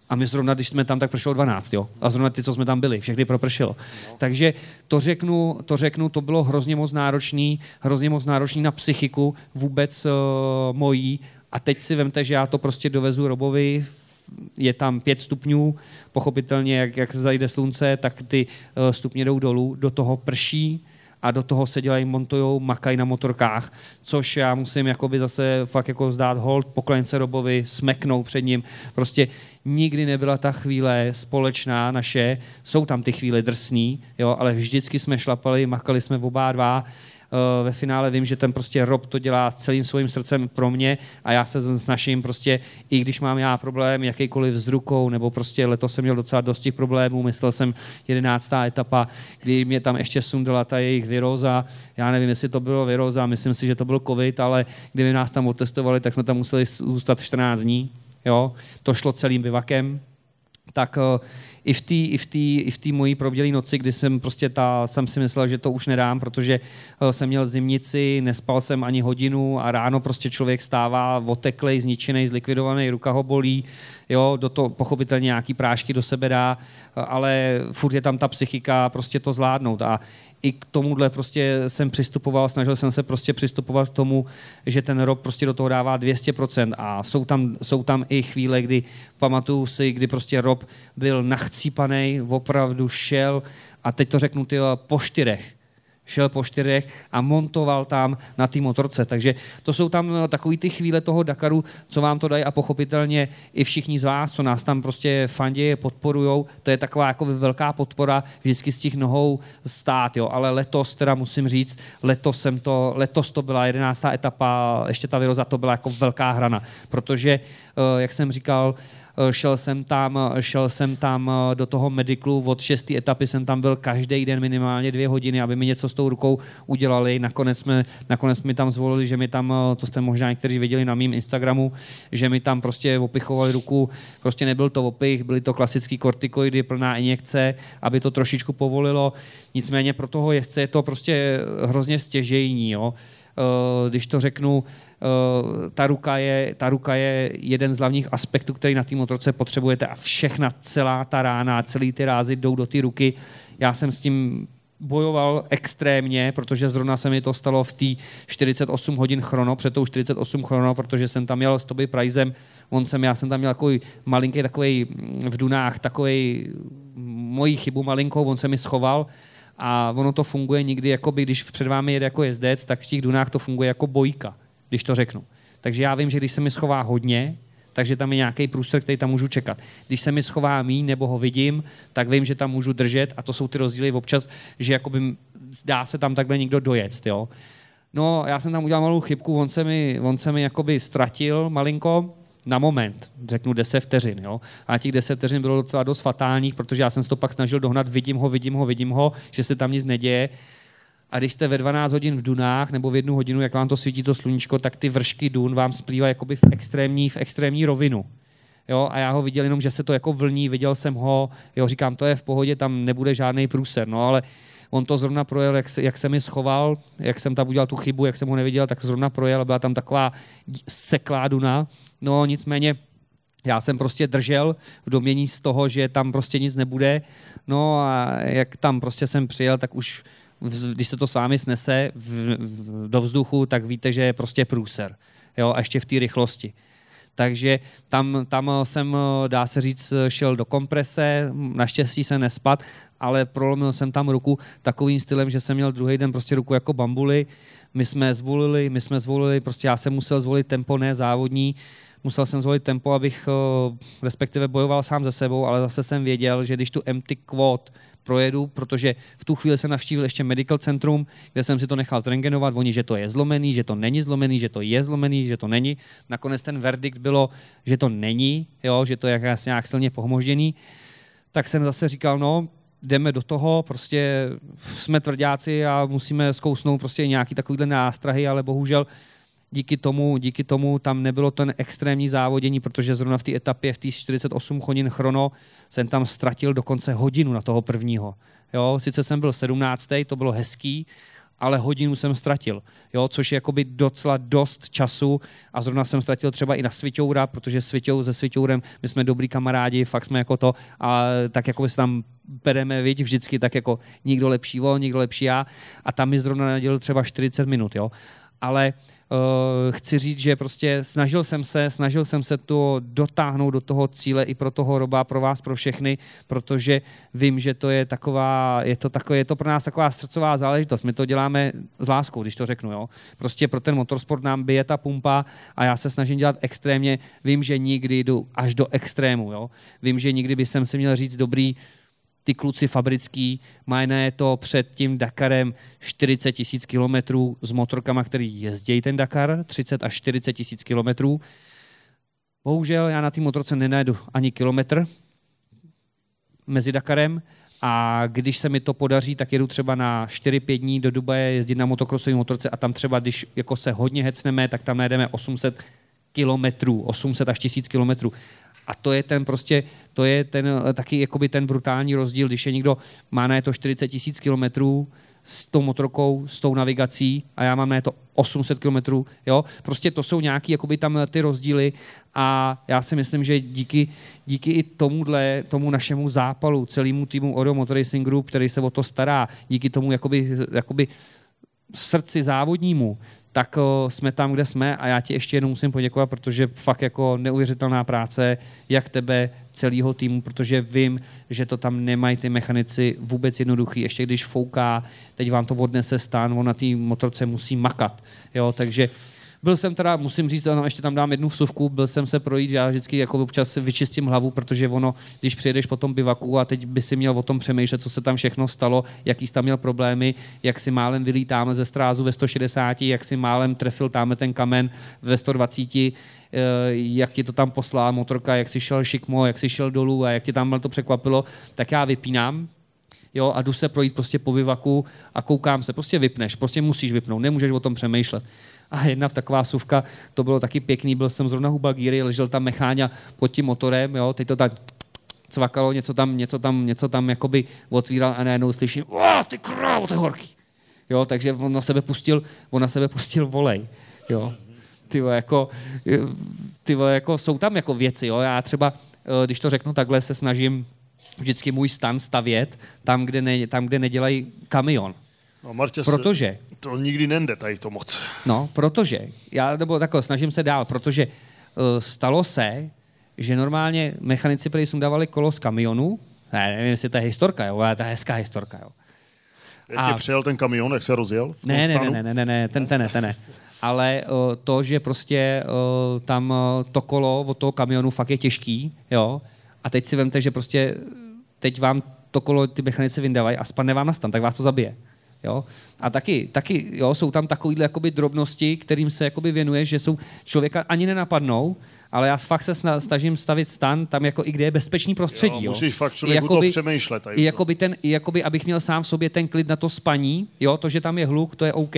A my zrovna, když jsme tam, tak pršelo dvanáct, jo. A zrovna ty, co jsme tam byli, všechny propršelo. No. Takže to řeknu, to řeknu, to bylo hrozně moc náročný, hrozně moc náročný na psychiku vůbec uh, mojí. A teď si vemte, že já to prostě dovezu Robovi, je tam pět stupňů, pochopitelně, jak, jak zajde slunce, tak ty uh, stupně jdou dolů, do toho prší a a do toho se dělají, montujou, makají na motorkách, což já musím jakoby zase fakt jako zdát hold, poklonit se Robovi, smeknout před ním. Prostě nikdy nebyla ta chvíle společná naše, jsou tam ty chvíle drsný, jo, ale vždycky jsme šlapali, makali jsme oba dva. Ve finále vím, že ten prostě Rob to dělá celým svým srdcem pro mě a já se s naším prostě, i když mám já problém jakýkoliv s rukou, nebo prostě letos jsem měl docela dost těch problémů, myslel jsem jedenáctá etapa, kdy mě tam ještě sundala ta jejich viróza, já nevím, jestli to bylo viróza, myslím si, že to byl covid, ale kdyby nás tam otestovali, tak jsme tam museli zůstat čtrnáct dní, jo, to šlo celým bivakem, tak i v té i v té i v té mojí probdělé noci, kdy jsem prostě ta jsem si myslel, že to už nedám, protože jsem měl zimnici, nespal jsem ani hodinu a ráno prostě člověk stává oteklej, zničený, zlikvidovaný, ruka ho bolí, jo, do toho pochopitelně nějaký prášky do sebe dá, ale furt je tam ta psychika prostě to zvládnout a i k tomuhle prostě jsem přistupoval, snažil jsem se prostě přistupovat k tomu, že ten Rob prostě do toho dává dvě stě procent a jsou tam, jsou tam i chvíle, kdy pamatuju si, kdy prostě Rob byl nachcípanej, opravdu šel a teď to řeknu ty po čtyřech. Šel po čtyřech a montoval tam na té motorce. Takže to jsou tam takový ty chvíle toho Dakaru, co vám to dají a pochopitelně i všichni z vás, co nás tam prostě fanděje, podporujou. To je taková jako velká podpora vždycky z těch nohou stát. Jo. Ale letos teda musím říct, letos, jsem to, letos to byla jedenáctá etapa, ještě ta viroza, to byla jako velká hrana. Protože, jak jsem říkal, Šel jsem tam, šel jsem tam do toho mediklu, od šesté etapy jsem tam byl každý den minimálně dvě hodiny, aby mi něco s tou rukou udělali. Nakonec, jsme, nakonec mi tam zvolili, že mi tam, to jste možná někteří viděli na mém Instagramu, že mi tam prostě opichovali ruku. Prostě nebyl to opich, byly to klasický kortikoidy, plná injekce, aby to trošičku povolilo. Nicméně pro toho jezdce je to prostě hrozně stěžejní, jo. Když to řeknu, ta ruka, je, ta ruka je jeden z hlavních aspektů, který na té motorce potřebujete a všechna celá ta rána, celý ty rázy jdou do té ruky. Já jsem s tím bojoval extrémně, protože zrovna se mi to stalo v té čtyřicet osm hodin chrono, před tou čtyřicet osm chrono, protože jsem tam jel s Toby Pricem, on jsem, já jsem tam měl takový malinký, takový v Dunách, takový moji chybu malinkou, on se mi schoval. A ono to funguje nikdy, jakoby, když před vámi jede jako jezdec, tak v těch Dunách to funguje jako bojka, když to řeknu. Takže já vím, že když se mi schová hodně, takže tam je nějaký průstřel, který tam můžu čekat. Když se mi schová míň nebo ho vidím, tak vím, že tam můžu držet a to jsou ty rozdíly občas, že jakoby dá se tam takhle někdo dojet. Jo? No, já jsem tam udělal malou chybku, on se mi, on se mi jakoby ztratil malinko, na moment, řeknu deset vteřin, jo. A těch deset vteřin bylo docela dost fatálních, protože já jsem se to pak snažil dohnat, vidím ho, vidím ho, vidím ho, že se tam nic neděje. A když jste ve dvanáct hodin v Dunách nebo v jednu hodinu, jak vám to svítí to sluníčko, tak ty vršky dun vám splývají jakoby v extrémní, v extrémní rovinu. Jo, a já ho viděl jenom, že se to jako vlní, viděl jsem ho, jo, říkám, to je v pohodě, tam nebude žádný průser, no, ale on to zrovna projel, jak se, jak se mi schoval, jak jsem tam udělal tu chybu, jak jsem ho neviděl, tak zrovna projel, byla tam taková seklá duna. No nicméně já jsem prostě držel v domění z toho, že tam prostě nic nebude. No a jak tam prostě jsem přijel, tak už, když se to s vámi snese v, v, do vzduchu, tak víte, že je prostě průser. Jo, a ještě v té rychlosti. Takže tam, tam jsem, dá se říct, šel do komprese, naštěstí se nespad, ale prolomil jsem tam ruku takovým stylem, že jsem měl druhý den prostě ruku jako bambuli. My jsme zvolili, my jsme zvolili, prostě já jsem musel zvolit tempo, ne závodní, musel jsem zvolit tempo, abych respektive bojoval sám se sebou, ale zase jsem věděl, že když tu empty quad projedu, protože v tu chvíli jsem navštívil ještě medical centrum, kde jsem si to nechal zrengenovat, oni, že to je zlomený, že to není zlomený, že to je zlomený, že to není. Nakonec ten verdikt bylo, že to není, jo, že to je nějak silně pohmožděný. Tak jsem zase říkal, no, jdeme do toho, prostě jsme tvrdáci a musíme zkousnout prostě nějaký takovýhle nástrahy, ale bohužel díky tomu, díky tomu tam nebylo ten extrémní závodění, protože zrovna v té etapě, v té čtyřicet osm hodin chrono, jsem tam ztratil dokonce hodinu na toho prvního. Jo, sice jsem byl sedmnáctý, to bylo hezký, ale hodinu jsem ztratil, jo, což je jakoby docela dost času a zrovna jsem ztratil třeba i na Svitoura, protože Svitou se Svitourem, my jsme dobrý kamarádi, fakt jsme jako to a tak jako se tam bereme, viď, vždycky tak jako nikdo lepší on, nikdo lepší já a tam mi zrovna nadělil třeba čtyřicet minut, jo. ale uh, chci říct, že prostě snažil jsem se, snažil jsem se to dotáhnout do toho cíle i pro toho Roba, pro vás, pro všechny, protože vím, že to je taková, je to takové, je to pro nás taková srdcová záležitost. My to děláme s láskou, když to řeknu, jo. Prostě pro ten motorsport nám bije ta pumpa a já se snažím dělat extrémně. Vím, že nikdy jdu až do extrému, jo. Vím, že nikdy by jsem si měl říct dobrý, ty kluci fabrický, mají na to před tím Dakarem čtyřicet tisíc kilometrů s motorkama, který jezdějí ten Dakar, třicet až čtyřicet tisíc kilometrů. Bohužel já na té motorce nenajdu ani kilometr mezi Dakarem a když se mi to podaří, tak jedu třeba na čtyři pět dní do Dubaje jezdit na motokrosové motorce a tam třeba, když jako se hodně hecneme, tak tam najedeme osm set kilometrů, osm set až tisíc kilometrů. A to je ten prostě, to je ten taky jakoby ten brutální rozdíl, když je někdo má na to čtyřicet tisíc kilometrů s tou motorkou, s tou navigací a já mám na to osm set kilometrů, jo. Prostě to jsou nějaký jakoby tam ty rozdíly a já si myslím, že díky, díky i tomuhle, tomu našemu zápalu, celému týmu Odo Motoracing Group, který se o to stará, díky tomu jakoby, jakoby srdci závodnímu, tak o, jsme tam, kde jsme a já ti ještě jednou musím poděkovat, protože fakt jako neuvěřitelná práce jak tebe, celého týmu, protože vím, že to tam nemají ty mechanici vůbec jednoduchý. Ještě když fouká, teď vám to odnese stán, on na té motorce musí makat. Jo, takže byl jsem teda, musím říct, no, ještě tam dám jednu vsuvku, byl jsem se projít, já vždycky jako občas vyčistím hlavu, protože ono, když přijedeš po tom bivaku a teď by si měl o tom přemýšlet, co se tam všechno stalo, jaký jsi tam měl problémy, jak si málem vylítáme ze strázu ve sto šedesát, jak si málem trefil táme ten kamen ve sto dvacet, jak ti to tam poslala motorka, jak si šel šikmo, jak si šel dolů a jak ti tam to překvapilo, tak já vypínám. Jo, a jdu se projít prostě po bivaku a koukám se, prostě vypneš, prostě musíš vypnout, nemůžeš o tom přemýšlet. A jedna v taková suvka, to bylo taky pěkný, byl jsem zrovna u Bagíry, ležel tam Mecháňa pod tím motorem, jo, teď to tak cvakalo, něco tam, něco tam, něco tam jakoby otvíral a najednou slyším, o, ty krávo, to je horký. Jo, takže on na sebe pustil, on na sebe pustil volej, jo. Tyvo, jako, tyvo, jako, jsou tam jako věci, jo, já třeba, když to řeknu takhle, se snažím vždycky můj stan stavět tam, kde, ne, tam, kde nedělají kamion. No, Martě, protože, to nikdy nejde tady to moc. No, protože, já nebo takhle, snažím se dál, protože uh, stalo se, že normálně mechanici prý sundávali kolo z kamionu, ne, nevím, jestli to je historka, jo, ale to je hezká historka, jo. Jak tě přijel ten kamion, jak se rozjel? Ne, ne, ne, ne, ne, ne, ten, ten, ne, ten, ne. Ale uh, to, že prostě uh, tam uh, to kolo od toho kamionu fakt je těžký, jo, a teď si vemte, že prostě teď vám to kolo ty mechanici vyndavají a spadne vám na stan, tak vás to zabije. Jo? A taky, taky jo, jsou tam takovýhle jakoby drobnosti, kterým se jakoby věnuje, že jsou člověka ani nenapadnou, ale já fakt se snažím stavit stan tam, jako i kde je bezpečný prostředí. Jo, jo. Musíš fakt člověku jakoby, to přemýšlet. I jakoby ten, i jakoby, abych měl sám v sobě ten klid na to spaní, jo, to, že tam je hluk, to je OK,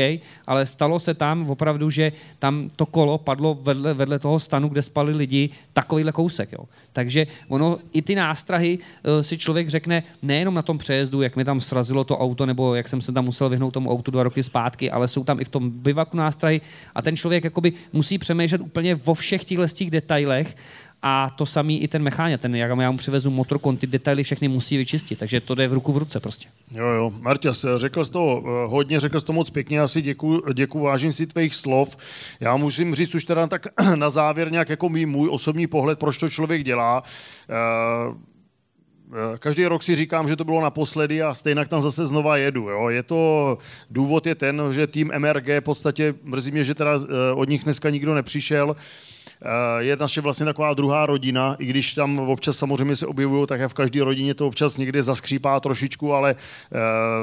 ale stalo se tam opravdu, že tam to kolo padlo vedle, vedle toho stanu, kde spali lidi, takovýhle kousek. Jo. Takže ono, i ty nástrahy uh, si člověk řekne, nejenom na tom přejezdu, jak mi tam srazilo to auto, nebo jak jsem se tam musel vyhnout tomu autu dva roky zpátky, ale jsou tam i v tom bivaku nástrahy a ten člověk jakoby musí přemýšlet úplně o všech těchto detailech a to samý i ten mechanik, ten, jak já mu přivezu motor, on ty detaily všechny musí vyčistit, takže to jde v ruku v ruce prostě. Jo, jo. Martě, řekl jsi to hodně, řekl jsi to moc pěkně, já si děkuju, děkuju, vážím si tvých slov. Já musím říct už teda tak na závěr nějak jako mý, můj osobní pohled, proč to člověk dělá. Každý rok si říkám, že to bylo naposledy a stejnak tam zase znova jedu. Jo. Je to, důvod je ten, že tým M R G v podstatě, mrzí mě, že teda od nich dneska nikdo nepřišel, je naše vlastně taková druhá rodina, i když tam občas samozřejmě se objevují, tak v každé rodině to občas někde zaskřípá trošičku, ale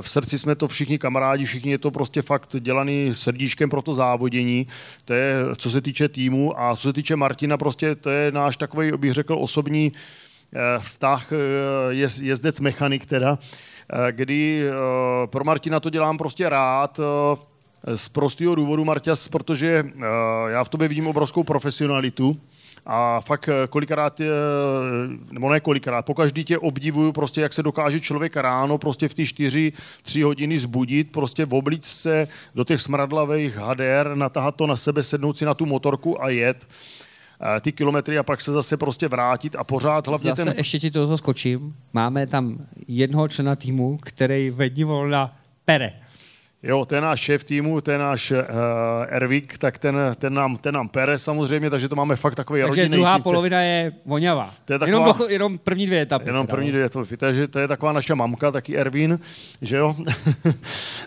v srdci jsme to všichni kamarádi, všichni je to prostě fakt dělaný srdíčkem pro to závodění, to je co se týče týmu a co se týče Martina, prostě to je náš takový, bych řekl, osobní vztah jezdec mechanik teda, kdy pro Martina to dělám prostě rád, z prostého důvodu, Marťas, protože uh, já v tobě vidím obrovskou profesionalitu a fakt kolikrát, je, nebo ne kolikrát, pokaždý tě obdivuju, prostě jak se dokáže člověk ráno prostě v ty čtyři, tři hodiny zbudit, prostě oblíct se do těch smradlavých hader, natahat to na sebe, sednout si na tu motorku a jet uh, ty kilometry a pak se zase prostě vrátit a pořád hlavně zase ten... ještě ti to skočím, máme tam jednoho člena týmu, který ve dní volna pere. Jo, ten náš šéf týmu, ten náš uh, Ervík, tak ten, ten, nám, ten nám pere samozřejmě, takže to máme fakt takový rodinný tým. Takže druhá polovina je voňavá. To je taková, jenom, do, jenom první dvě etapy. Jenom první dvě etapy, takže to je taková naše mamka, taky Ervín, že jo?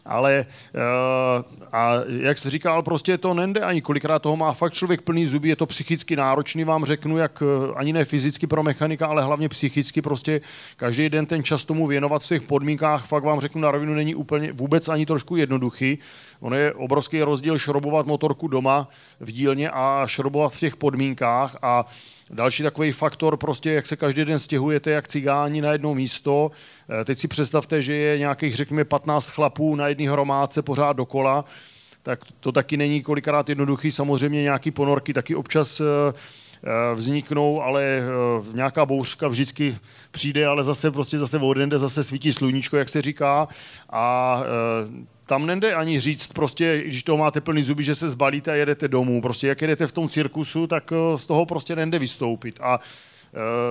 Ale uh, a jak jsi říkal, prostě to nende ani kolikrát toho má fakt člověk plný zuby, je to psychicky náročný, vám řeknu, jak ani ne fyzicky pro mechanika, ale hlavně psychicky prostě každý den ten čas tomu věnovat v těch podmínkách, fakt vám řeknu na rovinu, není úplně vůbec ani trošku jedno. Jednoduchý. Ono je obrovský rozdíl šroubovat motorku doma v dílně a šroubovat v těch podmínkách a další takový faktor, prostě jak se každý den stěhujete jak cigáni na jedno místo. Teď si představte, že je nějakých řekněme patnáct chlapů na jedné hromádce pořád dokola, tak to taky není kolikrát jednoduchý. Samozřejmě nějaký ponorky taky občas vzniknou, ale nějaká bouřka vždycky přijde, ale zase prostě zase od jinde zase svítí sluníčko, jak se říká, a tam nejde ani říct prostě, když toho máte plný zuby, že se zbalíte a jedete domů. Prostě jak jedete v tom cirkusu, tak z toho prostě nejde vystoupit. A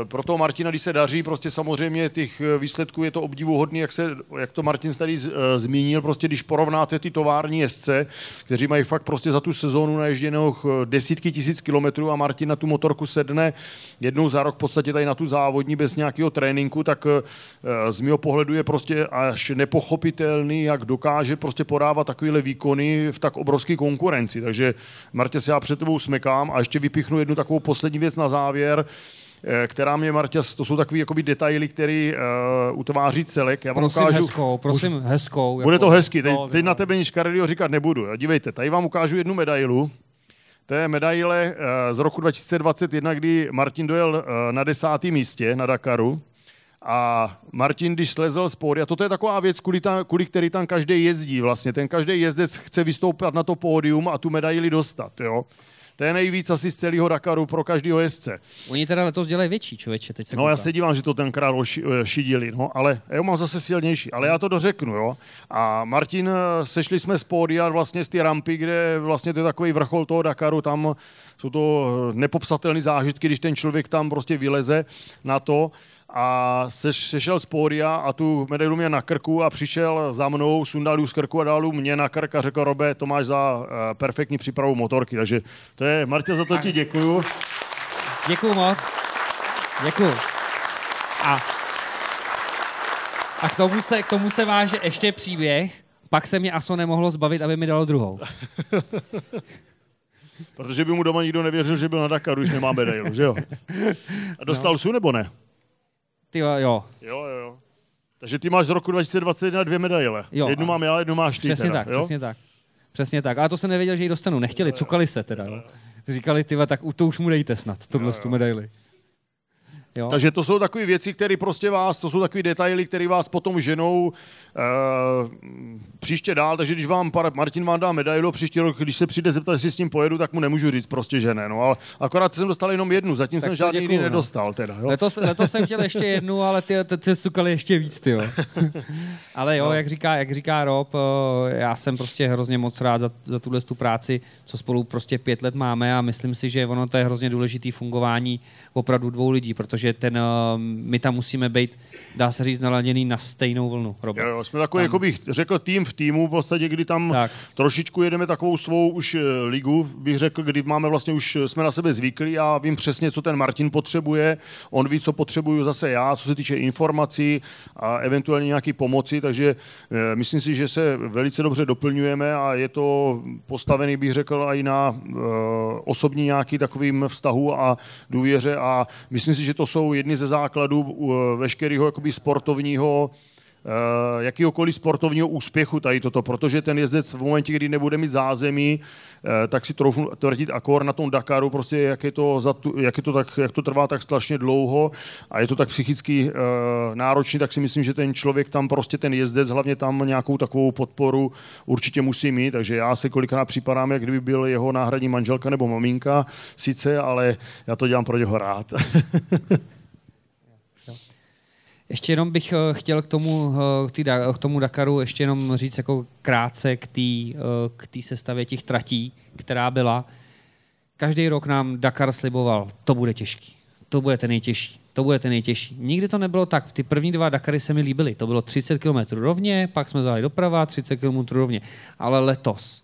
e, proto Martina, když se daří, prostě samozřejmě těch výsledků je to obdivuhodný, jak, se, jak to Martin tady z, e, zmínil, prostě když porovnáte ty tovární jezdce, kteří mají fakt prostě za tu sezónu naježděnou desítky tisíc kilometrů a Martin na tu motorku sedne jednou za rok v podstatě tady na tu závodní bez nějakého tréninku, tak e, z mého pohledu je prostě až nepochopitelný, jak dokáže prostě podávat takovýhle výkony v tak obrovské konkurenci. Takže Martě, se já před tebou smekám a ještě vypichnu jednu takovou poslední věc na závěr, která mě, Marťas, to jsou takový jakoby detaily, který uh, utváří celek. Já vám prosím ukážu, hezkou, prosím už, hezkou. Bude jako, to hezky, teď, teď na tebe nic Karelio říkat nebudu. Dívejte, tady vám ukážu jednu medailu. To je medaile uh, z roku dva tisíce dvacet jedna, kdy Martin dojel uh, na desátém místě na Dakaru. A Martin, když slezel z pódia, toto je taková věc, kvůli, tam, kvůli který tam každý jezdí vlastně. Ten každý jezdec chce vystoupat na to pódium a tu medaili dostat, jo. To je nejvíc asi z celého Dakaru pro každého jezdce. Oni teda letos dělají větší, člověče, teď se No kouká. Já se dívám, že to tenkrát šidili, no, ale já mám zase silnější, ale já to dořeknu, jo. A Martin, sešli jsme z pódia vlastně z té rampy, kde vlastně to je takový vrchol toho Dakaru, tam jsou to nepopsatelné zážitky, když ten člověk tam prostě vyleze na to. A sešel z pódia a tu medailu mě na krku a přišel za mnou, sundal ji z krku a dal mě na krk a řekl: Robe, to máš za perfektní přípravu motorky. Takže to je, Martě, za to ti děkuju. Děkuju moc. Děkuju. A, a k, tomu se, k tomu se váže ještě příběh, pak se mě ASO nemohlo zbavit, aby mi dalo druhou. Protože by mu doma nikdo nevěřil, že byl na Dakaru, když nemá medailu, že jo? A dostal no. Su nebo ne? Ty jo, jo. Jo, jo. Takže ty máš z roku dva tisíce dvacet jedna dvě medaile. Jo, jednu mám já, jednu máš ty. Přesně teda, tak, jo? přesně tak. Přesně tak. Ale to jsem nevěděl, že ji dostanu. Nechtěli, cukali se teda. Jo, jo. Říkali, tyva, tak to už mu dejte snad, tuhle tu medaili. Jo. Takže to jsou takové věci, které prostě vás, to jsou takové detaily, které vás potom ženou e, příště dál. Takže když vám Martin vám dá medailu, příští rok, když se přijde zeptat, jestli s ním pojedu, tak mu nemůžu říct prostě, že ne. No, ale akorát jsem dostal jenom jednu, zatím tak jsem žádný jiný nedostal. Teda, jo. Letos, letos jsem chtěl ještě jednu, ale ty se sukali ještě víc. Ty, jo. Ale jo, no. jak, říká, jak říká Rob, já jsem prostě hrozně moc rád za, za tuhle tu práci, co spolu prostě pět let máme, a myslím si, že ono to je hrozně důležitý fungování opravdu dvou lidí, protože ten, my tam musíme být, dá se říct, naladěný na stejnou vlnu. Jo, jo, jsme takový, jako bych řekl, tým v týmu, v podstatě, kdy tam tak trošičku jedeme takovou svou už ligu, bych řekl, kdy máme vlastně už, jsme na sebe zvyklí, já vím přesně, co ten Martin potřebuje, on ví, co potřebuju zase já, co se týče informací a eventuálně nějaký pomoci, takže myslím si, že se velice dobře doplňujeme a je to postavený, bych řekl, i na osobní nějaký takovým vztahu a důvěře, a myslím si, že to jsou jedny ze základů veškerého jakoby sportovního, jakýhokoliv sportovního úspěchu tady toto, protože ten jezdec v momentě, kdy nebude mít zázemí, tak si troufnu tvrdit akor na tom Dakaru, prostě jak je to, za tu, jak, je to tak, jak to trvá tak strašně dlouho a je to tak psychicky náročný, tak si myslím, že ten člověk tam prostě, ten jezdec, hlavně tam nějakou takovou podporu určitě musí mít, takže já si kolikrát připadám, jak kdyby byl jeho náhradní manželka nebo maminka, sice, ale já to dělám pro něho rád. Ještě jenom bych chtěl k tomu, k tomu Dakaru ještě jenom říct jako krátce k té k té sestavě těch tratí, která byla. Každý rok nám Dakar sliboval, to bude těžký, to bude ten nejtěžší. to budete nejtěžší. Nikdy to nebylo tak. Ty první dva Dakary se mi líbily. To bylo třicet kilometrů rovně, pak jsme zali doprava, třicet kilometrů rovně. Ale letos,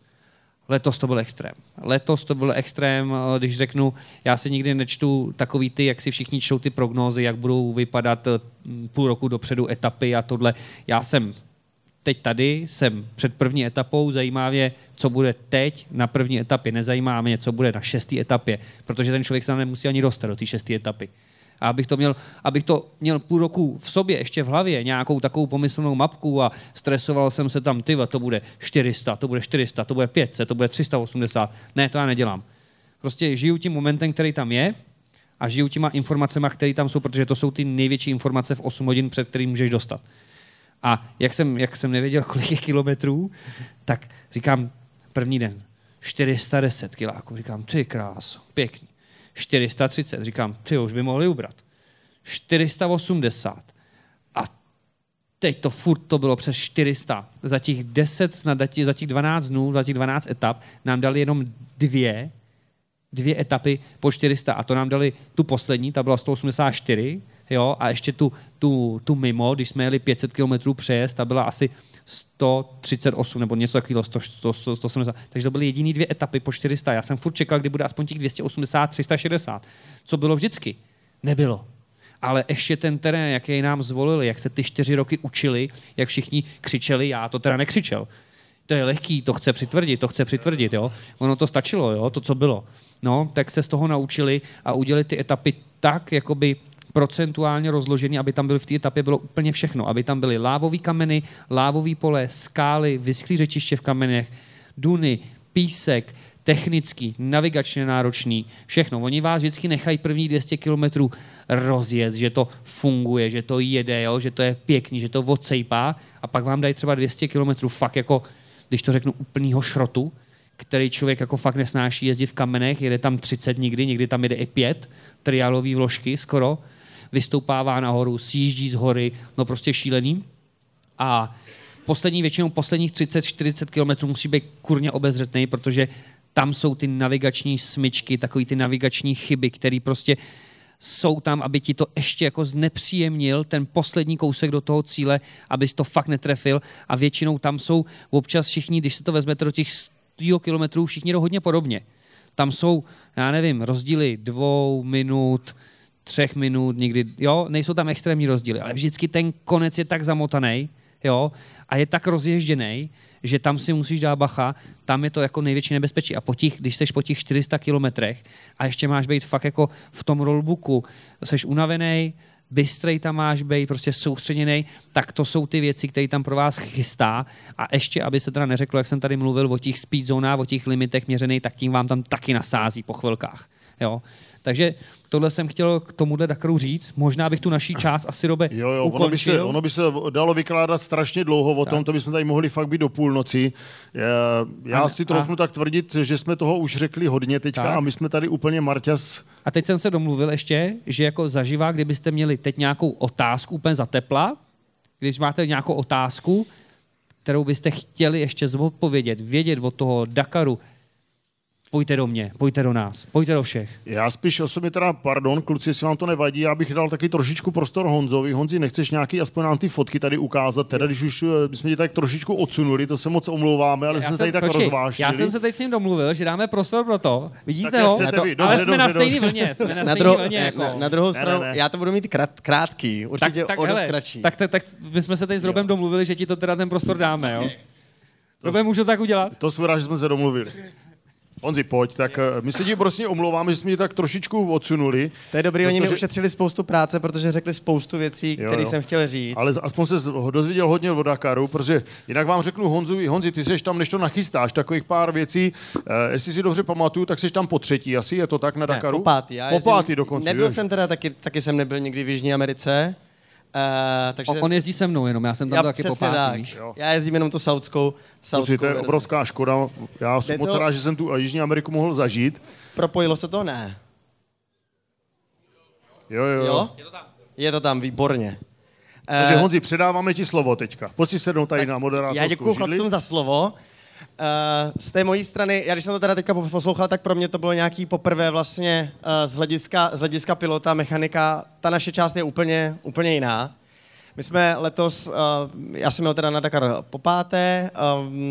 letos to byl extrém. Letos to byl extrém, když řeknu, já si nikdy nečtu takový ty, jak si všichni čtou ty prognózy, jak budou vypadat půl roku dopředu etapy a tohle. Já jsem teď tady, jsem před první etapou, zajímá mě, co bude teď na první etapě, nezajímá mě, co bude na šesté etapě, protože ten člověk se nemusí ani dostat do té šesté etapy. A abych to měl, abych to měl půl roku v sobě, ještě v hlavě, nějakou takovou pomyslnou mapku a stresoval jsem se tam, ty, to bude čtyři sta, to bude čtyři sta, to bude pět set, to bude tři sta osmdesát. Ne, to já nedělám. Prostě žiju tím momentem, který tam je a žiju těma informacema, které tam jsou, protože to jsou ty největší informace v osm hodin, před kterým můžeš dostat. A jak jsem, jak jsem nevěděl, kolik je kilometrů, tak říkám první den čtyři sta deset kiláků, říkám, ty kráso, pěkný. čtyři sta třicet, říkám, ty už by mohli ubrat. čtyři sta osmdesát. A teď to furt to bylo přes čtyři sta. Za těch deset, snad za těch dvanáct dnů, za těch dvanáct etap nám dali jenom dvě, dvě etapy po čtyři sta. A to nám dali tu poslední, ta byla sto osmdesát čtyři, jo, a ještě tu, tu, tu mimo, když jsme jeli pět set kilometrů přejezd, ta byla asi sto třicet osm nebo něco takového, sto, sto, sto, sto sedmdesát. Takže to byly jediný dvě etapy po čtyři sta. Já jsem furt čekal, kdy bude aspoň těch dvě stě osmdesát, tři sta šedesát, co bylo vždycky. Nebylo. Ale ještě ten terén, jaký nám zvolili, jak se ty čtyři roky učili, jak všichni křičeli, já to teda nekřičel. To je lehký, to chce přitvrdit, to chce přitvrdit, jo. Ono to stačilo, jo, to, co bylo. No, tak se z toho naučili a udělali ty etapy tak, jakoby procentuálně rozložený, aby tam byly v té etapě bylo úplně všechno. Aby tam byly lávový kameny, lávový pole, skály, vyschlý řečiště v kamenech, duny, písek, technický, navigačně náročný, všechno. Oni vás vždycky nechají první dvě stě kilometrů rozjet, že to funguje, že to jede, jo, že to je pěkný, že to odsejpá a pak vám dají třeba dvě stě kilometrů fakt jako, když to řeknu, úplnýho šrotu, který člověk jako fakt nesnáší jezdit v kamenech, jede tam třicet nikdy, někdy tam jede i pět, triálový vložky skoro, vystoupává nahoru, sjíždí z hory, no prostě šílený. A poslední většinou posledních třicet čtyřicet kilometrů musí být kurně obezřetný, protože tam jsou ty navigační smyčky, takový ty navigační chyby, které prostě jsou tam, aby ti to ještě jako znepříjemnil ten poslední kousek do toho cíle, abys to fakt netrefil. A většinou tam jsou občas všichni, když se to vezmete do těch sto kilometrů, všichni jdou hodně podobně. Tam jsou, já nevím, rozdíly dvou minut, třech minut, nikdy, jo, nejsou tam extrémní rozdíly, ale vždycky ten konec je tak zamotaný, jo, a je tak rozježděný, že tam si musíš dát bacha, tam je to jako největší nebezpečí. A po těch, když seš po těch čtyři sta kilometrech a ještě máš být fakt jako v tom rollbooku, seš unavený, bystrej tam máš být, prostě soustředěnej, tak to jsou ty věci, které tam pro vás chystá. A ještě, aby se teda neřeklo, jak jsem tady mluvil o těch speed zónách, o těch limitech měřených, tak tím vám tam taky nasází po chvilkách. Jo. Takže tohle jsem chtěl k tomuhle Dakaru říct. Možná bych tu naší část asi, Robe, jo, jo, ukončil. Ono by, se, ono by se dalo vykládat strašně dlouho o tom, to bychom tady mohli fakt být do půlnoci. Já a, si troufnu a... tak tvrdit, že jsme toho už řekli hodně teďka tak. A my jsme tady úplně marťas. A teď jsem se domluvil ještě, že jako zaživá, kdybyste měli teď nějakou otázku úplně za tepla, když máte nějakou otázku, kterou byste chtěli ještě zodpovědět, vědět od toho Dakaru, pojďte do mě, pojďte do nás, pojďte do všech. Já spíš osobně teda, pardon, kluci, jestli vám to nevadí, já bych dal taky trošičku prostor Honzovi. Honzi, nechceš nějaký, aspoň nám ty fotky tady ukázat, teda když už jsme tě tak trošičku odsunuli, to se moc omlouváme, ale já jsme jsem, tady tak počkej, rozvážnili. Já jsem se teď s ním domluvil, že dáme prostor pro to, vidíte ho, to, dobře, ale jsme dobře, na stejný vlně, jsme na, na stejný vlně. Jako. Na, na druhou stranu, ne, ne, ne. Já to budu mít krát, krátký, určitě tak, tak, hele, kratší. Tak, tak, tak my jsme se teď s Robem domluvili, že ti to teda ten prostor dáme, jo. Robe, můžu tak udělat? To jsme rád, že jsme se domluvili. Honzi, pojď, tak my se ti prostě omlouváme, že jsme ji tak trošičku odsunuli. To je dobrý, protože oni mi ušetřili spoustu práce, protože řekli spoustu věcí, které jsem chtěl říct. Ale aspoň se dozvěděl hodně od Dakaru, protože jinak vám řeknu, Honzu, Honzi, ty seš tam, než to nachystáš, takových pár věcí, eh, jestli si dobře pamatuju, tak seš tam po třetí asi, je to tak na Dakaru? Ne, po pátý. Já po pátý dokonce. Nebyl jsem teda, taky, taky jsem nebyl nikdy v Jižní Americe. Uh, takže on jezdí se mnou jenom, já jsem tam já taky popátý. Tak. Já jezdím jenom tu saudskou. saudskou to je obrovská škoda, já jsem moc to rád, že jsem tu Jižní Ameriku mohl zažít. Propojilo se to? Ne. Jo, jo, jo. Je to tam. Je to tam, výborně. Takže Honzi, předáváme ti slovo teďka. Pojď si sednout tady tak na moderátorskou židli. Já děkuju chlapcům za slovo. Z té mojí strany, já když jsem to teda teďka poslouchal, tak pro mě to bylo nějaký poprvé vlastně z hlediska, z hlediska pilota, mechanika, ta naše část je úplně, úplně jiná. My jsme letos, já jsem jel teda na Dakar po páté,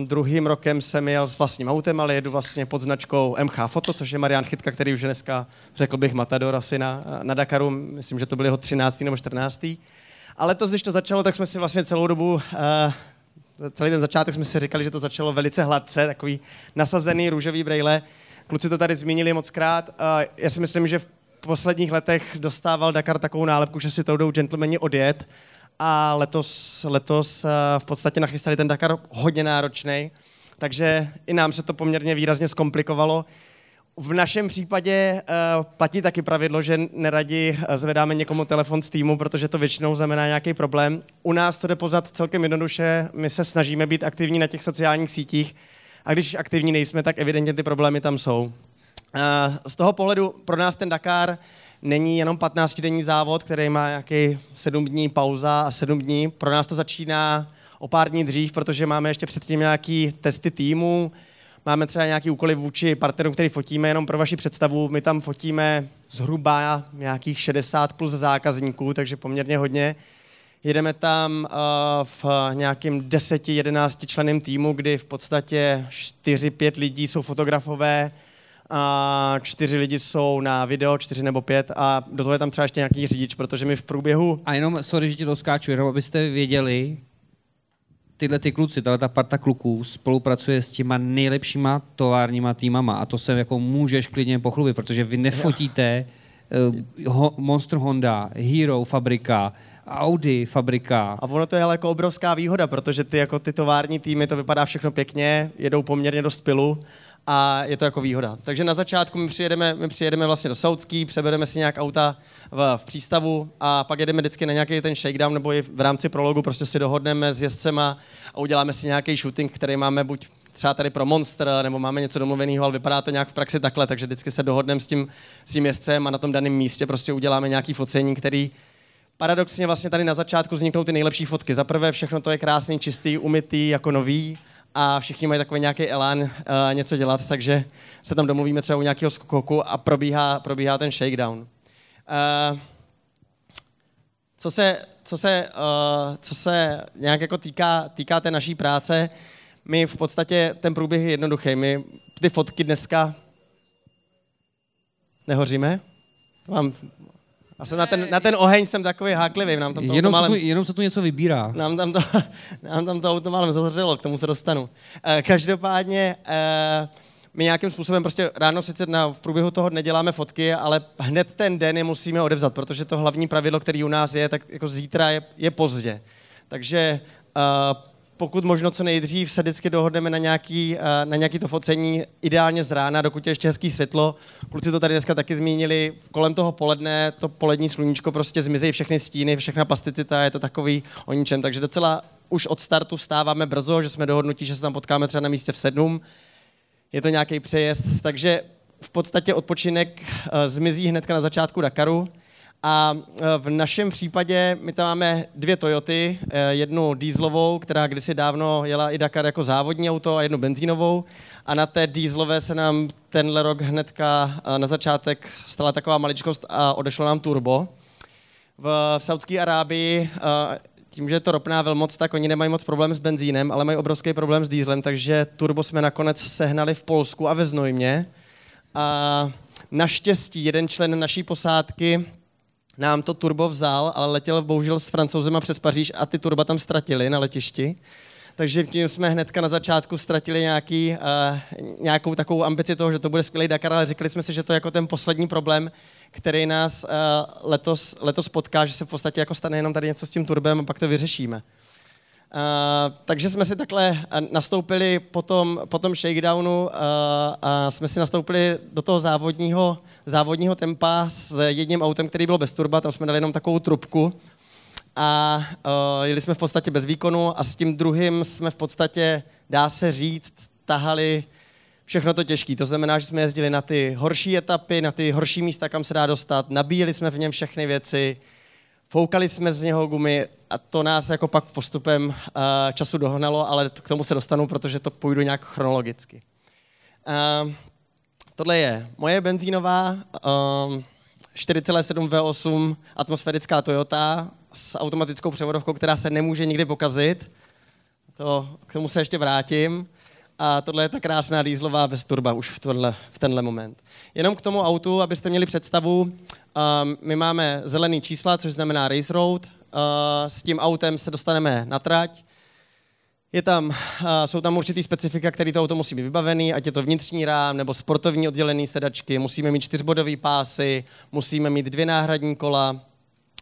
druhým rokem jsem jel s vlastním autem, ale jedu vlastně pod značkou M H Foto, což je Marian Chytka, který už dneska, řekl bych, matador asi na, na Dakaru, myslím, že to byl jeho třináctý nebo čtrnáctý. A letos, když to začalo, tak jsme si vlastně celou dobu, celý ten začátek jsme si říkali, že to začalo velice hladce, takový nasazený růžový brejle. Kluci to tady zmínili moc krát. Já si myslím, že v posledních letech dostával Dakar takovou nálepku, že si to jdou gentlemani odjet. A letos, letos v podstatě nachystali ten Dakar hodně náročný, takže i nám se to poměrně výrazně zkomplikovalo. V našem případě platí taky pravidlo, že neradi zvedáme někomu telefon z týmu, protože to většinou znamená nějaký problém. U nás to jde poznat celkem jednoduše, my se snažíme být aktivní na těch sociálních sítích a když aktivní nejsme, tak evidentně ty problémy tam jsou. Z toho pohledu pro nás ten Dakar není jenom patnáctidenní závod, který má nějaký sedm dní pauza a sedm dní. Pro nás to začíná o pár dní dřív, protože máme ještě předtím nějaké testy týmu, máme třeba nějaké úkoly vůči partnerům, který fotíme. Jenom pro vaši představu, my tam fotíme zhruba nějakých šedesát plus zákazníků, takže poměrně hodně. Jedeme tam v nějakým deseti jedenácti členným týmu, kdy v podstatě čtyři pět lidí jsou fotografové, a čtyři lidi jsou na video, čtyři nebo pět a do toho je tam třeba ještě nějaký řidič, protože mi v průběhu... A jenom, sorry, že ti doskáču, jenom abyste věděli, tyhle ty kluci, tahle ta parta kluků spolupracuje s těma nejlepšíma továrníma týmama a to se jako můžeš klidně pochlubit, protože vy nefotíte uh, ho, Monster Honda, Hero Fabrika, Audi Fabrika. A ono to je ale jako obrovská výhoda, protože ty, jako ty tovární týmy, to vypadá všechno pěkně, jedou poměrně dost pilu, a je to jako výhoda. Takže na začátku my přijedeme, my přijedeme vlastně do Saúdský, přebereme si nějak auta v, v přístavu a pak jedeme vždycky na nějaký ten shakedown nebo i v rámci prologu prostě si dohodneme s jezdcema a uděláme si nějaký shooting, který máme buď třeba tady pro Monster, nebo máme něco domluveného, ale vypadá to nějak v praxi takhle, takže vždycky se dohodneme s tím, s tím jezdcem a na tom daném místě prostě uděláme nějaký focení, který paradoxně vlastně tady na začátku vzniknou ty nejlepší fotky. Za prvé všechno to je krásný, čistý, umytý, jako nový. A všichni mají takový nějaký elán uh, něco dělat, takže se tam domluvíme třeba u nějakého skoku a probíhá, probíhá ten shakedown. Uh, co se, co se, uh, co se nějak jako týká, týká té naší práce, my v podstatě ten průběh je jednoduchý. My ty fotky dneska nehoříme. To mám... A jsem na ten, na ten oheň jsem takový háklivý. Nám tam to jenom, automálem, se tu, jenom se tu něco vybírá. Nám tam to, nám tam to auto málem zhořelo, k tomu se dostanu. E, každopádně e, my nějakým způsobem prostě ráno sice na, v průběhu toho dne děláme fotky, ale hned ten den je musíme odevzat, protože to hlavní pravidlo, který u nás je, tak jako zítra je, je pozdě. Takže e, pokud možno co nejdřív se vždycky dohodneme na nějaký, na nějaký to focení, ideálně z rána, dokud je ještě hezký světlo. Kluci to tady dneska taky zmínili, kolem toho poledne, to polední sluníčko prostě zmizí všechny stíny, všechna plasticita, je to takový o ničem. Takže docela už od startu vstáváme brzo, že jsme dohodnutí, že se tam potkáme třeba na místě v sedm. Je to nějaký přejezd, takže v podstatě odpočinek zmizí hnedka na začátku Dakaru. A v našem případě my tam máme dvě Toyoty, jednu dieselovou, která kdysi dávno jela i Dakar jako závodní auto, a jednu benzínovou. A na té dieselové se nám tenhle rok hnedka na začátek stala taková maličkost a odešlo nám turbo. V Saúdské Arábii, tím, že je to ropná velmoc, tak oni nemají moc problém s benzínem, ale mají obrovský problém s dieselem, takže turbo jsme nakonec sehnali v Polsku a ve Znojmě. A naštěstí jeden člen naší posádky nám to turbo vzal, ale letěl bohužel s Francouzema přes Paříž a ty turba tam ztratili na letišti. Takže tím jsme hnedka na začátku ztratili nějaký, uh, nějakou takovou ambici toho, že to bude skvělý Dakar, ale řekli jsme si, že to je jako ten poslední problém, který nás uh, letos, letos potká, že se v podstatě jako stane jenom tady něco s tím turbem a pak to vyřešíme. Uh, takže jsme si takhle nastoupili po tom, po tom shakedownu uh, a jsme si nastoupili do toho závodního, závodního tempa s jedním autem, který bylo bez turba, tam jsme dali jenom takovou trubku a uh, jeli jsme v podstatě bez výkonu a s tím druhým jsme v podstatě, dá se říct, tahali všechno to těžké. To znamená, že jsme jezdili na ty horší etapy, na ty horší místa, kam se dá dostat, nabíjeli jsme v něm všechny věci. Foukali jsme z něho gumy a to nás jako pak postupem uh, času dohnalo, ale k tomu se dostanu, protože to půjdu nějak chronologicky. Uh, tohle je moje benzínová uh, čtyři celá sedm vé osm atmosférická Toyota s automatickou převodovkou, která se nemůže nikdy pokazit. To, k tomu se ještě vrátím. A tohle je ta krásná dieselová bez turba už v, tohle, v tenhle moment. Jenom k tomu autu, abyste měli představu, um, my máme zelený čísla, což znamená race road. Uh, s tím autem se dostaneme na trať. Je tam, uh, jsou tam určitý specifika, které to auto musí být vybavený, ať je to vnitřní rám nebo sportovní oddělený sedačky. Musíme mít čtyřbodové pásy, musíme mít dvě náhradní kola,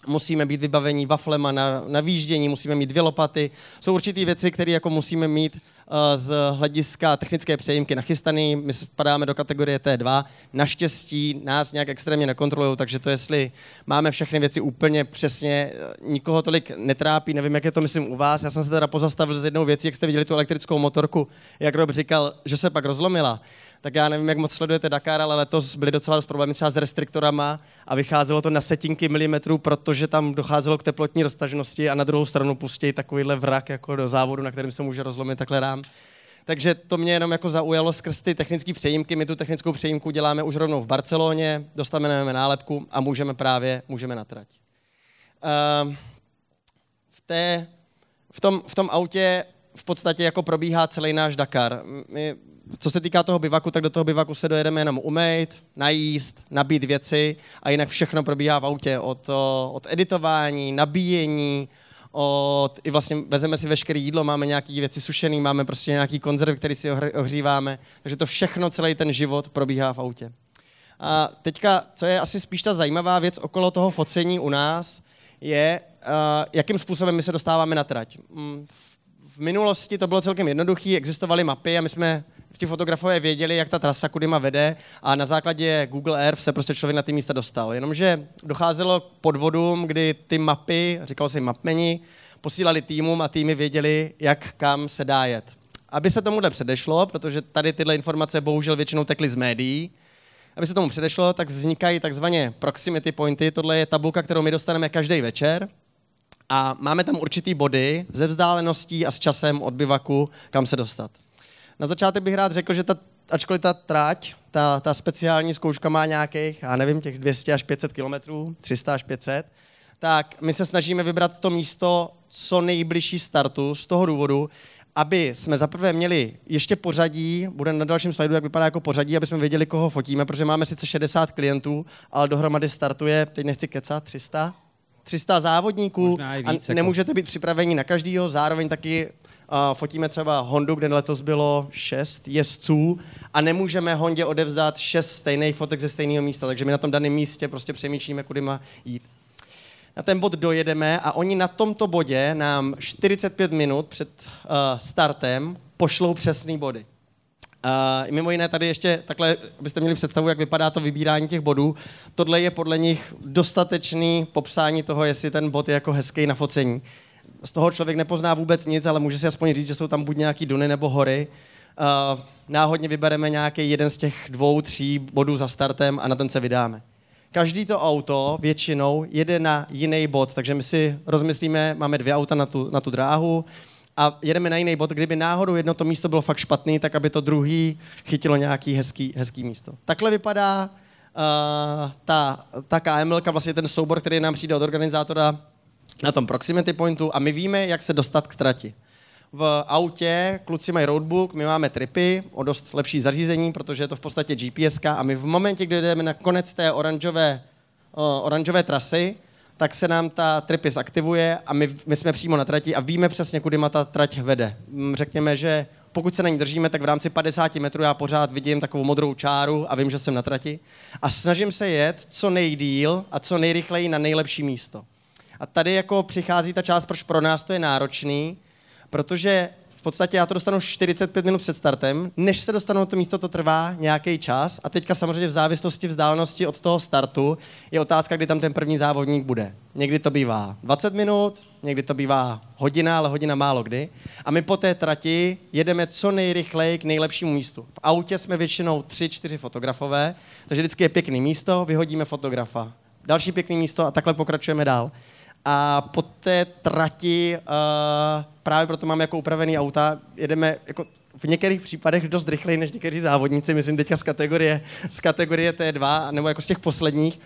musíme být vybavení waflema na, na výjíždění, musíme mít dvě lopaty. Jsou určitý věci, které jako musíme mít uh, z hlediska technické přejímky nachystaný. My spadáme do kategorie té dva. Naštěstí nás nějak extrémně nekontrolují, takže to, jestli máme všechny věci úplně přesně, nikoho tolik netrápí. Nevím, jak je to, myslím, u vás. Já jsem se teda pozastavil s jednou věcí, jak jste viděli tu elektrickou motorku, jak Rob říkal, že se pak rozlomila. Tak já nevím, jak moc sledujete Dakar, ale letos byly docela dost problémy třeba s restriktorama a vycházelo to na setinky milimetrů, protože tam docházelo k teplotní roztažnosti a na druhou stranu pustí takovýhle vrak jako do závodu, na kterém se může rozlomit takhle rám. Takže to mě jenom jako zaujalo skrz ty technické přejímky. My tu technickou přejímku děláme už rovnou v Barceloně, dostaneme nálepku a můžeme právě můžeme na trať. V, té, v, tom, v tom autě v podstatě jako probíhá celý náš Dakar. My, co se týká toho bivaku, tak do toho bivaku se dojedeme jenom umýt, najíst, nabít věci a jinak všechno probíhá v autě. Od, od editování, nabíjení, od, i vlastně vezeme si veškeré jídlo, máme nějaké věci sušené, máme prostě nějaký konzervy, které si ohříváme. Takže to všechno, celý ten život probíhá v autě. A teďka, co je asi spíš ta zajímavá věc okolo toho focení u nás, je, jakým způsobem my se dostáváme na trať. V minulosti to bylo celkem jednoduché, existovaly mapy a my jsme v těch fotografové věděli, jak ta trasa kudyma vede a na základě Google Earth se prostě člověk na ty místa dostal. Jenomže docházelo k podvodům, kdy ty mapy, říkalo se jim mapmeni, posílali týmům a týmy věděli, jak kam se dá jet. Aby se tomuhle předešlo, protože tady tyhle informace bohužel většinou tekly z médií, aby se tomu předešlo, tak vznikají takzvané proximity pointy. Tohle je tabulka, kterou my dostaneme každý večer. A máme tam určitý body ze vzdáleností a s časem od bivaku, kam se dostat. Na začátek bych rád řekl, že ta, ačkoliv ta trať, ta, ta speciální zkouška má nějakých, já nevím, těch dvě stě až pět set kilometrů, tři sta až pět set, tak my se snažíme vybrat to místo co nejbližší startu z toho důvodu, aby jsme zaprvé měli ještě pořadí, bude na dalším slajdu, jak vypadá jako pořadí, aby jsme věděli, koho fotíme, protože máme sice šedesát klientů, ale dohromady startuje, teď nechci kecat, tři sta závodníků víc, a nemůžete jako být připraveni na každýho, zároveň taky uh, fotíme třeba Hondu, kde letos bylo šest jezdců a nemůžeme Hondě odevzdat šest stejných fotek ze stejného místa, takže my na tom daném místě prostě přemýšlíme, kudy má jít. Na ten bod dojedeme a oni na tomto bodě nám čtyřicet pět minut před uh, startem pošlou přesný body. Uh, mimo jiné tady ještě takhle, abyste měli představu, jak vypadá to vybírání těch bodů. Tohle je podle nich dostatečný popsání toho, jestli ten bod je jako hezký na focení. Z toho člověk nepozná vůbec nic, ale může si aspoň říct, že jsou tam buď nějaký duny nebo hory. Uh, náhodně vybereme nějaký jeden z těch dvou, tří bodů za startem a na ten se vydáme. Každý to auto většinou jede na jiný bod, takže my si rozmyslíme, máme dvě auta na tu, na tu dráhu, a jedeme na jiný bod, kdyby náhodou jedno to místo bylo fakt špatný, tak aby to druhý chytilo nějaký hezký, hezký místo. Takhle vypadá uh, ta, ta KMLka, vlastně ten soubor, který nám přijde od organizátora na tom proximity pointu a my víme, jak se dostat k trati. V autě kluci mají roadbook, my máme tripy o dost lepší zařízení, protože je to v podstatě GPSka a my v momentě, kdy jdeme na konec té oranžové, uh, oranžové trasy, tak se nám ta tripis aktivuje a my, my jsme přímo na trati a víme přesně, kudy má ta trať vede. Řekněme, že pokud se na ní držíme, tak v rámci padesáti metrů já pořád vidím takovou modrou čáru a vím, že jsem na trati. A snažím se jet co nejdýl a co nejrychleji na nejlepší místo. A tady jako přichází ta část, proč pro nás to je náročný, protože v podstatě já to dostanu čtyřicet pět minut před startem, než se dostanu na to místo, to trvá nějaký čas a teďka samozřejmě v závislosti vzdálenosti od toho startu je otázka, kdy tam ten první závodník bude. Někdy to bývá dvacet minut, někdy to bývá hodina, ale hodina málo kdy a my po té trati jedeme co nejrychleji k nejlepšímu místu. V autě jsme většinou tři, čtyři fotografové, takže vždycky je pěkný místo, vyhodíme fotografa, další pěkný místo a takhle pokračujeme dál. A po té trati uh, právě proto máme jako upravený auta, jedeme jako v některých případech dost rychleji než někteří závodníci, myslím teďka z kategorie, z kategorie té dva, nebo jako z těch posledních.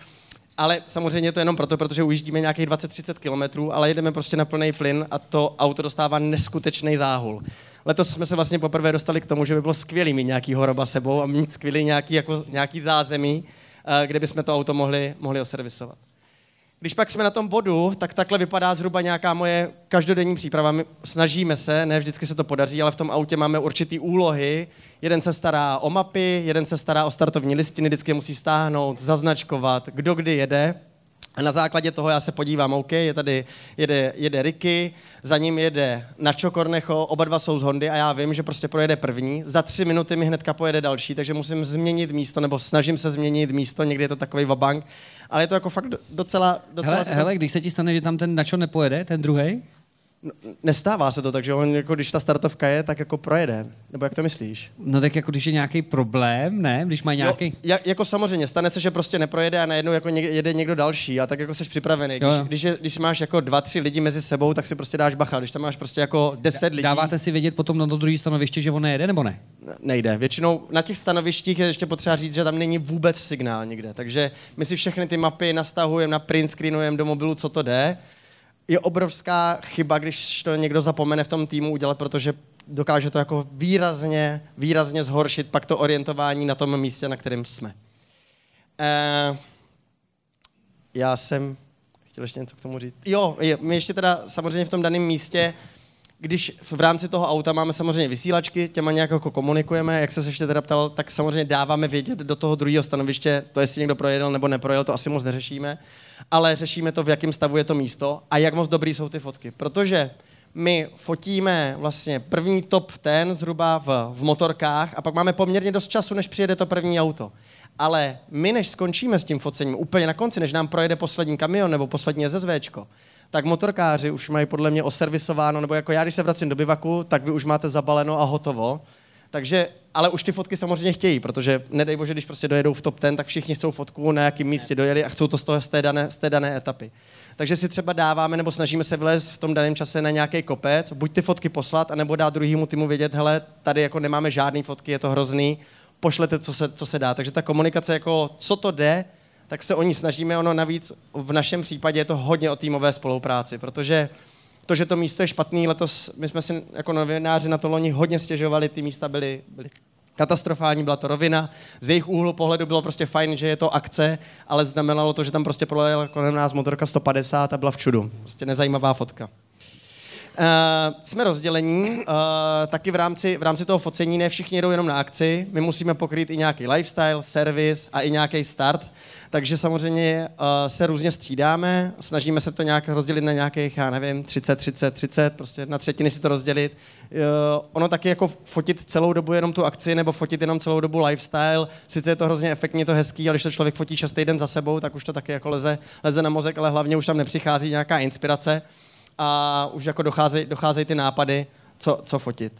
Ale samozřejmě to jenom proto, protože ujíždíme nějakých dvacet až třicet kilometrů, ale jedeme prostě na plný plyn a to auto dostává neskutečný záhul. Letos jsme se vlastně poprvé dostali k tomu, že by bylo skvělý mít nějakýho roba sebou a mít skvělý nějaký, jako, nějaký zázemí, kde bychom to auto mohli, mohli oservisovat. Když pak jsme na tom bodu, tak takhle vypadá zhruba nějaká moje každodenní příprava. My snažíme se, ne vždycky se to podaří, ale v tom autě máme určitý úlohy. Jeden se stará o mapy, jeden se stará o startovní listiny, vždycky musí stáhnout, zaznačkovat, kdo kdy jede. A na základě toho já se podívám, OK, je tady, jede, jede Ricky, za ním jede Nacho Cornejo, oba dva jsou z Hondy a já vím, že prostě projede první, za tři minuty mi hnedka pojede další, takže musím změnit místo, nebo snažím se změnit místo, někdy je to takovej vabank, ale je to jako fakt docela... docela hele, se... hele, když se ti stane, že tam ten Nacho nepojede, ten druhej? No, nestává se to, takže on jako, když ta startovka je, tak jako projede. Nebo jak to myslíš? No tak jako když je nějaký problém, ne? Když má nějaký... No, ja, jako samozřejmě, stane se, že prostě neprojede a najednou jako někde, jede někdo další a tak jako seš připravený. Když, když, je, když máš jako dva, tři lidi mezi sebou, tak si prostě dáš bacha. Když tam máš prostě jako deset lidí... Dáváte si vědět potom na to druhé stanoviště, že on nejede nebo ne? Nejde. Většinou na těch stanovištích je ještě potřeba říct, že tam není vůbec signál nikde. Takže my si všechny ty mapy nastahujeme, na print screenujeme do mobilu, co to jde. Je obrovská chyba, když to někdo zapomene v tom týmu udělat, protože dokáže to jako výrazně, výrazně zhoršit pak to orientování na tom místě, na kterém jsme. E, já jsem chtěl ještě něco k tomu říct. Jo, je, my ještě teda samozřejmě v tom daném místě, když v rámci toho auta máme samozřejmě vysílačky, těma nějak jako komunikujeme, jak se ještě teda ptal, tak samozřejmě dáváme vědět do toho druhého stanoviště, to jestli někdo projedel nebo neprojel, to asi moc neřešíme, ale řešíme to, v jakém stavu je to místo a jak moc dobrý jsou ty fotky, protože my fotíme vlastně první top ten zhruba v, v motorkách a pak máme poměrně dost času, než přijede to první auto. Ale my, než skončíme s tím focením, úplně na konci, než nám projede poslední kamion nebo poslední SSVčko, tak motorkáři už mají podle mě oservisováno, nebo jako já, když se vracím do bivaku, tak vy už máte zabaleno a hotovo. Takže, ale už ty fotky samozřejmě chtějí, protože nedej bože, když prostě dojedou v top ten, tak všichni chcou fotku, na jakém místě dojeli a chcou to z, toho, z, té dané, z té dané etapy. Takže si třeba dáváme nebo snažíme se vylézt v tom daném čase na nějaký kopec, buď ty fotky poslat, anebo dát druhému týmu vědět, hele, tady jako nemáme žádný fotky, je to hrozný, pošlete, co se, co se dá. Takže ta komunikace, jako co to jde, tak se o ní snažíme, ono navíc v našem případě je to hodně o týmové spolupráci, protože to, že to místo je špatný, letos my jsme si jako novináři na to loni hodně stěžovali, ty místa byly, byly katastrofální, byla to rovina, z jejich úhlu pohledu bylo prostě fajn, že je to akce, ale znamenalo to, že tam prostě projela kolem nás motorka sto padesát a byla v čudu, prostě nezajímavá fotka. Uh, jsme rozdělení, uh, taky v rámci, v rámci toho focení ne všichni jedou jenom na akci, my musíme pokrýt i nějaký lifestyle, servis a i nějaký start, takže samozřejmě uh, se různě střídáme, snažíme se to nějak rozdělit na nějakých, já nevím, třicet, třicet, třicet, prostě na třetiny si to rozdělit. Uh, ono taky jako fotit celou dobu jenom tu akci nebo fotit jenom celou dobu lifestyle, sice je to hrozně efektně, to hezký, ale když to člověk fotí šestý den za sebou, tak už to taky jako leze, leze na mozek, ale hlavně už tam nepřichází nějaká inspirace. A už jako docházejí docházej ty nápady, co, co fotit.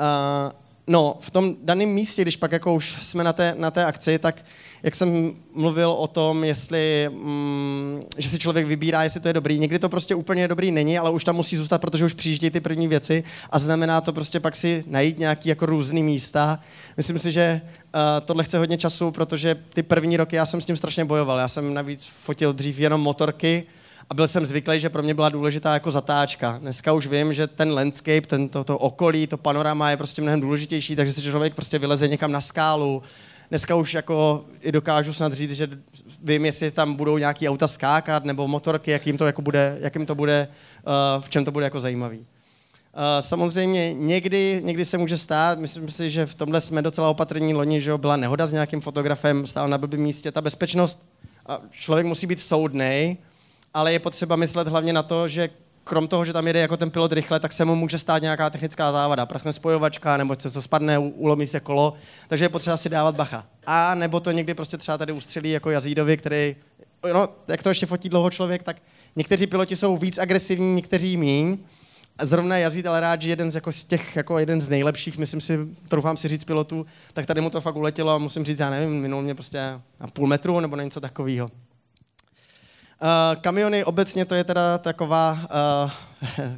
Uh, no, v tom daném místě, když pak jako už jsme na té, na té akci, tak jak jsem mluvil o tom, jestli, mm, že si člověk vybírá, jestli to je dobrý. Někdy to prostě úplně dobrý není, ale už tam musí zůstat, protože už přijíždějí ty první věci a znamená to prostě pak si najít nějaký jako různý místa. Myslím si, že uh, tohle chce hodně času, protože ty první roky já jsem s tím strašně bojoval. Já jsem navíc fotil dřív jenom motorky, a byl jsem zvyklý, že pro mě byla důležitá jako zatáčka. Dneska už vím, že ten landscape, ten to, to okolí, to panorama je prostě mnohem důležitější, takže si člověk prostě vyleze někam na skálu. Dneska už jako i dokážu snad říct, že vím, jestli tam budou nějaký auta skákat nebo motorky, jak jim to jako bude, jak jim to bude, v čem to bude jako zajímavý. Samozřejmě někdy, někdy se může stát, myslím si, že v tomhle jsme docela opatrní loni, že byla nehoda s nějakým fotografem, stál na blbým místě, ta bezpečnost, člověk musí být soudnej. Ale je potřeba myslet hlavně na to, že krom toho, že tam jede jako ten pilot rychle, tak se mu může stát nějaká technická závada, praskne spojovačka, nebo se co spadne, ulomí se kolo, takže je potřeba si dávat bacha. A nebo to někdy prostě třeba tady ustřelí jako Jazídovi, který, no, jak to ještě fotí dlouho člověk, tak někteří piloti jsou víc agresivní, někteří míň. Zrovna Jazíd Al-Rádži, jeden z, jako z těch, jako jeden z nejlepších, myslím si, troufám si říct pilotů, tak tady mu to fakt uletělo a musím říct, já nevím, minul mě prostě na půl metru nebo něco takového. Uh, kamiony obecně to je teda taková uh,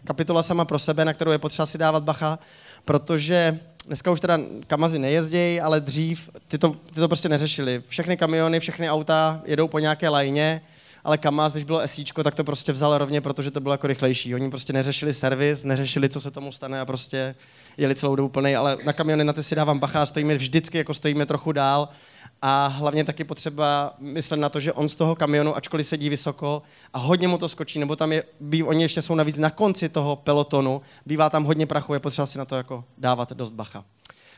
kapitola sama pro sebe, na kterou je potřeba si dávat bacha, protože dneska už teda kamazy nejezdějí, ale dřív ty to, ty to prostě neřešili. Všechny kamiony, všechny auta jedou po nějaké lajně, ale kamaz, když bylo esíčko, tak to prostě vzal rovně, protože to bylo jako rychlejší. Oni prostě neřešili servis, neřešili, co se tomu stane a prostě jeli celou dobu plnej, ale na kamiony na ty si dávám bacha, stojíme vždycky, jako stojíme trochu dál. A hlavně taky potřeba myslet na to, že on z toho kamionu, ačkoliv sedí vysoko a hodně mu to skočí, nebo tam je, býv, oni ještě jsou navíc na konci toho pelotonu, bývá tam hodně prachu, je potřeba si na to jako dávat dost bacha.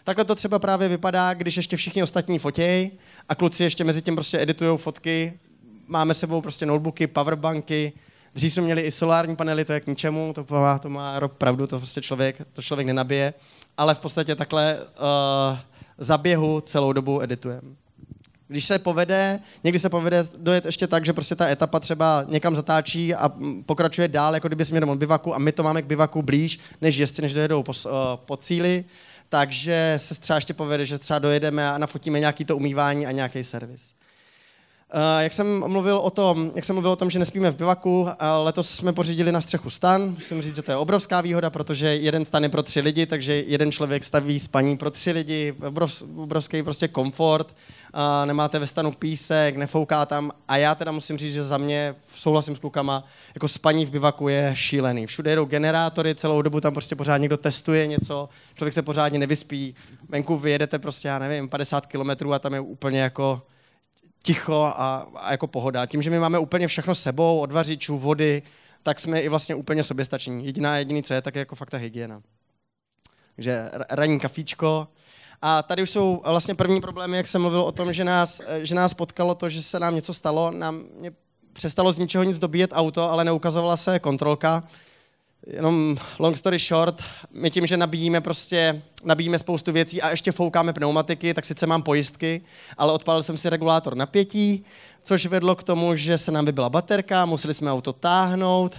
Takhle to třeba právě vypadá, když ještě všichni ostatní fotějí a kluci ještě mezi tím prostě editujou fotky, máme sebou prostě notebooky, powerbanky, dřív jsme měli i solární panely, to je k ničemu, to má, to má pravdu, to prostě člověk, to člověk nenabije, ale v podstatě takhle uh, za běhu celou dobu editujeme. Když se povede, někdy se povede dojet ještě tak, že prostě ta etapa třeba někam zatáčí a pokračuje dál, jako kdyby směrem od bivaku a my to máme k bivaku blíž, než jezdci, než dojedou po, uh, po cíli, takže se třeba ještě povede, že třeba dojedeme a nafotíme nějaký to umývání a nějaký servis. Uh, jak jsem mluvil o tom, jak jsem mluvil o tom, že nespíme v bivaku, letos jsme pořídili na střechu stan. Musím říct, že to je obrovská výhoda, protože jeden stan je pro tři lidi, takže jeden člověk staví spaní pro tři lidi, obrov, obrovský prostě komfort, uh, nemáte ve stanu písek, nefouká tam a já teda musím říct, že za mě, souhlasím s klukama, jako spaní v bivaku je šílený. Všude jedou generátory, celou dobu tam prostě pořád někdo testuje něco, člověk se pořádně nevyspí, venku vyjedete prostě, já nevím, padesát kilometrů a tam je úplně jako ticho a, a jako pohoda. Tím, že my máme úplně všechno sebou, od vařičů, vody, tak jsme i vlastně úplně soběstační. Jediná, jediný, co je, tak je jako fakt ta hygiena. Takže ranní kafíčko. A tady už jsou vlastně první problémy, jak jsem mluvil o tom, že nás, že nás potkalo to, že se nám něco stalo. Nám přestalo z ničeho nic dobíjet auto, ale neukazovala se kontrolka. Jenom long story short, my tím, že nabíjíme prostě, nabíjíme spoustu věcí a ještě foukáme pneumatiky, tak sice mám pojistky, ale odpálil jsem si regulátor napětí, což vedlo k tomu, že se nám vybila baterka, museli jsme auto táhnout.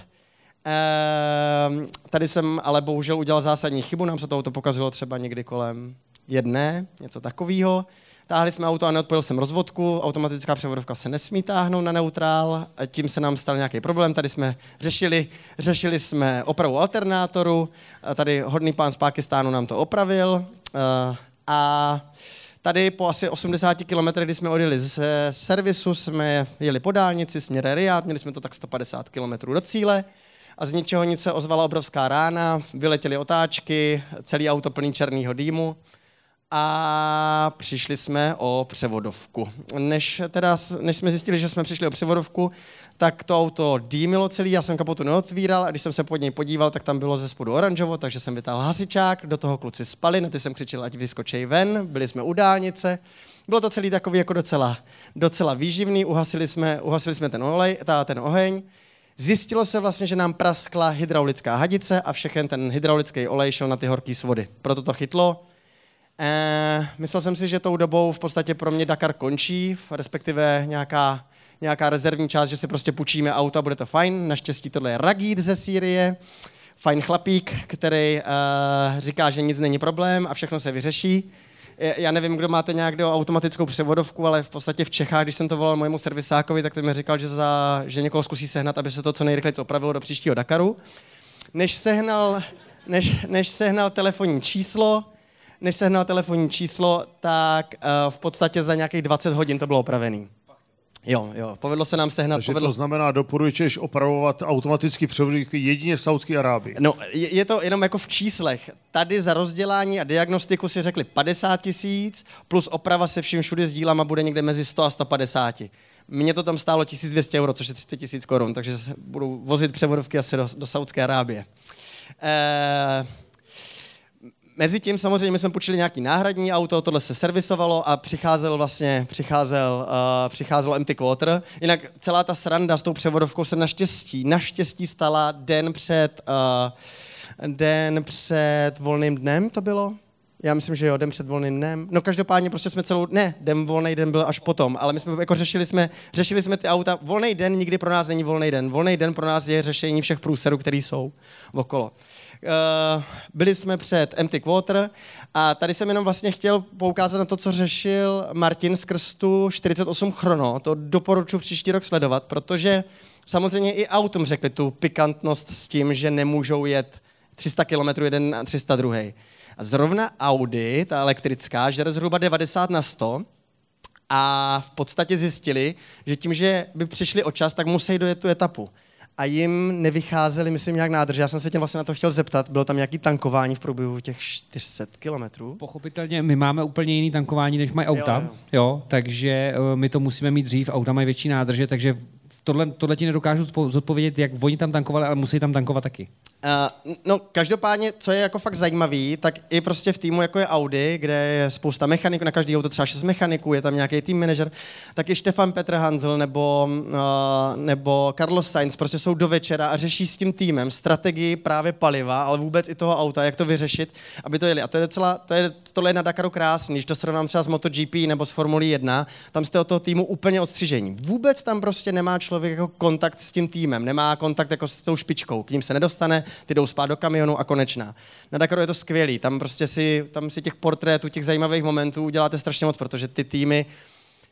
Ehm, tady jsem ale bohužel udělal zásadní chybu, nám se to auto pokazilo třeba někdy kolem jedné, něco takového. Táhli jsme auto a neodpojil jsem rozvodku, automatická převodovka se nesmí táhnout na neutrál, tím se nám stal nějaký problém, tady jsme řešili, řešili jsme opravu alternátoru, tady hodný pán z Pákistánu nám to opravil a tady po asi osmdesáti kilometrech, kdy jsme odjeli ze servisu, jsme jeli po dálnici směrem Rijád, měli jsme to tak sto padesát kilometrů do cíle a z ničeho nic se ozvala obrovská rána, vyletěly otáčky, celý auto plný černýho dýmu. A přišli jsme o převodovku. Než, teda, než jsme zjistili, že jsme přišli o převodovku, tak to auto dýmilo celý, já jsem kapotu neotvíral a když jsem se pod něj podíval, tak tam bylo ze spodu oranžovo, takže jsem vytáhl hasičák, do toho kluci spali, na ty jsem křičel, ať vyskočej ven, byli jsme u dálnice. Bylo to celý takový jako docela, docela výživný, uhasili jsme, uhasili jsme ten, olej, ta, ten oheň. Zjistilo se vlastně, že nám praskla hydraulická hadice a všechen ten hydraulický olej šel na ty horký svody. Proto to chytlo. Eh, myslel jsem si, že tou dobou v podstatě pro mě Dakar končí, respektive nějaká, nějaká rezervní část, že si prostě půjčíme auta, bude to fajn. Naštěstí tohle je Ragid ze Sýrie, fajn chlapík, který eh, říká, že nic není problém a všechno se vyřeší. Já nevím, kdo máte nějakou automatickou převodovku, ale v podstatě v Čechách, když jsem to volal mojemu servisákovi, tak ten mi říkal, že, za, že někoho zkusí sehnat, aby se to co nejrychleji opravilo do příštího Dakaru. Než sehnal, než, než sehnal telefonní číslo, Než sehnal telefonní číslo, tak uh, v podstatě za nějakých dvacet hodin to bylo opravený. Jo, jo, povedlo se nám sehnat. Takže povedlo... to znamená, doporučuješ opravovat automaticky převodovky jedině v Saúdské Arábii. No, je, je to jenom jako v číslech. Tady za rozdělání a diagnostiku si řekli padesát tisíc, plus oprava se vším všude s dílama bude někde mezi sto a sto padesát. Mně to tam stálo tisíc dvě stě euro, což je třicet tisíc korun, takže budu vozit převodovky asi do, do Saúdské Arábie. Eee... Mezitím samozřejmě my jsme půjčili nějaký náhradní auto, tohle se servisovalo a přicházel vlastně, přicházel, uh, přicházelo empty quarter. Jinak celá ta sranda s tou převodovkou se naštěstí, naštěstí stala den před, uh, den před volným dnem to bylo? Já myslím, že jo, den před volným dnem. No každopádně prostě jsme celou, ne, den volnej den byl až potom, ale my jsme jako řešili jsme, řešili jsme ty auta. Volnej den nikdy pro nás není volnej den. Volnej den pro nás je řešení všech průserů, který jsou okolo. Uh, byli jsme před Empty Quarter a tady jsem jenom vlastně chtěl poukázat na to, co řešil Martin skrz tu čtyřicet osm chrono. To doporučuji příští rok sledovat, protože Samozřejmě i autům řekli tu pikantnost s tím, že nemůžou jet tři sta kilometrů jeden a tři sta dva. A zrovna Audi, ta elektrická, žere zhruba devadesát na sto a v podstatě zjistili, že tím, že by přišli o čas, tak musí dojet tu etapu. A jim nevycházely, myslím, nějak nádrže. Já jsem se tě vlastně na to chtěl zeptat. Bylo tam nějaké tankování v průběhu těch čtyři sta kilometrů? Pochopitelně, my máme úplně jiný tankování, než mají auta. Jo, jo. Jo, takže my to musíme mít dřív. Auta mají větší nádrže, takže tohle, tohle ti nedokážu zodpovědět, jak oni tam tankovali, ale musí tam tankovat taky. Uh, no, každopádně, co je jako fakt zajímavý, tak i prostě v týmu, jako je Audi, kde je spousta mechaniků, na každý auto třeba šest mechaniků, je tam nějaký team manager, tak i Štefan Petr Hanzel nebo, uh, nebo Carlos Sainz prostě jsou do večera a řeší s tím týmem strategii právě paliva, ale vůbec i toho auta, jak to vyřešit, aby to jeli. A to je docela, to je, tohle je na Dakaru krásný, když to srovnám třeba s MotoGP nebo s Formulí jedna, tam jste od toho týmu úplně odstřižení. Vůbec tam prostě nemá člověk jako kontakt s tím týmem, nemá kontakt jako s tou špičkou, k ním se nedostane, ty jdou spát do kamionu a konečná. Na Dakaru je to skvělý, tam prostě si, tam si těch portrétů, těch zajímavých momentů uděláte strašně moc, protože ty týmy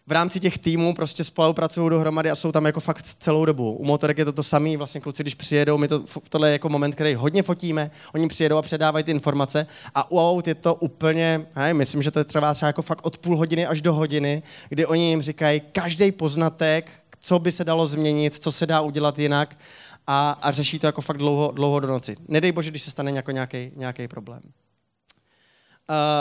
v rámci těch týmů prostě spolupracují dohromady a jsou tam jako fakt celou dobu. U motorek je to to samý, vlastně kluci, když přijedou, my to, tohle je jako moment, který hodně fotíme, oni přijedou a předávají ty informace a u aut je to úplně, hej, myslím, že to trvá třeba jako fakt od půl hodiny až do hodiny, kdy oni jim říkají každý poznatek, co by se dalo změnit, co se dá udělat jinak a, a řeší to jako fakt dlouho, dlouho do noci. Nedej bože, když se stane nějaký problém.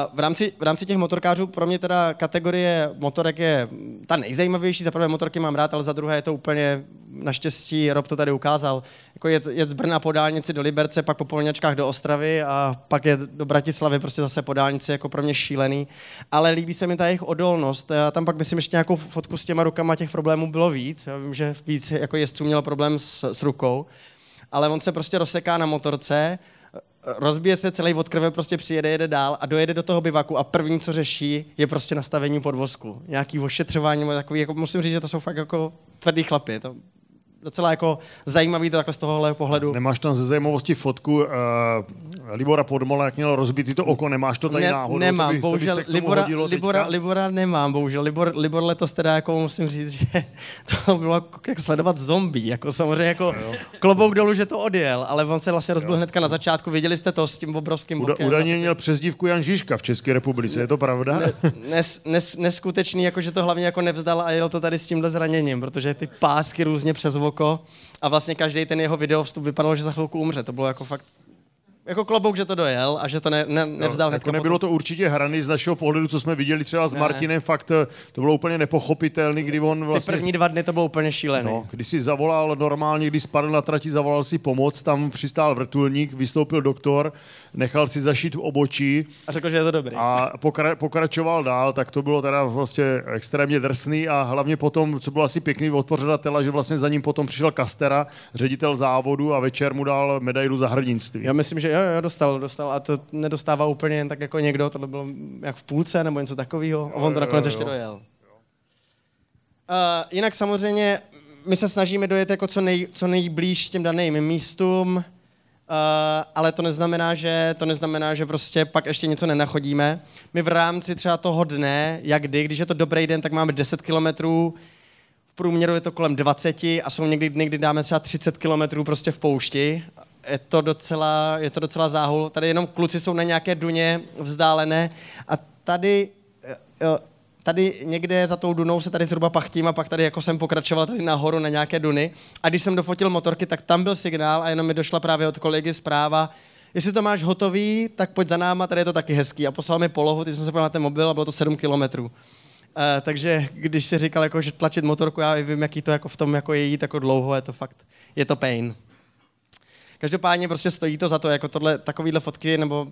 Uh, v, rámci, v rámci těch motorkářů pro mě teda kategorie motorek je ta nejzajímavější, za prvé motorky mám rád, ale za druhé je to úplně, naštěstí Rob to tady ukázal, jako jet, jet z Brna po dálnici do Liberce, pak po Polňačkách do Ostravy a pak je do Bratislavy prostě zase po dálnici, jako pro mě šílený, ale líbí se mi ta jejich odolnost, já tam pak myslím ještě nějakou fotku s těma rukama, těch problémů bylo víc, já vím, že víc jako jezdců měl problém s, s rukou, ale on se prostě rozseká na motorce, rozbije se celý od krve, prostě přijede, jede dál a dojede do toho bivaku a první, co řeší, je prostě nastavení podvozku. Nějaký ošetřování, takový, jako musím říct, že to jsou fakt jako tvrdý chlapy. To docela jako zajímavý to takhle z tohohle pohledu. Nemáš tam ze zajímavosti fotku uh, Libora Podmola, jak měl rozbitý to oko, nemáš to tady ne, náhodou? Nemám, to by, bohužel, to by Libora, Libora, Libora nemám, bohužel. Libor, Libor letos teda, jako musím říct, že to bylo jak sledovat zombie, jako samozřejmě jako jo. Klobouk dolů, že to odjel, ale on se vlastně rozbil jo. Hnedka na začátku, viděli jste to s tím obrovským bokem. Údajně měl přezdívku Jan Žižka v České republice, je to pravda? Ne, nes, nes, neskutečný, jako že to hlavně jako nevzdal a jel to tady s tímhle zraněním, protože ty pásky různě přes oko a vlastně každý ten jeho videovstup vypadalo, že za chvilku umře. To bylo jako fakt jako klobouk, že to dojel a že to ne, ne, nevzdal. No, jako nebylo to určitě hraný z našeho pohledu, co jsme viděli třeba s ne, Martinem, ne. Fakt to bylo úplně nepochopitelný, kdy on vlastně... Ty první dva dny to bylo úplně šílený. No, když si zavolal normálně, když spadl na trati, zavolal si pomoc, tam přistál vrtulník, vystoupil doktor, nechal si zašít v obočí. A řekl, že je to dobrý. A pokra- pokračoval dál, tak to bylo teda vlastně extrémně drsný a hlavně potom, co bylo asi pěkný od pořadatele, že vlastně za ním potom přišel Kastera, ředitel závodu a večer mu dal medailu za hrdinství. Já myslím, že Jo, jo, dostal, dostal a to nedostává úplně jen tak jako někdo, tohle bylo jak v půlce nebo něco takového a on to nakonec jo, jo, ještě dojel. Uh, jinak samozřejmě my se snažíme dojet jako co, nej, co nejblíž těm daným místům, uh, ale to neznamená, že, to neznamená, že prostě pak ještě něco nenachodíme. My v rámci třeba toho dne, jak kdy, když je to dobrý den, tak máme deset kilometrů, v průměru je to kolem dvacet a jsou někdy dny, kdy dáme třeba třicet kilometrů prostě v poušti. Je to docela, je to docela záhul. Tady jenom kluci jsou na nějaké duně vzdálené a tady, tady někde za tou dunou se tady zhruba pachtím a pak tady jako jsem pokračoval tady nahoru na nějaké duny. A když jsem dofotil motorky, tak tam byl signál a jenom mi došla právě od kolegy zpráva, jestli to máš hotový, tak pojď za náma, tady je to taky hezký. A poslal mi polohu, teď jsem se podíval na ten mobil a bylo to sedm kilometrů. Uh, takže když si říkal, jako, že tlačit motorku, já vím, jaký to jako v tom jako je jít jako dlouho, je to fakt, je to pain. Každopádně prostě stojí to za to, jako tohle, takovýhle fotky nebo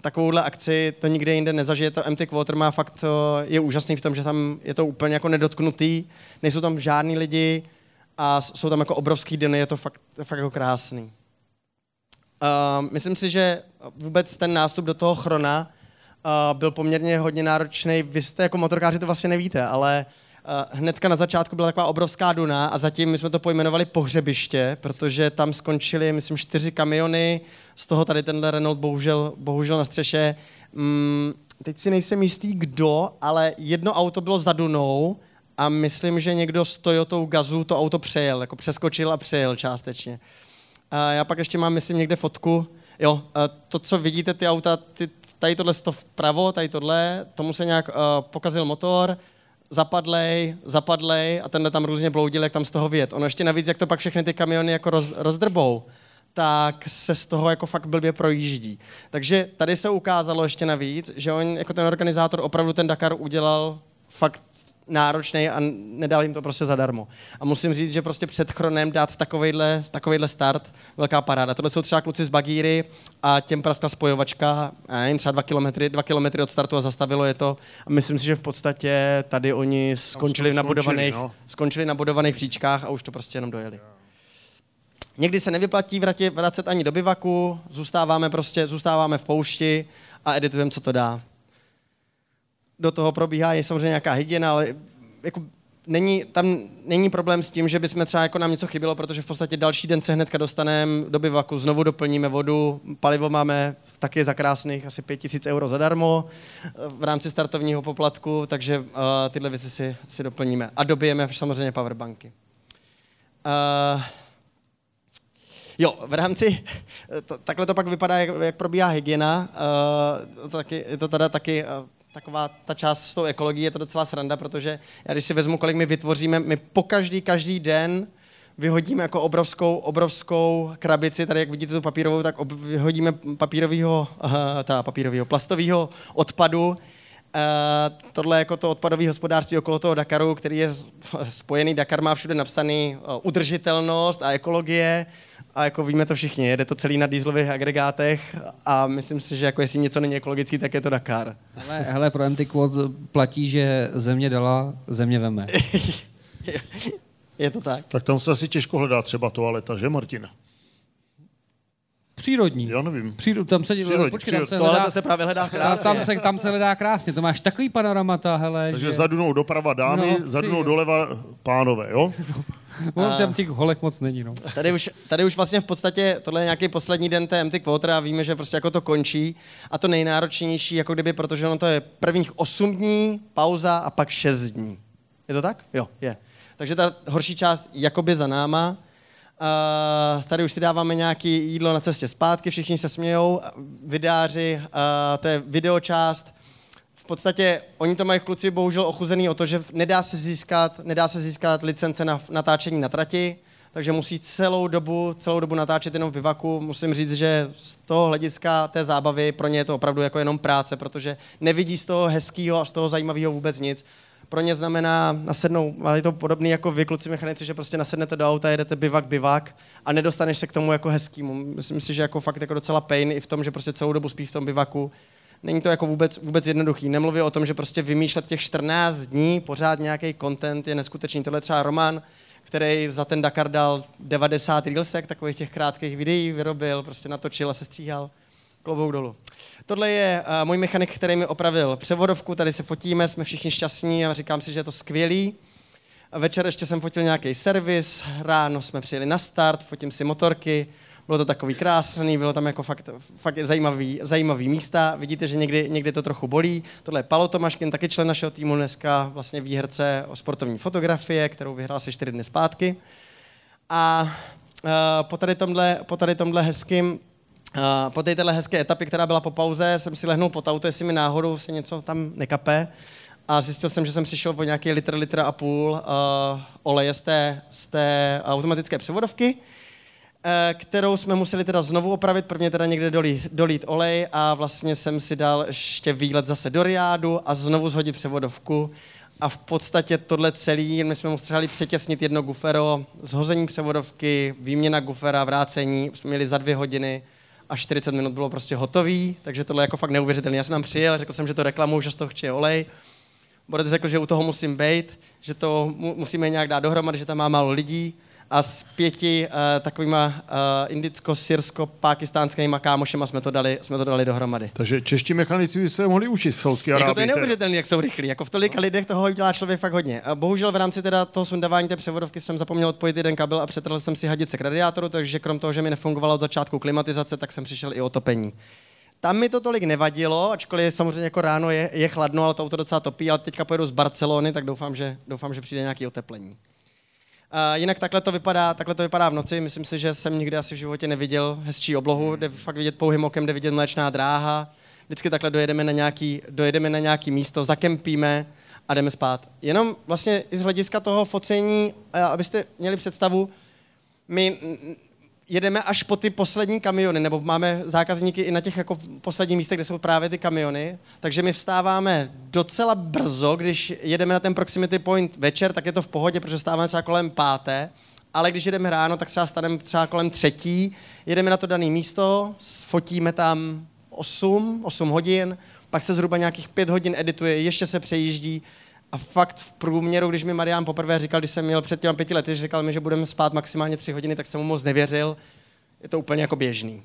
takovouhle akci, to nikde jinde nezažije, to em té Quarter má fakt, je úžasný v tom, že tam je to úplně jako nedotknutý, nejsou tam žádný lidi a jsou tam jako obrovský dny, je to fakt, fakt jako krásný. Uh, myslím si, že vůbec ten nástup do toho Chrona uh, byl poměrně hodně náročný, vy jste jako motorkáři to vlastně nevíte, ale... Hnedka na začátku byla taková obrovská duna a zatím my jsme to pojmenovali pohřebiště, protože tam skončily, myslím, čtyři kamiony, z toho tady tenhle Renault bohužel, bohužel na střeše. Mm, teď si nejsem jistý, kdo, ale jedno auto bylo za dunou a myslím, že někdo s Toyotou Gazoo to auto přejel, jako přeskočil a přejel částečně. A já pak ještě mám, myslím, někde fotku. Jo, to, co vidíte, ty auta, ty, tady tohle to vpravo, tady tohle, tomu se nějak uh, pokazil motor, zapadlej, zapadlej a tenhle tam různě bloudil, jak tam z toho vyjet. Ono ještě navíc, jak to pak všechny ty kamiony jako roz, rozdrbou, tak se z toho jako fakt blbě projíždí. Takže tady se ukázalo ještě navíc, že on, jako ten organizátor, opravdu ten Dakar udělal fakt náročnej a nedal jim to prostě zadarmo. A musím říct, že prostě před chronem dát takovejhle, takovejhle start, velká paráda. Tohle jsou třeba kluci z Bagíry a těm praskla spojovačka, já nevím, třeba dva kilometry, dva kilometry od startu a zastavilo je to. A myslím si, že v podstatě tady oni skončili v nabudovaných, no. skončili nabudovaných příčkách a už to prostě jenom dojeli. Někdy se nevyplatí vracet ani do bivaku, zůstáváme prostě, zůstáváme v poušti a editujeme, co to dá. Do toho probíhá je samozřejmě nějaká hygiena, ale jako není, tam není problém s tím, že bychom třeba jako nám něco chybilo, protože v podstatě další den se hnedka dostaneme do bivaku, znovu doplníme vodu, palivo máme taky za krásných asi pět tisíc euro zadarmo v rámci startovního poplatku, takže uh, tyhle věci si, si doplníme. A dobijeme samozřejmě powerbanky. Uh, Jo, v rámci, t- takhle to pak vypadá, jak, jak probíhá hygiena, uh, taky, je to teda taky uh, taková ta část s tou ekologií, je to docela sranda, protože já když si vezmu, kolik my vytvoříme, my po každý, každý den vyhodíme jako obrovskou, obrovskou krabici, tady jak vidíte tu papírovou, tak ob- vyhodíme papírovýho, uh, teda papírovýho, plastovýho odpadu. Uh, tohle jako to odpadové hospodářství okolo toho Dakaru, který je spojený, Dakar má všude napsaný uh, udržitelnost a ekologie a jako víme to všichni, jede to celý na dieselových agregátech a myslím si, že jako jestli něco není ekologický, tak je to Dakar. Hele, hele pro em té Quad platí, že země dala, země veme. Je to tak. Tak tam se asi těžko hledá třeba toaleta, že Martina? Přírodní. Já nevím. Příro... Tam se dělo, počkej, tam se hledá... Tohle to se právě hledá krásně. Tam se, tam se hledá krásně, to máš takový panoramata, hele. Takže že... zadunou doprava dámy, no, zadunou doleva pánové, jo? A... tam těch holek moc není, no. Tady už, tady už vlastně v podstatě, tohle je nějaký poslední den té em té Quad a víme, že prostě jako to končí a to nejnáročnější, jako kdyby, protože ono to je prvních osm dní, pauza a pak šest dní. Je to tak? Jo, je. Takže ta horší část jakoby za náma. Uh, tady už si dáváme nějaké jídlo na cestě zpátky, všichni se smějou, vidáři, uh, to je videočást. V podstatě oni to mají kluci bohužel ochuzený o to, že nedá se získat, nedá se získat licence na natáčení na trati, takže musí celou dobu, celou dobu natáčet jenom v bivaku. Musím říct, že z toho hlediska té zábavy pro ně je to opravdu jako jenom práce, protože nevidí z toho hezkýho a z toho zajímavého vůbec nic. Pro ně znamená nasednou, ale je to podobný jako vy, kluci mechanici, že prostě nasednete do auta, jedete bivak, bivak a nedostaneš se k tomu jako hezkýmu. Myslím si, že jako fakt jako docela pain i v tom, že prostě celou dobu spí v tom bivaku. Není to jako vůbec, vůbec jednoduchý. Nemluvě o tom, že prostě vymýšlet těch čtrnáct dní pořád nějaký content je neskutečný. Tohle je třeba Roman, který za ten Dakar dal devadesát reelsek, takových těch krátkých videí vyrobil, prostě natočil a sestříhal. Klobouk dolů. Tohle je uh, můj mechanik, který mi opravil převodovku, tady se fotíme, jsme všichni šťastní a říkám si, že je to skvělý. Večer ještě jsem fotil nějaký servis, ráno jsme přijeli na start, fotím si motorky, bylo to takový krásný, bylo tam jako fakt, fakt zajímavý, zajímavý místa, vidíte, že někdy, někdy to trochu bolí. Tohle je Palo Tomáškin, taky člen našeho týmu dneska, vlastně výherce o sportovní fotografie, kterou vyhrál si čtyři dny zpátky. A uh, po tady tomhle, po tady tomhle hezkým Uh, po této hezké etapě, která byla po pauze, jsem si lehnul pod auto, jestli mi náhodou se něco tam nekapé. A zjistil jsem, že jsem přišel o nějaký litr, litr a půl uh, oleje z té, z té automatické převodovky, uh, kterou jsme museli teda znovu opravit, prvně teda někde dolít, dolít olej a vlastně jsem si dal ještě výlet zase do Rijádu a znovu zhodit převodovku. A v podstatě tohle celý, my jsme museli přetěsnit jedno gufero, zhození převodovky, výměna gufera, vrácení, jsme měli za dvě hodiny. A čtyřicet minut bylo prostě hotový, takže tohle je jako fakt neuvěřitelné. Já jsem tam přijel, řekl jsem, že to reklamu, že z toho chce olej. Borec řekl, že u toho musím bejt, že to mu, musíme nějak dát dohromady, že tam má málo lidí. A s pěti uh, takovýma uh, indicko-syrsko-pákistánskýma kámošema jsme to dali, jsme to dali dohromady. Takže čeští mechanici by se mohli učit v Saúdské Arábii. Jako to je neuvěřitelné, jak jsou rychlí. Jako v tolika lidech toho dělá člověk fakt hodně. Bohužel v rámci teda toho sundávání té převodovky jsem zapomněl odpojit jeden kabel a přetrhl jsem si hadice k radiátoru, takže krom toho, že mi nefungovalo od začátku klimatizace, tak jsem přišel i o topení. Tam mi to tolik nevadilo, ačkoliv samozřejmě jako ráno je, je chladno, ale to auto docela topí, ale teďka pojedu z Barcelony, tak doufám, že, doufám, že přijde nějaké oteplení. Uh, jinak takhle to, vypadá, takhle to vypadá v noci, myslím si, že jsem nikdy asi v životě neviděl hezčí oblohu, jde fakt vidět pouhým okem, jde vidět mléčná dráha, vždycky takhle dojedeme na nějaký, dojedeme na nějaký místo, zakempíme a jdeme spát. Jenom vlastně i z hlediska toho focení, abyste měli představu, my jedeme až po ty poslední kamiony, nebo máme zákazníky i na těch jako posledních místech, kde jsou právě ty kamiony, takže my vstáváme docela brzo, když jedeme na ten proximity point večer, tak je to v pohodě, protože vstáváme třeba kolem páté, ale když jedeme ráno, tak třeba staneme třeba kolem třetí, jedeme na to dané místo, fotíme tam osm, osm hodin, pak se zhruba nějakých pět hodin edituje, ještě se přejíždí. A fakt v průměru, když mi Marian poprvé říkal, když jsem měl před těma pěti lety, že říkal mi, že budeme spát maximálně tři hodiny, tak jsem mu moc nevěřil. Je to úplně jako běžný. Uh,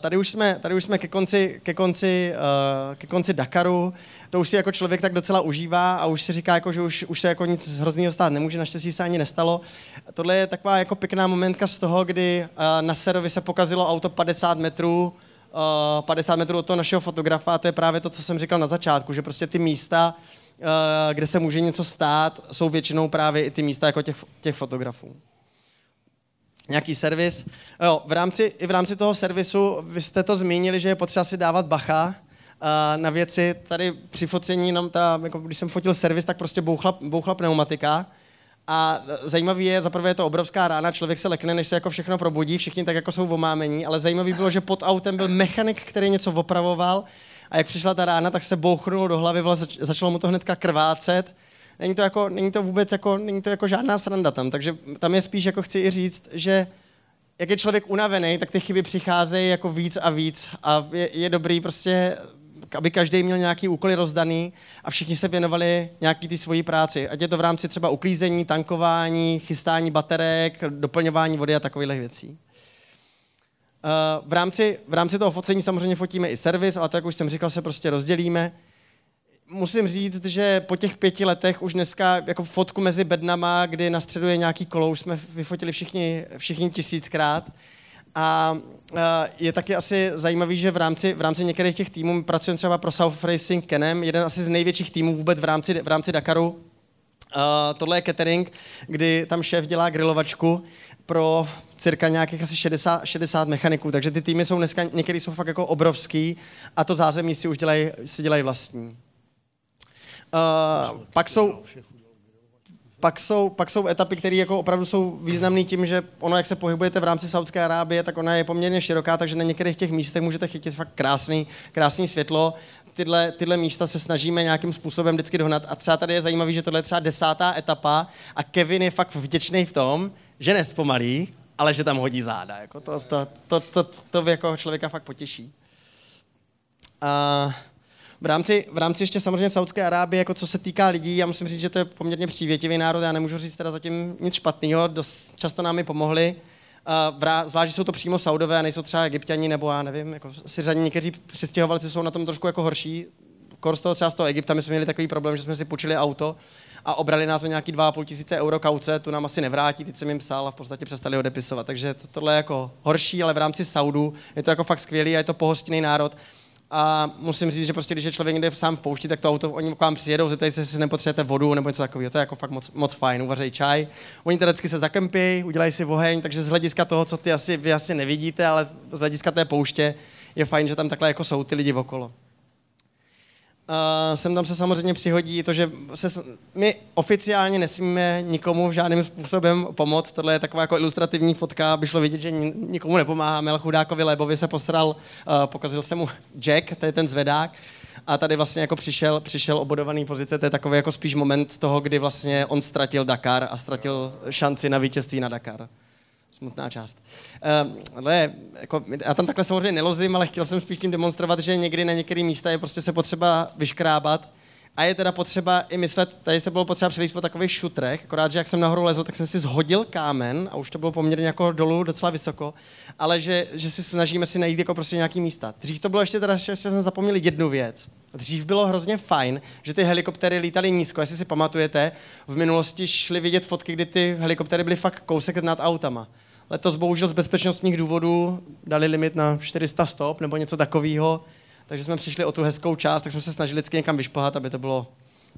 tady už jsme, tady už jsme ke, konci, ke, konci, uh, ke konci Dakaru. To už si jako člověk tak docela užívá a už si říká, jako, že už, už se jako nic hroznýho stát nemůže, naštěstí se ani nestalo. Tohle je taková jako pěkná momentka z toho, kdy uh, na Serovi se pokazilo auto padesát metrů, padesát metrů od toho našeho fotografa, a to je právě to, co jsem říkal na začátku, že prostě ty místa, kde se může něco stát, jsou většinou právě i ty místa jako těch, těch fotografů. Nějaký servis. Jo, v rámci, i v rámci toho servisu, vy jste to zmínili, že je potřeba si dávat bacha na věci. Tady při focení, ta, jako když jsem fotil servis, tak prostě bouchla, bouchla pneumatika. A zajímavý je, zaprvé je to obrovská rána, člověk se lekne, než se jako všechno probudí, všichni tak jako jsou omámení, ale zajímavý bylo, že pod autem byl mechanik, který něco opravoval a jak přišla ta rána, tak se bouchnul do hlavy, zač- začalo mu to hnedka krvácet. Není to, jako, není to vůbec jako, není to jako žádná sranda tam, takže tam je spíš, jako chci i říct, že jak je člověk unavený, tak ty chyby přicházejí jako víc a víc a je, je dobrý prostě, aby každý měl nějaký úkoly rozdaný a všichni se věnovali nějaký ty svojí práci. Ať je to v rámci třeba uklízení, tankování, chystání baterek, doplňování vody a takových věcí. V rámci, v rámci toho focení samozřejmě fotíme i servis, ale to, jak už jsem říkal, se prostě rozdělíme. Musím říct, že po těch pěti letech už dneska jako fotku mezi bednama, kdy na středu je nějaký kolo, už jsme vyfotili všichni, všichni tisíckrát. A je taky asi zajímavý, že v rámci, v rámci některých těch týmů, my pracujeme třeba pro South Racing Canem, jeden asi z největších týmů vůbec v rámci, v rámci Dakaru. Uh, tohle je catering, kdy tam šéf dělá grilovačku pro cirka nějakých asi šedesát, šedesát mechaniků, takže ty týmy jsou dneska, některý jsou fakt jako obrovský a to zázemí si už dělají, si dělají vlastní. Uh, pak jsou... Pak jsou, pak jsou etapy, které jako opravdu jsou významné tím, že ono, jak se pohybujete v rámci Saúdské Arábie, tak ona je poměrně široká, takže na některých těch místech můžete chytit fakt krásný, krásný světlo. Tyhle, tyhle místa se snažíme nějakým způsobem vždycky dohnat. A třeba tady je zajímavý, že tohle je třeba desátá etapa a Kevin je fakt vděčný v tom, že nespomalí, ale že tam hodí záda. Jako to, to, to, to, to jako člověka fakt potěší. Uh... V rámci, v rámci ještě samozřejmě Saúdské Arábie, jako co se týká lidí, já musím říct, že to je poměrně přívětivý národ, já nemůžu říct teda zatím nic špatného, dost často nám i pomohli, zvlášť, že jsou to přímo Saudové a nejsou třeba Egypťani nebo já nevím, jako Syřani, někteří přistěhovalci jsou na tom trošku jako horší, kor z toho třeba z toho Egypta, my jsme měli takový problém, že jsme si půjčili auto a obrali nás o nějaký dva a půl tisíce euro kauce, tu nám asi nevrátí, teď jsem jim psal a v podstatě přestali odepisovat, takže to, tohle je jako horší, ale v rámci Saudů je to jako fakt skvělý a je to pohostinný národ. A musím říct, že prostě, když je člověk někde sám v poušti, tak to auto, oni k vám přijedou, zeptají se, jestli nepotřebujete vodu nebo něco takového, to je jako fakt moc, moc fajn, uvařejí čaj. Oni teda vždycky se zakempí, udělají si oheň, takže z hlediska toho, co ty asi, vy asi nevidíte, ale z hlediska té pouště je fajn, že tam takhle jako jsou ty lidi okolo. Uh, sem tam se samozřejmě přihodí to, že se, my oficiálně nesmíme nikomu žádným způsobem pomoct, tohle je taková jako ilustrativní fotka, by šlo vidět, že nikomu nepomáháme, ale chudákovi Lébovi se posral, uh, pokazil se mu Jack, to je ten zvedák, a tady vlastně jako přišel, přišel obodovaný pozice, to je takový jako spíš moment toho, kdy vlastně on ztratil Dakar a ztratil šanci na vítězství na Dakar. Smutná část. Ale jako, já tam takhle samozřejmě nelozím, ale chtěl jsem spíš tím demonstrovat, že někdy na některé místa je prostě se potřeba vyškrábat a je teda potřeba i myslet, tady se bylo potřeba přelíst po takových šutrech, akorát, že jak jsem nahoru lezl, tak jsem si zhodil kámen a už to bylo poměrně jako dolů, docela vysoko, ale že, že si snažíme si najít jako prostě nějaký místa. Dřív to bylo ještě teda, že jsem zapomněl jednu věc Dřív bylo hrozně fajn, že ty helikoptéry lítaly nízko. Jestli si pamatujete, v minulosti šly vidět fotky, kdy ty helikoptéry byly fakt kousek nad autama. Letos bohužel z bezpečnostních důvodů dali limit na čtyři sta stop nebo něco takového, takže jsme přišli o tu hezkou část, tak jsme se snažili vždycky někam vyšplhat, aby to bylo,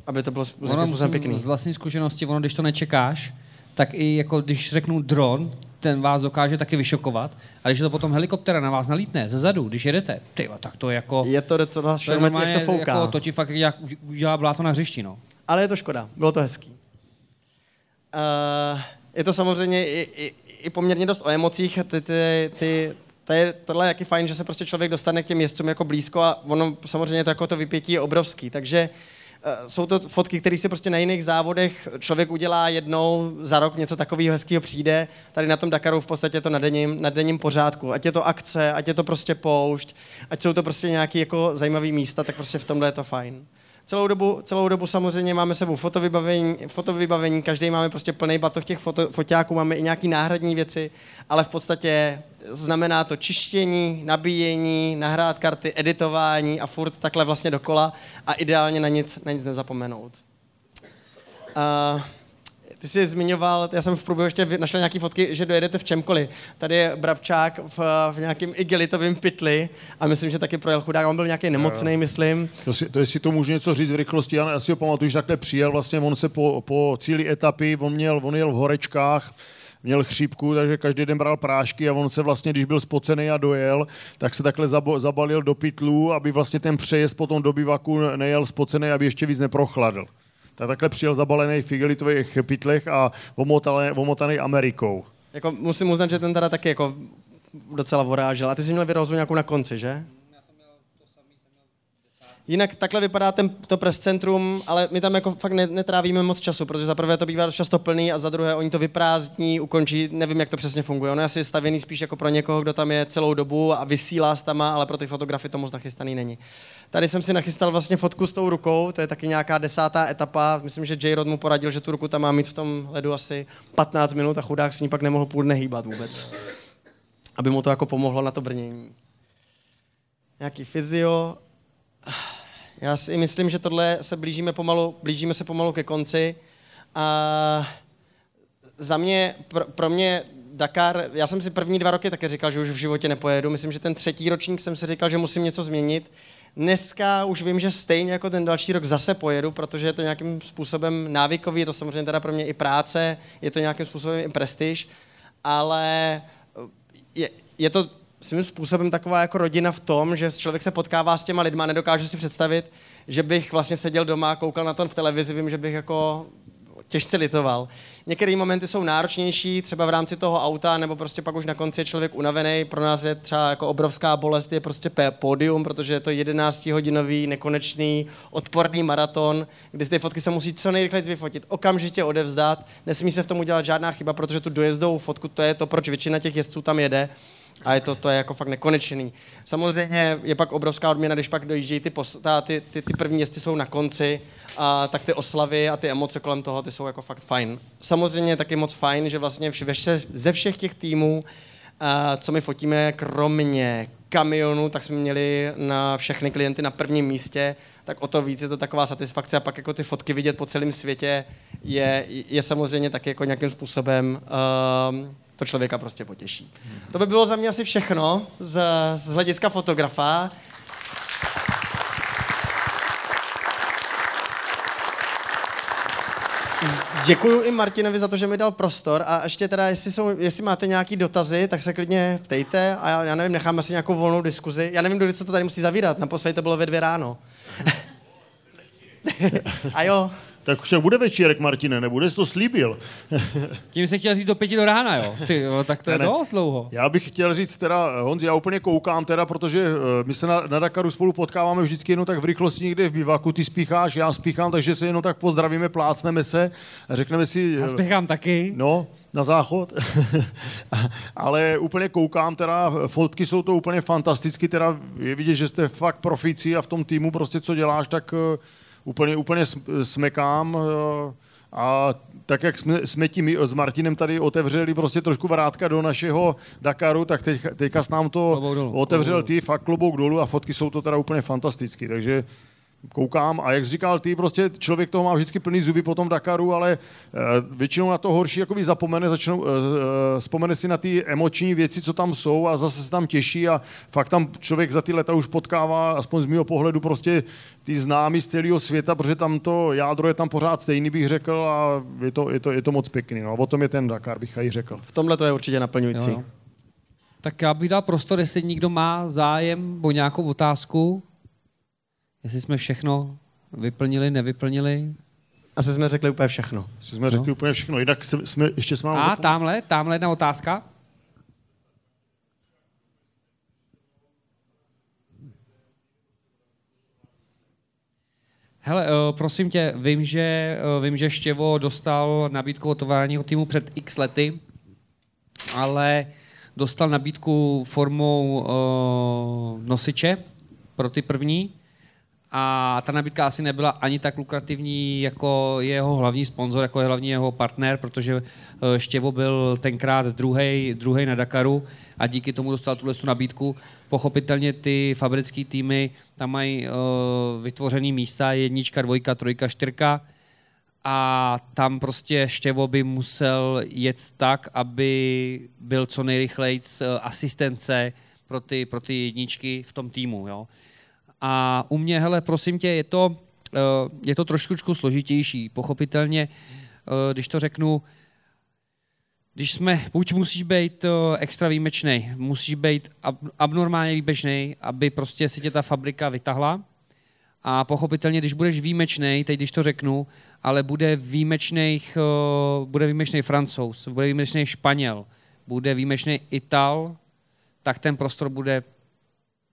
aby to bylo způsobem pěkný. Z vlastní zkušenosti, ono, když to nečekáš, tak i jako když řeknu dron, ten vás dokáže taky vyšokovat, a když to potom helikoptera na vás nalítne zezadu, když jedete, tyjo, tak to je jako... Je to, to, to, to, to, to, to, to fouká. Jako, to ti fakt jak udělá bláto na hřišti, no. Ale je to škoda, bylo to hezký. Uh, je to samozřejmě i, i, i poměrně dost o emocích. Ty, ty, ty, to je, tohle je jaký fajn, že se prostě člověk dostane k těm jezdcům jako blízko a ono samozřejmě to, jako to vypětí je obrovský, takže... Jsou to fotky, které si prostě na jiných závodech člověk udělá jednou za rok, něco takového hezkého přijde. Tady na tom Dakaru v podstatě to na denním, na denním pořádku. Ať je to akce, ať je to prostě poušť, ať jsou to prostě nějaké jako zajímavé místa, tak prostě v tomhle je to fajn. Celou dobu, celou dobu samozřejmě máme sebou fotovybavení, fotovybavení, každý máme prostě plný batoh těch foto, foťáků, máme i nějaké náhradní věci, ale v podstatě znamená to čištění, nabíjení, nahrát karty, editování a furt takhle vlastně dokola a ideálně na nic, na nic nezapomenout. Uh, ty jsi zmiňoval, já jsem v průběhu ještě našel nějaké fotky, že dojedete v čemkoliv. Tady je Brabčák v, v nějakém igelitovém pytli a myslím, že taky projel chudák, on byl nějaký nemocný, myslím. To, si, to jestli to můžu něco říct v rychlosti, já si ho pamatuju, že takhle přijel, vlastně on se po, po cíli etapy, on, měl, on jel v horečkách, měl chřípku, takže každý den bral prášky a on se vlastně, když byl spocený a dojel, tak se takhle zabalil do pytlů, aby vlastně ten přejezd po tom do bivaku nejel spocený, aby ještě víc neprochladl. Tak takhle přijel zabalený v igelitových pytlech a omotaný, omotaný Amerikou. Jako musím uznat, že ten teda taky jako docela vorážil. A ty jsi měl vyrozum nějakou na konci, že? Jinak takhle vypadá ten, to prescentrum, ale my tam jako fakt netrávíme moc času, protože za prvé to bývá často plný a za druhé oni to vyprázdní, ukončí, nevím, jak to přesně funguje. Ono je asi stavěný spíš jako pro někoho, kdo tam je celou dobu a vysílá stama, ale pro ty fotografy to moc nachystaný není. Tady jsem si nachystal vlastně fotku s tou rukou, to je taky nějaká desátá etapa, myslím, že J-Rod mu poradil, že tu ruku tam má mít v tom ledu asi patnáct minut a chudák s ní pak nemohl půl dne hýbat vůbec, aby mu to jako pomohlo na to brnění. Nějaký fyzio. Já si myslím, že tohle se blížíme pomalu, blížíme se pomalu ke konci. A za mě, pro, pro mě Dakar, já jsem si první dva roky taky říkal, že už v životě nepojedu. Myslím, že ten třetí ročník jsem si říkal, že musím něco změnit. Dneska už vím, že stejně jako ten další rok zase pojedu, protože je to nějakým způsobem návykový, je to samozřejmě teda pro mě i práce, je to nějakým způsobem i prestiž, ale je, je to svým způsobem taková jako rodina v tom, že člověk se potkává s těma lidma, nedokážu si představit, že bych vlastně seděl doma, koukal na to v televizi, vím, že bych jako těžce litoval. Některé momenty jsou náročnější, třeba v rámci toho auta, nebo prostě pak už na konci je člověk unavený, pro nás je třeba jako obrovská bolest, je prostě pódium, protože je to jedenáctihodinový, nekonečný, odporný maraton, kdy ty fotky se musí co nejrychleji vyfotit, okamžitě odevzdat, nesmí se v tom udělat žádná chyba, protože tu dojezdovou fotku, to je to, proč většina těch jezdců tam jede. A je to, to je jako fakt nekonečný. Samozřejmě je pak obrovská odměna, když pak dojíždějí ty, posta, ty, ty, ty první jezdci jsou na konci, a tak ty oslavy a ty emoce kolem toho, ty jsou jako fakt fajn. Samozřejmě je taky moc fajn, že vlastně vše, ze všech těch týmů, a co my fotíme, kromě kamionu, tak jsme měli na všechny klienty na prvním místě, tak o to víc je to taková satisfakce a pak jako ty fotky vidět po celém světě je, je samozřejmě taky jako nějakým způsobem um, to člověka prostě potěší. To by bylo za mě asi všechno z, z hlediska fotografa. Děkuju i Martinovi za to, že mi dal prostor a ještě teda, jestli, jsou, jestli máte nějaký dotazy, tak se klidně ptejte a já, já nevím, necháme si nějakou volnou diskuzi. Já nevím, kdo co to tady musí zavírat, naposledy to bylo ve dvě ráno. A jo. Tak však bude večírek, Martine, nebude, jsi to slíbil. Tím jsem chtěl říct do pěti do rána, jo? Ty, jo, tak to ne, je dost dlouho. Já bych chtěl říct teda, Honzi, já úplně koukám teda, protože my se na, na Dakaru spolu potkáváme vždycky jenom tak v rychlosti někde v bivaku, ty spícháš, já spíchám, takže se jenom tak pozdravíme, plácneme se a řekneme si... Já spíchám taky. No, na záchod. Ale úplně koukám teda, fotky jsou to úplně fantasticky, teda je vidět, že jste fakt profici a v tom týmu prostě co děláš, tak... Úplně, úplně smekám a tak, jak jsme, jsme tím s Martinem tady otevřeli prostě trošku vrátka do našeho Dakaru, tak teď, teďka s nám to otevřel ty, fakt klobouk dolů a fotky jsou to teda úplně fantastické, takže koukám a jak jsi říkal ty, prostě člověk toho má vždycky plný zuby po tom Dakaru, ale většinou na to horší jakoby zapomene, začnou, vzpomene si na ty emoční věci, co tam jsou a zase se tam těší a fakt tam člověk za ty leta už potkává, aspoň z mého pohledu, prostě ty známí z celého světa, protože tam to jádro je tam pořád stejný, bych řekl, a je to, je to, je to moc pěkný. No. O tom je ten Dakar, bych aj řekl. V tomhle to je určitě naplňující. Jo, jo. Tak já bych dal prostor, jestli někdo má zájem o nějakou otázku, jestli jsme všechno vyplnili, nevyplnili. Asi jsme řekli úplně všechno. Asi jsme řekli no. úplně všechno, jinak jsme ještě jsme... A zapomněli. Tamhle, tamhle jedna otázka. Hele, prosím tě, vím, že, vím, že Štěvo dostal nabídku od továrního týmu před x lety, ale dostal nabídku formou uh, nosiče pro ty první a ta nabídka asi nebyla ani tak lukrativní, jako jeho hlavní sponzor, jako je hlavní jeho partner, protože Štěvo byl tenkrát druhej, druhej na Dakaru a díky tomu dostal tuhle nabídku. Pochopitelně ty fabrické týmy tam mají uh, vytvořený místa, jednička, dvojka, trojka, čtyřka a tam prostě Štěvo by musel jet tak, aby byl co nejrychlejc asistence pro ty, pro ty jedničky v tom týmu. Jo? A u mě, hele, prosím tě, je to, uh, je to trošičku složitější. Pochopitelně, uh, když to řeknu, když jsme, buď musíš být extra výjimečnej, musíš být ab, abnormálně výjimečnej, aby prostě si tě ta fabrika vytahla. A pochopitelně, když budeš výjimečnej, teď když to řeknu, ale bude výjimečnej, bude výjimečnej Francouz, bude výjimečnej Španěl, bude výjimečnej Ital, tak ten prostor bude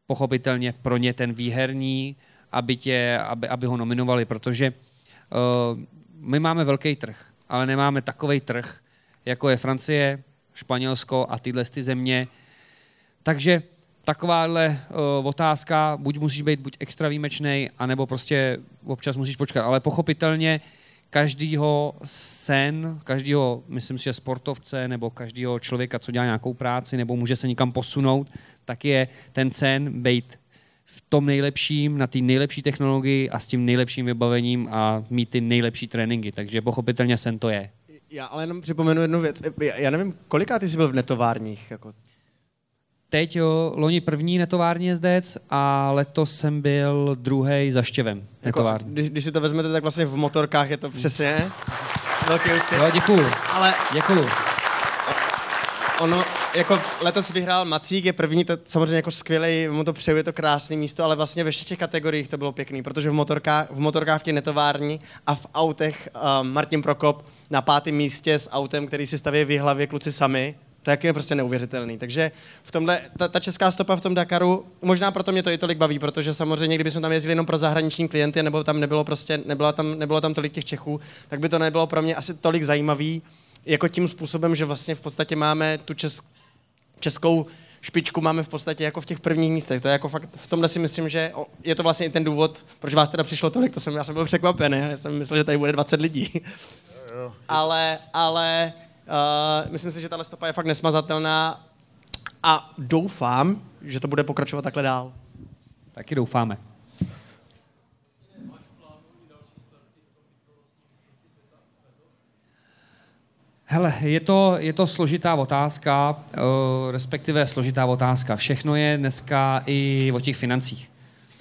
pochopitelně pro ně ten výherní, aby, tě, aby, aby ho nominovali, protože uh, my máme velký trh, ale nemáme takovej trh, jako je Francie, Španělsko a tyhle ty země. Takže takováhle uh, otázka, buď musíš být buď extra výjimečnej, anebo prostě občas musíš počkat. Ale pochopitelně každýho sen, každýho, myslím si, že sportovce, nebo každýho člověka, co dělá nějakou práci, nebo může se někam posunout, tak je ten sen být v tom nejlepším, na té nejlepší technologii a s tím nejlepším vybavením a mít ty nejlepší tréninky. Takže pochopitelně sen to je. Já ale jenom připomenu jednu věc. Já nevím, kolikáty jsi byl v netovárních? Jako? Teď jo, loni první netovární jezdec a letos jsem byl druhý za Štěvem netovární. Jako, když, když si to vezmete, tak vlastně v motorkách je to přesně velký úspěch. Jo, děkuju. Ale děkuju. Ono, jako letos vyhrál Macík, je první, to samozřejmě jako skvělej, mu to přeju, je to krásné místo, ale vlastně ve všech těch kategoriích to bylo pěkný, protože v motorkách, v motorkách tě netovární a v autech uh, Martin Prokop na pátém místě s autem, který si staví v hlavě kluci sami, to je prostě neuvěřitelný. Takže v tomhle, ta, ta česká stopa v tom Dakaru, možná proto mě to i tolik baví, protože samozřejmě, kdyby jsme tam jezdili jenom pro zahraniční klienty, nebo tam nebylo prostě, nebylo tam, nebylo tam tolik těch Čechů, tak by to nebylo pro mě asi tolik zajímavý, jako tím způsobem, že vlastně v podstatě máme tu česk- českou špičku máme v podstatě jako v těch prvních místech. To je jako fakt, v tomhle si myslím, že je to vlastně i ten důvod, proč vás teda přišlo tolik, to jsem, já jsem byl překvapený, já jsem myslel, že tady bude dvacet lidí. ale, ale uh, myslím si, že tahle stopa je fakt nesmazatelná a doufám, že to bude pokračovat takhle dál. Taky doufáme. Hele, je to, je to složitá otázka, uh, respektive složitá otázka. Všechno je dneska i o těch financích.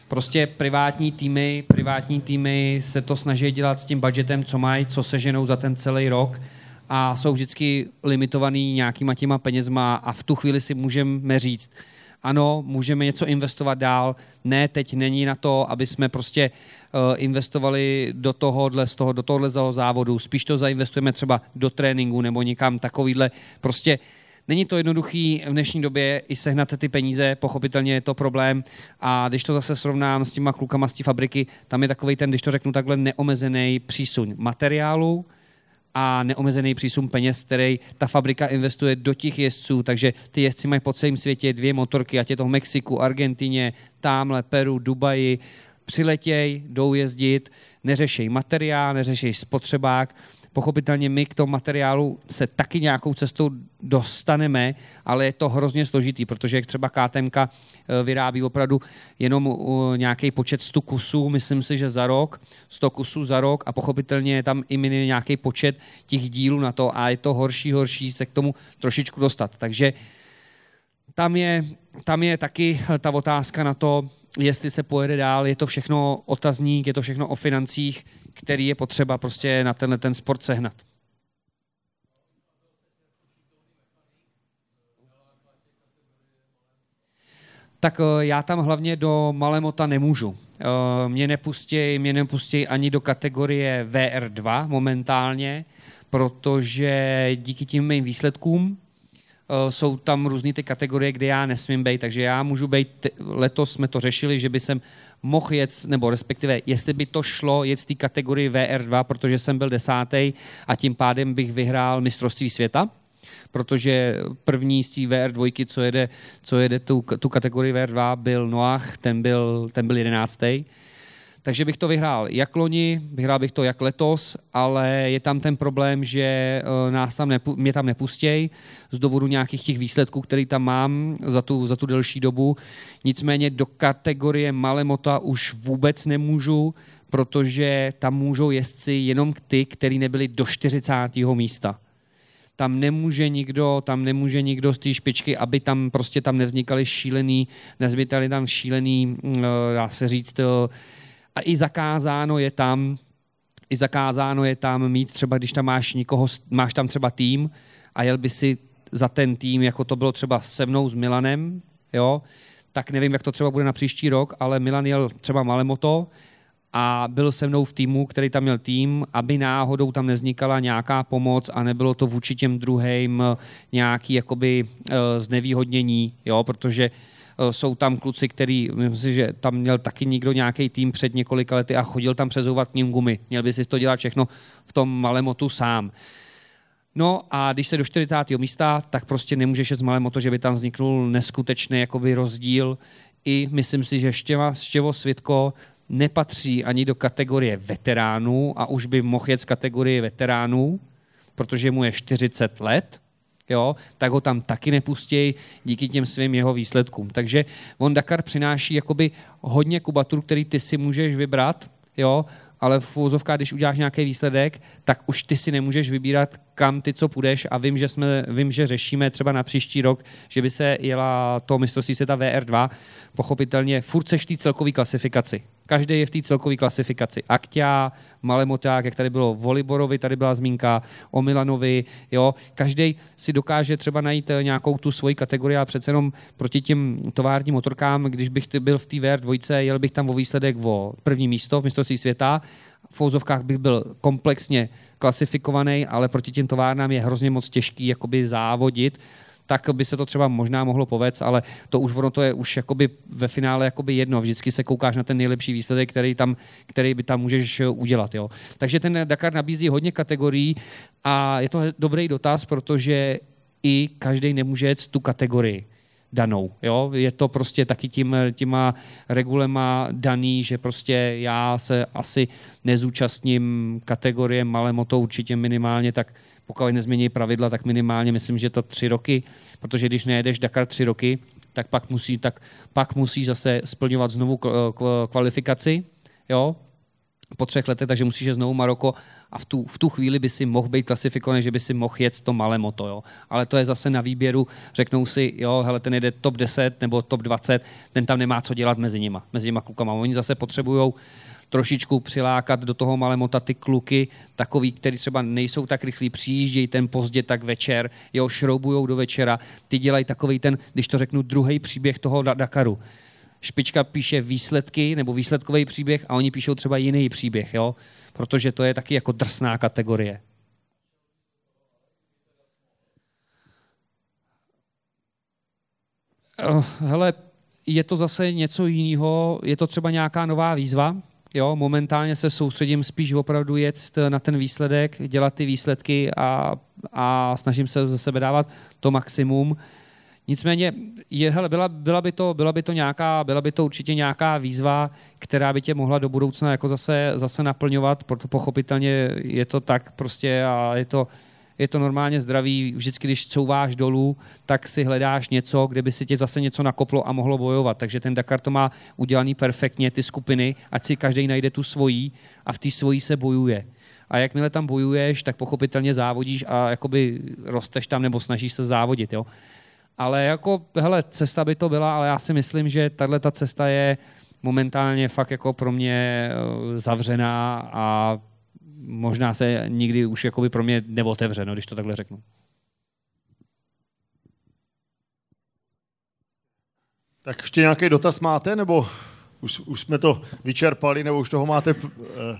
Prostě privátní týmy, privátní týmy se to snaží dělat s tím budgetem, co mají, co seženou za ten celý rok a jsou vždycky limitovaný nějakýma těma penězma a v tu chvíli si můžeme říct, ano, můžeme něco investovat dál, ne, teď není na to, aby jsme prostě uh, investovali do tohohle, z toho, do tohohle závodu, spíš to zainvestujeme třeba do tréninku nebo někam takovýhle, prostě není to jednoduchý v dnešní době i sehnat ty peníze, pochopitelně je to problém a když to zase srovnám s těma klukama z té fabriky, tam je takovej ten, když to řeknu takhle, neomezený přísun materiálu a neomezený přísun peněz, který ta fabrika investuje do těch jezdců, takže ty jezdci mají po celém světě dvě motorky, ať je to v Mexiku, Argentině, támhle, Peru, Dubaji, přiletěj, jdou jezdit, neřešej materiál, neřešej spotřebák Pochopitelně my k tomu materiálu se taky nějakou cestou dostaneme, ale je to hrozně složitý, protože třeba ká té emka vyrábí opravdu jenom nějaký počet sto kusů, myslím si, že za rok, sto kusů za rok a pochopitelně je tam i minimálně nějaký počet těch dílů na to a je to horší, horší se k tomu trošičku dostat. Takže tam je, tam je taky ta otázka na to, jestli se pojede dál, je to všechno otazník, je to všechno o financích, který je potřeba prostě na tenhle ten sport sehnat. Tak já tam hlavně do Malemota nemůžu. Mě nepustěj, mě nepustěj ani do kategorie vé er dva momentálně, protože díky tím mým výsledkům jsou tam různé ty kategorie, kde já nesmím být, takže já můžu být, letos jsme to řešili, že by jsem mohl jet, nebo respektive, jestli by to šlo jet z té kategorie vé er dva, protože jsem byl desátý a tím pádem bych vyhrál mistrovství světa, protože první z té vé er dva, co jede, co jede tu, tu kategorii vé er dva, byl Noach, ten byl, ten byl jedenáctý. Takže bych to vyhrál jak loni, vyhrál bych to jak letos, ale je tam ten problém, že nás tam nepu- mě tam nepustěj z důvodu nějakých těch výsledků, který tam mám za tu, za tu delší dobu. Nicméně do kategorie Malemota už vůbec nemůžu, protože tam můžou jezdci jenom ty, kteří nebyli do čtyřicátého místa. Tam nemůže nikdo, tam nemůže nikdo z té špičky, aby tam prostě tam nevznikaly šílený, nezbytali tam šílený, dá se říct, a i zakázáno je tam, i zakázáno je tam mít třeba, když tam máš nikoho, máš tam třeba tým a jel by si za ten tým, jako to bylo třeba se mnou s Milanem, jo, tak nevím, jak to třeba bude na příští rok, ale Milan jel třeba Malemoto a byl se mnou v týmu, který tam měl tým, aby náhodou tam nevznikala nějaká pomoc a nebylo to vůči těm druhým nějaký jakoby znevýhodnění, jo, protože jsou tam kluci, který, myslím, že tam měl taky někdo nějaký tým před několika lety a chodil tam přezouvat k ním gumy. Měl by si to dělat všechno v tom Malemotu sám. No a když se do čtyřicátého místa, tak prostě nemůžeš jít z Malemoto, že by tam vzniknul neskutečný jakoby rozdíl. I myslím si, že Štěva, Štěvo Svitko nepatří ani do kategorie veteránů a už by mohl jet z kategorie veteránů, protože mu je čtyřicet let. Jo, tak ho tam taky nepustěj díky těm svým jeho výsledkům. Takže on Dakar přináší jakoby hodně kubatur, který ty si můžeš vybrat, jo, ale v úzovkách, když uděláš nějaký výsledek, tak už ty si nemůžeš vybírat, kam ty co půjdeš a vím, že, jsme, vím, že řešíme třeba na příští rok, že by se jela to mistrovství světa vé er dva, pochopitelně furt seš v té celkové klasifikaci. Každý je v té celkové klasifikaci. Akťa, Malemoták, jak tady bylo o Liborovi, tady byla zmínka o Milanovi, jo. Každý si dokáže třeba najít nějakou tu svoji kategorii, a přece jenom proti těm továrním motorkám, když bych byl v té vé er dva, jel bych tam o výsledek o první místo v mistrovství světa. V úzovkách bych byl komplexně klasifikovaný, ale proti těm továrnám je hrozně moc těžký jakoby závodit, tak by se to třeba možná mohlo povést, ale to už ono to je už jakoby ve finále jakoby jedno. Vždycky se koukáš na ten nejlepší výsledek, který, tam, který by tam můžeš udělat. Jo. Takže ten Dakar nabízí hodně kategorií a je to dobrý dotaz, protože i každý nemůže jet tu kategorii danou. Jo? Je to prostě taky tím, těma regulema daný, že prostě já se asi nezúčastním kategorie Malemoto určitě minimálně, tak pokud nezmění pravidla, tak minimálně myslím, že to tři roky, protože když nejedeš Dakar tři roky, tak pak musí, tak pak musí zase splňovat znovu kvalifikaci, jo? Po třech letech, takže musíš je znovu Maroko a v tu, v tu chvíli by si mohl být klasifikovaný, že by si mohl jet to Malemoto, jo. Ale to je zase na výběru, řeknou si, jo, hele, ten jede top deset nebo top dvacet, ten tam nemá co dělat mezi nima, mezi nima klukama. Oni zase potřebujou trošičku přilákat do toho Malemota ty kluky, takový, který třeba nejsou tak rychlí, přijíždějí ten pozdě tak večer, jo, šroubujou do večera, ty dělají takovej ten, když to řeknu, druhý příběh toho Dakaru. Špička píše výsledky nebo výsledkový příběh a oni píšou třeba jiný příběh, jo? Protože to je taky jako drsná kategorie. Hele, je to zase něco jiného, je to třeba nějaká nová výzva, jo? Momentálně se soustředím spíš opravdu jet na ten výsledek, dělat ty výsledky a, a snažím se ze sebe dávat to maximum. Nicméně je, hele, byla, byla, by to, byla by to nějaká, byla by to určitě nějaká výzva, která by tě mohla do budoucna jako zase, zase naplňovat, proto pochopitelně je to tak prostě a je to, je to normálně zdravý. Vždycky, když couváš dolů, tak si hledáš něco, kde by si tě zase něco nakoplo a mohlo bojovat. Takže ten Dakar to má udělaný perfektně, ty skupiny, ať si každý najde tu svojí a v té svojí se bojuje. A jakmile tam bojuješ, tak pochopitelně závodíš a jakoby rosteš tam nebo snažíš se závodit. Jo? Ale jako, hele, cesta by to byla, ale já si myslím, že tahle ta cesta je momentálně fakt jako pro mě zavřená a možná se nikdy už jakoby pro mě neotevře, no, když to takhle řeknu. Tak ještě nějaký dotaz máte, nebo už, už jsme to vyčerpali, nebo už toho máte... Eh...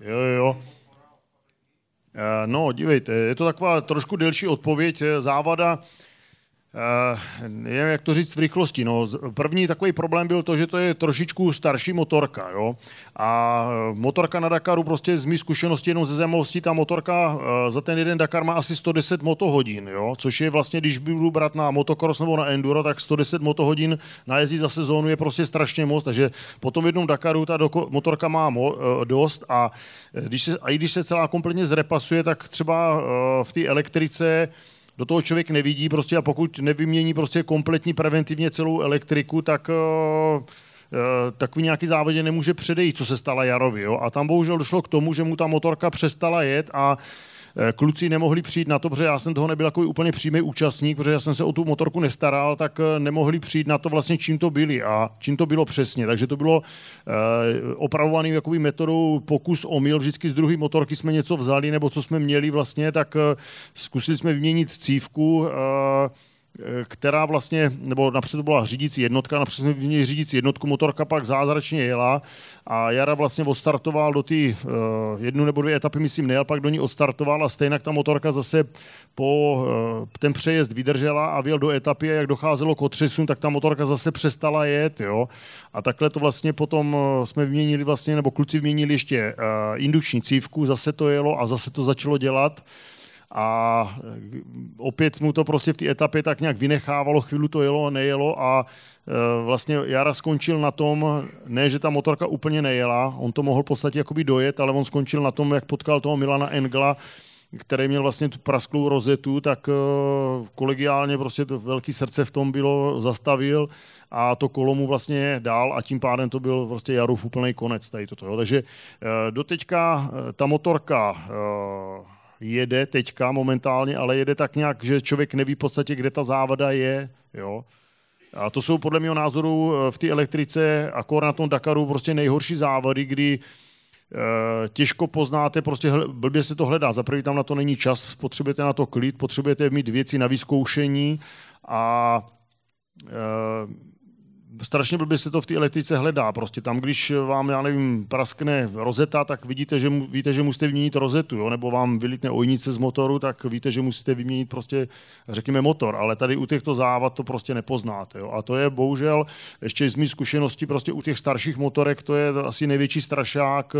Jo, jo. No, dívejte, je to taková trošku delší odpověď. Závada, jak to říct v rychlosti. No, první takový problém byl to, že to je trošičku starší motorka. Jo? A motorka na Dakaru, prostě z mých zkušeností jenom ze zemlostí, ta motorka za ten jeden Dakar má asi sto deset motohodin, jo? Což je vlastně, když budu brát na motocross nebo na enduro, tak sto deset motohodin na jezdí za sezónu je prostě strašně moc, takže po tom jednom Dakaru ta doko- motorka má mo- dost a, když se, a i když se celá kompletně zrepasuje, tak třeba v té elektrice do toho člověk nevidí prostě a pokud nevymění prostě kompletní preventivně celou elektriku, tak uh, takový nějaký závodě nemůže předejít, co se stala Jarovi. Jo? A tam bohužel došlo k tomu, že mu ta motorka přestala jet a kluci nemohli přijít na to, protože já jsem toho nebyl jako úplně přímý účastník, protože já jsem se o tu motorku nestaral, tak nemohli přijít na to vlastně, čím to byli a čím to bylo přesně. Takže to bylo opravovaným jakoby metodou pokus omyl, vždycky z druhé motorky jsme něco vzali nebo co jsme měli vlastně, tak zkusili jsme vyměnit cívku, která vlastně, nebo napřed to byla řídící jednotka, napřed jsme měli řídící jednotku, motorka pak zázračně jela a Jara vlastně odstartoval do té uh, jednu nebo dvě etapy, myslím, nejel, pak do ní odstartoval a stejnak ta motorka zase po uh, ten přejezd vydržela a vyjel do etapy a jak docházelo k otřesům, tak ta motorka zase přestala jet, jo. A takhle to vlastně potom jsme vyměnili vlastně, nebo kluci vyměnili ještě uh, indukční cívku, zase to jelo a zase to začalo dělat. A opět mu to prostě v té etapě tak nějak vynechávalo, chvíli to jelo a nejelo a vlastně Jara skončil na tom, ne, že ta motorka úplně nejela, on to mohl v podstatě jakoby dojet, ale on skončil na tom, jak potkal toho Milana Engla, který měl vlastně tu prasklou rozetu, tak kolegiálně prostě to velké srdce v tom bylo, zastavil a to kolo mu vlastně dál a tím pádem to byl prostě Jarův úplný konec tady toto. Jo. Takže doteďka ta motorka jede teďka momentálně, ale jede tak nějak, že člověk neví v podstatě, kde ta závada je. Jo. A to jsou podle mého názoru v té elektrice, akor na tom Dakaru, prostě nejhorší závady, kdy e, těžko poznáte, prostě blbě se to hledá. Za prvý tam na to není čas, potřebujete na to klid, potřebujete mít věci na vyzkoušení a e, strašně blbě se to v té elektrice hledá. Prostě tam, když vám, já nevím, praskne rozeta, tak vidíte, že, mu, víte, že musíte vyměnit rozetu, jo? Nebo vám vylítne ojnice z motoru, tak víte, že musíte vyměnit prostě, řekněme, motor. Ale tady u těchto závad to prostě nepoznáte. Jo? A to je bohužel, ještě z mých zkušeností, prostě u těch starších motorek, to je asi největší strašák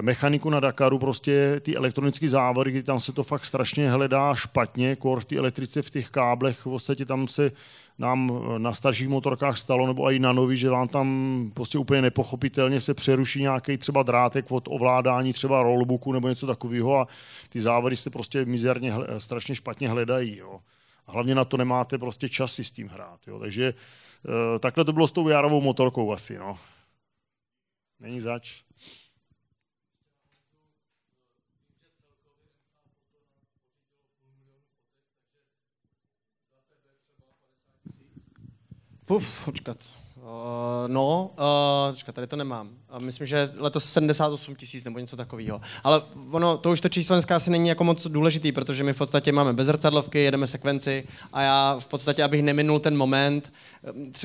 mechaniku na Dakaru, prostě ty elektronické závody, kdy tam se to fakt strašně hledá špatně, kor v té elektrice, v těch káblech, vlastně tam se nám na starších motorkách stalo, nebo i na nový, že vám tam prostě úplně nepochopitelně se přeruší nějaký třeba drátek od ovládání třeba rollbooku nebo něco takového a ty závody se prostě mizerně, strašně špatně hledají. Jo. A hlavně na to nemáte prostě čas si s tím hrát. Jo. Takže takhle to bylo s tou Járovou motorkou asi. No. Není zač. Puf, počkat. Uh, no, uh, počkat, tady to nemám. Uh, myslím, že letos sedmdesát osm tisíc nebo něco takového. Ale ono, to už to číslo dneska asi není jako moc důležitý, protože my v podstatě máme bez zrcadlovky, jedeme sekvenci a já v podstatě, abych neminul ten moment,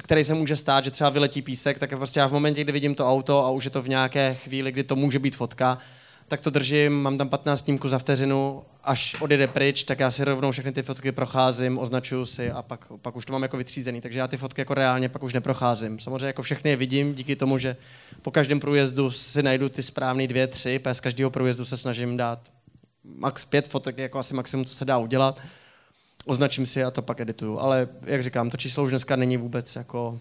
který se může stát, že třeba vyletí písek, tak prostě já v momentě, kdy vidím to auto a už je to v nějaké chvíli, kdy to může být fotka, tak to držím, mám tam patnáct snímků za vteřinu, až odjede pryč, tak já si rovnou všechny ty fotky procházím, označuju si a pak, pak už to mám jako vytřízený, takže já ty fotky jako reálně pak už neprocházím. Samozřejmě jako všechny je vidím díky tomu, že po každém průjezdu si najdu ty správný dvě, tři, a z každého průjezdu se snažím dát max pět fotek, jako asi maximum, co se dá udělat, označím si a to pak edituju, ale jak říkám, to číslo už dneska není vůbec jako...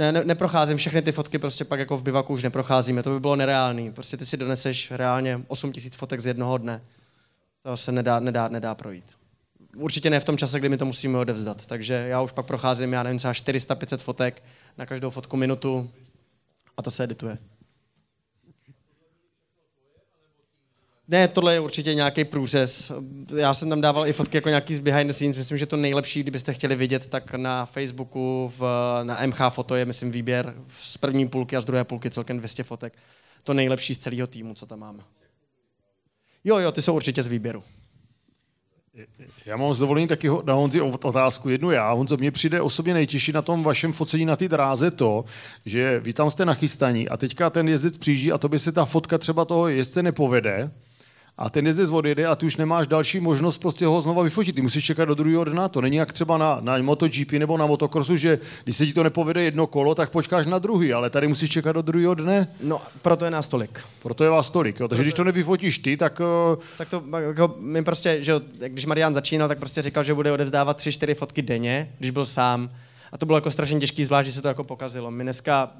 Ne, ne, neprocházím všechny ty fotky, prostě pak jako v bivaku už neprocházíme, to by bylo nereálný. Prostě ty si doneseš reálně osm tisíc fotek z jednoho dne. To se nedá, nedá, nedá projít. Určitě ne v tom čase, kdy my to musíme odevzdat. Takže já už pak procházím, já nevím, třeba čtyři sta pět set fotek, na každou fotku minutu a to se edituje. Ne, tohle je určitě nějaký průřez. Já jsem tam dával i fotky jako nějaký z behind the scenes. Myslím, že to nejlepší, kdybyste chtěli vidět, tak na Facebooku, v, na M H Foto je, myslím, výběr z první půlky a z druhé půlky celkem dvě stě fotek. To nejlepší z celého týmu, co tam máme. Jo, jo, ty jsou určitě z výběru. Já mám s dovolením taky na Honzi otázku jednu já. Honzo, mně přijde osobně nejtěžší na tom vašem focení na ty dráze to, že vy tam jste nachystaní a teďka ten jezdec přijíždí a tobě se ta fotka třeba toho jezdce nepovede. A ten jezdec odjede a ty už nemáš další možnost prostě ho znova vyfotit. Ty musíš čekat do druhého dna. To není jak třeba na, na MotoGP nebo na motokrosu, že když se ti to nepovede jedno kolo, tak počkáš na druhý, ale tady musíš čekat do druhého dne. No, proto je nás tolik. Proto je vás tolik, jo. Takže proto... když to nevyfotíš ty, tak... Tak to jako, my prostě, že když Marian začínal, tak prostě říkal, že bude odevzdávat tři, čtyři fotky denně, když byl sám. A to bylo jako strašně těžký, zvlášť, že se to jako pokazilo. My dneska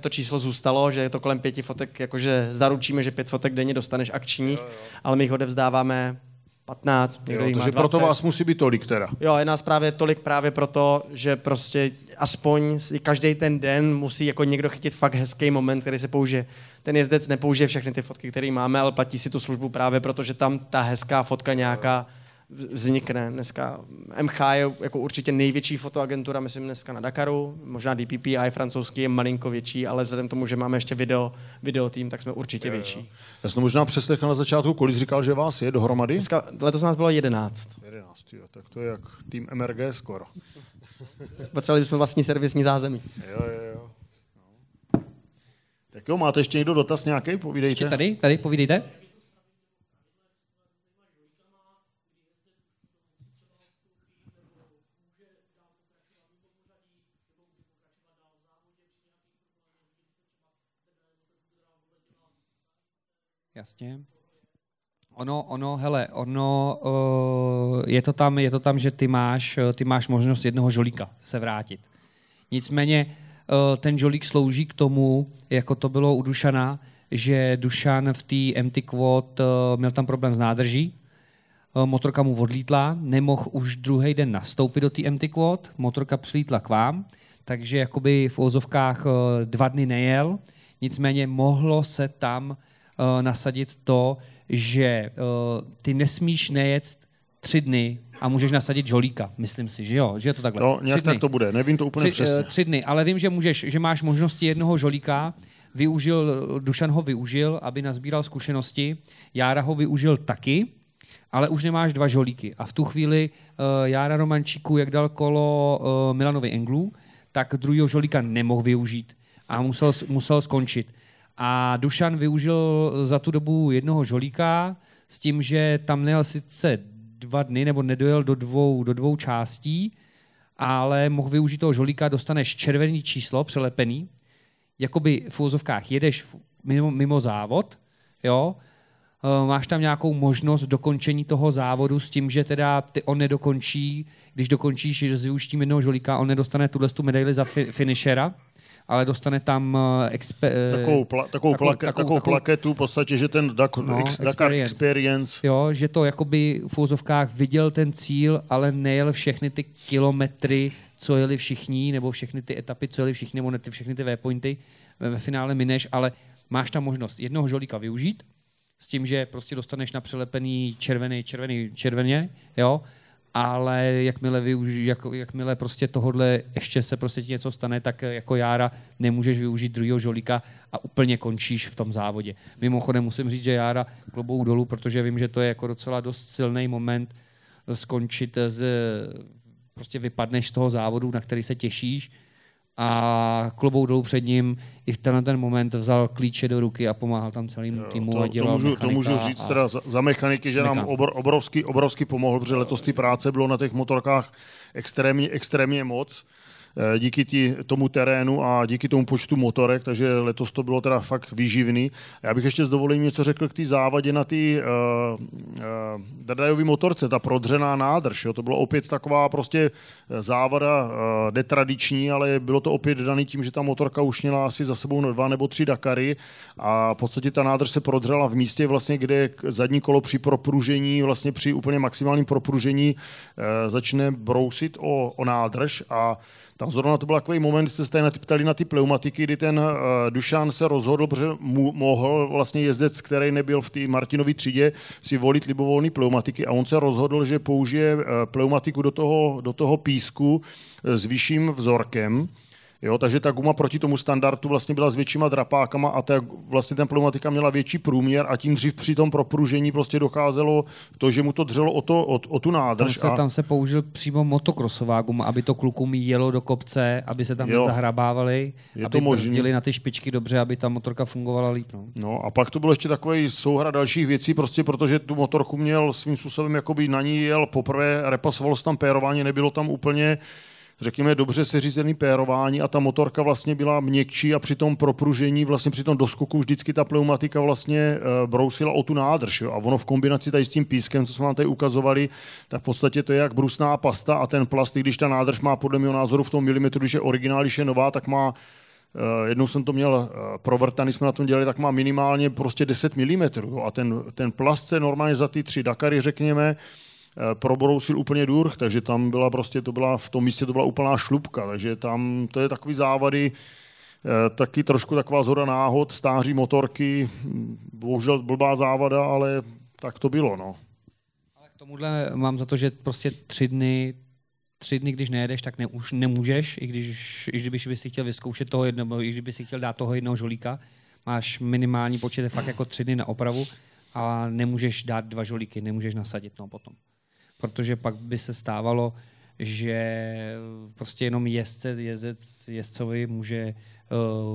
to číslo zůstalo, že je to kolem pěti fotek, jakože zaručíme, že pět fotek denně dostaneš akčních, jo, jo. Ale my jich odevzdáváme patnáct, někdo jich má dvacet. Proto vás musí být tolik teda. Jo, je nás právě tolik právě proto, že prostě aspoň každý ten den musí jako někdo chytit fakt hezký moment, který se použije. Ten jezdec nepoužije všechny ty fotky, které máme, ale platí si tu službu právě proto, že tam ta hezká fotka nějaká vznikne dneska. M H je jako určitě největší fotoagentura, myslím dneska na Dakaru, možná D P P a i francouzský je malinko větší, ale vzhledem tomu, že máme ještě video, video tým, tak jsme určitě je, větší. Jo. Já jsem možná přeslechl na začátku, kolik říkal, že vás je dohromady? Dneska, letos nás bylo jedenáct. jedenáct, jo, tak to je jak tým M R G skoro. Potřebovali bychom vlastní servisní zázemí. Jo, jo, jo. No. Tak jo, máte ještě někdo dotaz nějaký? Povídejte. Ještě tady, tady, povídejte. Jasně. Ono, ono, hele, ono uh, je to tam, je to tam, že ty máš, ty máš možnost jednoho žolíka se vrátit. Nicméně uh, ten žolík slouží k tomu, jako to bylo u Dušana, že Dušan v té M T Quad uh, měl tam problém s nádrží, uh, motorka mu odlítla, nemohl už druhý den nastoupit do té M T Quad, motorka přilítla k vám, takže jakoby v ozovkách uh, dva dny nejel, nicméně mohlo se tam nasadit to, že uh, ty nesmíš nejet tři dny a můžeš nasadit žolíka. Myslím si, že jo, že je to takhle. No, nějak tak to bude, nevím to úplně tři, přesně. Uh, tři dny, ale vím, že můžeš, že máš možnosti jednoho žolíka, využil, Dušan ho využil, aby nazbíral zkušenosti, Jára ho využil taky, ale už nemáš dva žolíky. A v tu chvíli uh, Jára Romančíku, jak dal kolo uh, Milanovi Englu, tak druhýho žolíka nemohl využít a musel, musel skončit. A Dušan využil za tu dobu jednoho žolíka s tím, že tam nejel sice dva dny nebo nedojel do dvou, do dvou částí, ale mohl využít toho žolíka, dostaneš červený číslo přelepený, jakoby v úzovkách jedeš mimo, mimo závod, jo, máš tam nějakou možnost dokončení toho závodu s tím, že teda ty on nedokončí, když dokončíš s využitím jednoho žolíka, on nedostane tuhle tu medaili za fi- finišera, ale dostane tam expe- takovou, pla- takovou, takovou, plake- takovou, takovou plaketu v podstatě, že ten Dakar no, ex- experience. experience. Jo, že to jakoby v úzovkách viděl ten cíl, ale nejel všechny ty kilometry, co jeli všichni, nebo všechny ty etapy, co jeli všichni, nebo ne ty, všechny ty waypointy, ve finále mineš, ale máš tam možnost jednoho žolíka využít, s tím, že prostě dostaneš na přelepený červený, červený, červeně, jo, ale jakmile, využi, jak, jakmile prostě tohodle ještě se prostě ti něco stane, tak jako Jára nemůžeš využít druhého žolíka a úplně končíš v tom závodě. Mimochodem musím říct, že Jára klobouk dolů, protože vím, že to je jako docela dost silný moment skončit, z, prostě vypadneš z toho závodu, na který se těšíš a klobouk dolů před ním i v tenhle ten moment vzal klíče do ruky a pomáhal tam celým jo, týmu to, a dělal to můžu, mechanika. To můžu říct a, teda za, za mechaniky, že nám obr, obrovský, obrovský pomohl, protože letos ty práce bylo na těch motorkách extrémně, extrémně moc. Díky tí, tomu terénu a díky tomu počtu motorek, takže letos to bylo teda fakt výživný. Já bych ještě s dovolením něco řekl k té závadě na ty uh, uh, Drdajový motorce, ta prodřená nádrž. Jo. To bylo opět taková prostě závada uh, netradiční, ale bylo to opět daný tím, že ta motorka už měla asi za sebou dva nebo tři Dakary a v podstatě ta nádrž se prodřela v místě, vlastně, kde zadní kolo při propružení, vlastně při úplně maximálním propružení uh, začne brousit o, o nádrž a tam zrovna to byl takový moment, jste se ptali na ty pneumatiky, kdy ten uh, Dušan se rozhodl, protože mu mohl vlastně jezdec, který nebyl v té Martinově třídě, si volit libovolné pneumatiky a on se rozhodl, že použije uh, pneumatiku do toho, do toho písku uh, s vyšším vzorkem. Jo, takže ta guma proti tomu standardu vlastně byla s většíma drapákama a ta, vlastně ten pneumatika měla větší průměr a tím dřív při tom propružení prostě docházelo to, že mu to dřelo o, to, o, o tu nádrž. Tam se, a... tam se použil přímo motokrosová guma, aby to klukům jelo do kopce, aby se tam jo. nezahrabávali, je aby brzdili na ty špičky dobře, aby ta motorka fungovala líp. No, no a pak to bylo ještě takový souhra dalších věcí, prostě protože tu motorku měl svým způsobem, jakoby na ní jel poprvé, repasoval se tam pérování, nebylo tam úplně... řekněme, dobře seřízený pérování a ta motorka vlastně byla měkčí a při tom propružení, vlastně při tom doskoku vždycky ta pneumatika vlastně brousila o tu nádrž. Jo? A ono v kombinaci tady s tím pískem, co jsme vám tady ukazovali, tak v podstatě to je jak brusná pasta a ten plast, když ta nádrž má podle mého názoru v tom milimetru, když je originál, když je nová, tak má, jednou jsem to měl provrtaný, jsme na tom dělali, tak má minimálně prostě deset milimetrů. Jo? A ten, ten plast se normálně za ty tři Dakary, řekněme, probrousil úplně durch, takže tam byla prostě, to byla, v tom místě to byla úplná šlubka, takže tam to je takový závady, taky trošku taková zhoda náhod, stáří motorky, bohužel blbá závada, ale tak to bylo, no. Ale k tomuhle mám za to, že prostě tři dny, tři dny, když nejedeš, tak ne, už nemůžeš, i když, i když bys si chtěl vyzkoušet toho jednoho, i když bys si chtěl dát toho jednoho žolíka, máš minimální počet, fakt jako tři dny na opravu a nemůžeš dát dva žolíky, nemůžeš nasadit, no potom. Protože pak by se stávalo, že prostě jenom jezdce, jezdec, jezdcovi může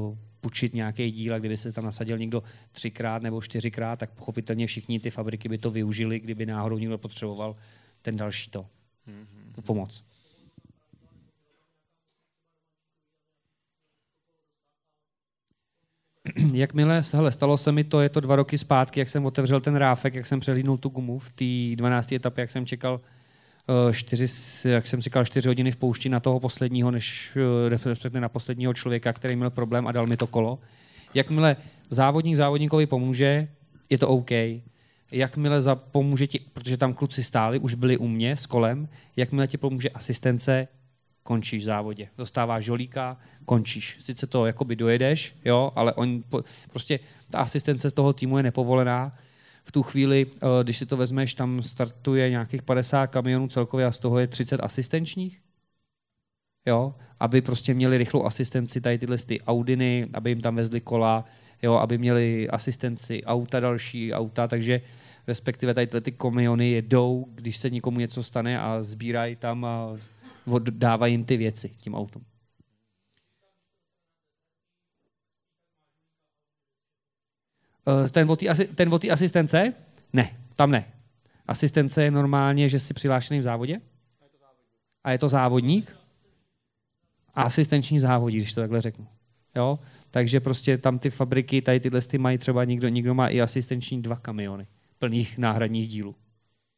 uh, půjčit nějaký díl a kdyby se tam nasadil někdo třikrát nebo čtyřikrát, tak pochopitelně všichni ty fabriky by to využili, kdyby náhodou někdo potřeboval ten další to, mm-hmm. pomoc. Jakmile hele, stalo se mi to, je to dva roky zpátky, jak jsem otevřel ten ráfek, jak jsem přehlídnul tu gumu v té dvanácté etapě, jak jsem čekal čtyři, jak jsem říkal, čtyři hodiny v poušti na toho posledního, než na posledního člověka, který měl problém a dal mi to kolo. Jakmile závodník závodníkovi pomůže, je to OK. Jakmile za, pomůže ti, protože tam kluci stáli, už byli u mě s kolem, jakmile ti pomůže asistence, končíš v závodě. Dostáváš žolíka, končíš. Sice to jakoby dojedeš, jo, ale on, prostě ta asistence z toho týmu je nepovolená. V tu chvíli, když si to vezmeš, tam startuje nějakých padesát kamionů celkově a z toho je třicet asistenčních. Jo, aby prostě měli rychlou asistenci tady tyhle ty Audiny, aby jim tam vezli kola, jo, aby měli asistenci auta, další auta, takže respektive tady tyhle ty kamiony jedou, když se někomu něco stane a sbírají tam a dávají jim ty věci tím autem. Ten od té asi, asistence? Ne, tam ne. Asistence je normálně, že jsi přihlášený v závodě. A je to závodník. A asistenční závodí, když to takhle řeknu. Jo? Takže prostě tam ty fabriky, tady tyhle ty mají třeba někdo, někdo má i asistenční dva kamiony plných náhradních dílů.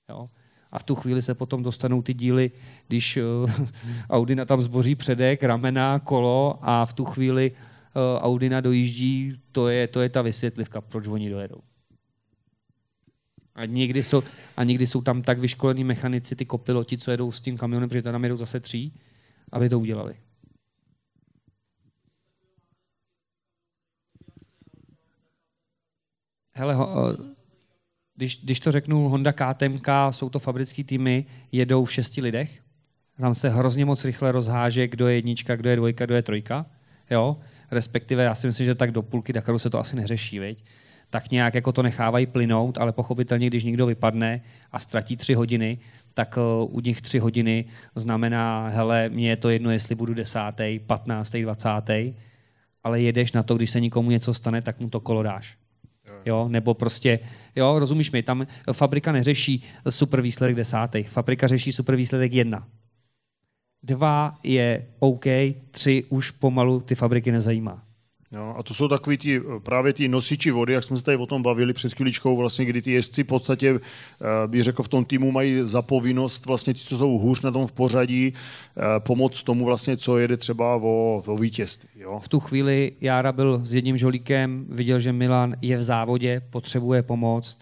Jo? A v tu chvíli se potom dostanou ty díly, když uh, Audina tam zboří předek, ramena, kolo a v tu chvíli uh, Audina dojíždí, to je, to je ta vysvětlivka, proč oni dojedou. A někdy jsou, a někdy jsou tam tak vyškolení mechanici, ty kopiloti, co jedou s tím kamionem, protože tam jedou zase tří, aby to udělali. Hele, ho, uh, Když, když to řeknu, Honda, K T M, jsou to fabrický týmy, jedou v šesti lidech. Tam se hrozně moc rychle rozháže, kdo je jednička, kdo je dvojka, kdo je trojka. Jo? Respektive já si myslím, že tak do půlky Dakaru se to asi neřeší. Viď? tak nějak jako to nechávají plynout, ale pochopitelně, když někdo vypadne a ztratí tři hodiny, tak u nich tři hodiny znamená, hele, mně je to jedno, jestli budu desátej, patnáctej, dvacátej, ale jedeš na to, když se nikomu něco stane, tak mu to kolo dáš. Jo, nebo prostě, jo, rozumíš mi, tam fabrika neřeší super výsledek desátých, fabrika řeší super výsledek jedna. Dva je OK, tři už pomalu ty fabriky nezajímá. No, a to jsou takový ty, právě ty nosiči vody, jak jsme se tady o tom bavili před chvíličkou, vlastně, kdy ty jezdci v podstatě, bych řekl, v tom týmu mají za povinnost, vlastně ti, co jsou hůř na tom v pořadí, pomoct tomu, vlastně, co jede třeba o, o vítězství. Jo? V tu chvíli Jára byl s jedním žolíkem, viděl, že Milan je v závodě, potřebuje pomoct.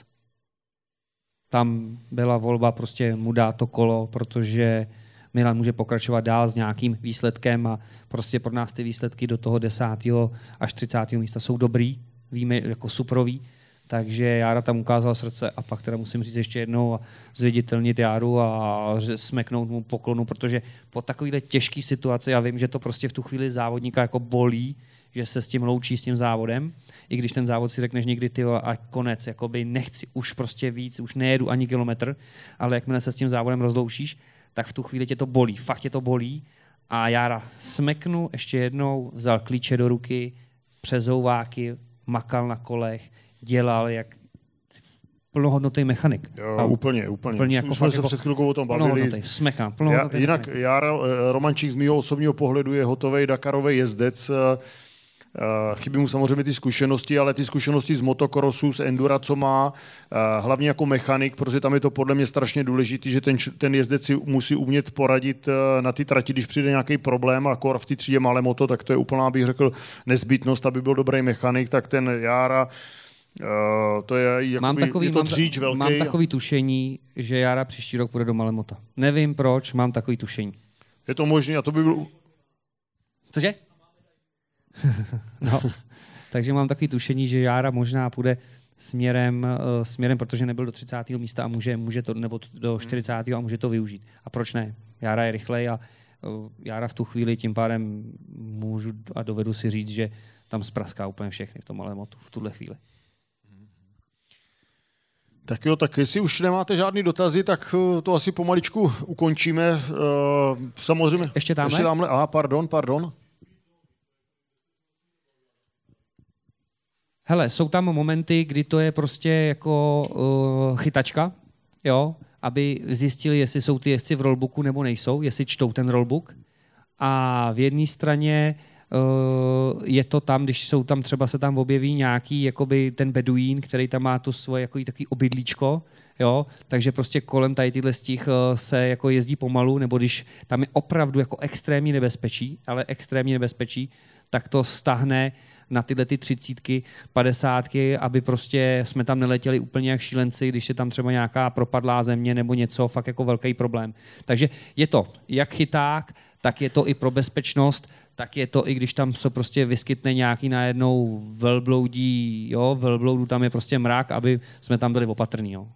Tam byla volba, prostě mu dá to kolo, protože Milan může pokračovat dál s nějakým výsledkem a prostě pro nás ty výsledky do toho desátého až třicátého místa jsou dobrý, víme, jako suprový, takže Jára tam ukázal srdce a pak teda musím říct ještě jednou a zviditelnit Járu a smeknout mu poklonu, protože po takovéhle těžké situaci, já vím, že to prostě v tu chvíli závodníka jako bolí, že se s tím loučí, s tím závodem, i když ten závod si řekneš někdy ty a konec, jakoby nechci už prostě víc, už nejedu ani kilometr, ale jakmile se s tím závodem rozloučíš, tak v tu chvíli tě to bolí, fakt tě to bolí a Jára smeknu ještě jednou, vzal klíče do ruky, přezouváky, makal na kolech, dělal jak plnohodnotný mechanik. Jo, a úplně, úplně. úplně jako, jsme se jako před chvilkou o tom bavili. Smekám, plnohodnotný. Jinak Jára Romančík z mýho osobního pohledu je hotovej dakarový jezdec. Chybí mu samozřejmě ty zkušenosti, ale ty zkušenosti z motokrosu, z endura, co má, hlavně jako mechanik, protože tam je to podle mě strašně důležité, že ten, ten jezdec si musí umět poradit na ty trati, když přijde nějaký problém a kor v té třídě malé moto, tak to je úplná, bych řekl, nezbytnost, aby byl dobrý mechanik, tak ten Jára, to je, jakoby, mám takový, je to dříč velký. Mám takový tušení, že Jára příští rok půjde do malé mota. Nevím proč, mám takový tušení. Je to možné a to by bylo... Cože? No, takže mám takový tušení, že Jára možná půjde směrem, uh, směrem, protože nebyl do třicátého místa a může, může to, nebo do čtyřicátého a může to využít. A proč ne? Jára je rychlej a uh, Jára v tu chvíli tím pádem můžu a dovedu si říct, že tam zpraská úplně všechny v tom malém motu v tuhle chvíli. Tak jo, tak jestli už nemáte žádný dotazy, tak to asi pomaličku ukončíme. Uh, samozřejmě. Ještě tamhle? Ještě tamhle. Aha, pardon, pardon. Hele, jsou tam momenty, kdy to je prostě jako uh, chytačka, jo, aby zjistili, jestli jsou ty jezdci v rollbooku nebo nejsou, jestli čtou ten rollbook. A v jedné straně uh, je to tam, když jsou tam třeba se tam objeví nějaký jakoby ten beduín, který tam má to svoje jako takový obydlíčko, jo, takže prostě kolem tady tyhle stih uh, se jako jezdí pomalu, nebo když tam je opravdu jako extrémní nebezpečí, ale extrémní nebezpečí, tak to stáhne na tyhle ty třicítky, padesátky, aby prostě jsme tam neletěli úplně jak šílenci, když je tam třeba nějaká propadlá země nebo něco, fakt jako velký problém. Takže je to jak chyták, tak je to i pro bezpečnost, tak je to i když tam se prostě vyskytne nějaký najednou velbloudí, jo, velbloudu, tam je prostě mrak, aby jsme tam byli opatrní, jo.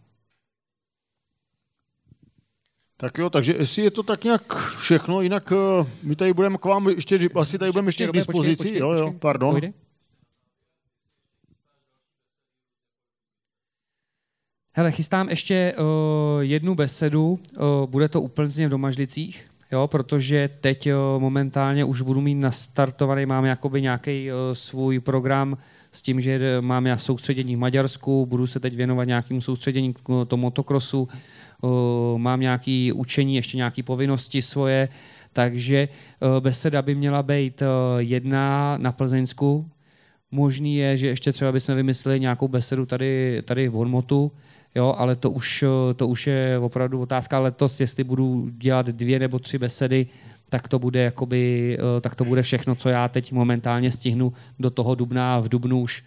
Tak jo, takže jestli je to tak nějak všechno, jinak uh, my tady budeme k vám ještě, asi tady budeme ještě k dispozici, počkej, počkej, jo, jo, pardon. Pojde? Hele, chystám ještě uh, jednu besedu, uh, bude to úplně v Domažlicích, jo, protože teď uh, momentálně už budu mít nastartovaný, mám jakoby nějaký uh, svůj program s tím, že mám já soustředění v Maďarsku, budu se teď věnovat nějakému soustředění k tomu motokrosu, Uh, mám nějaké učení, ještě nějaké povinnosti svoje, takže uh, beseda by měla být uh, jedna na Plzeňsku. Možný je, že ještě třeba bychom vymysleli nějakou besedu tady, tady v Bonmotu, jo, ale to už, uh, to už je opravdu otázka letos, jestli budu dělat dvě nebo tři besedy, tak to bude, jakoby, uh, tak to bude všechno, co já teď momentálně stihnu do toho dubna. V dubnu už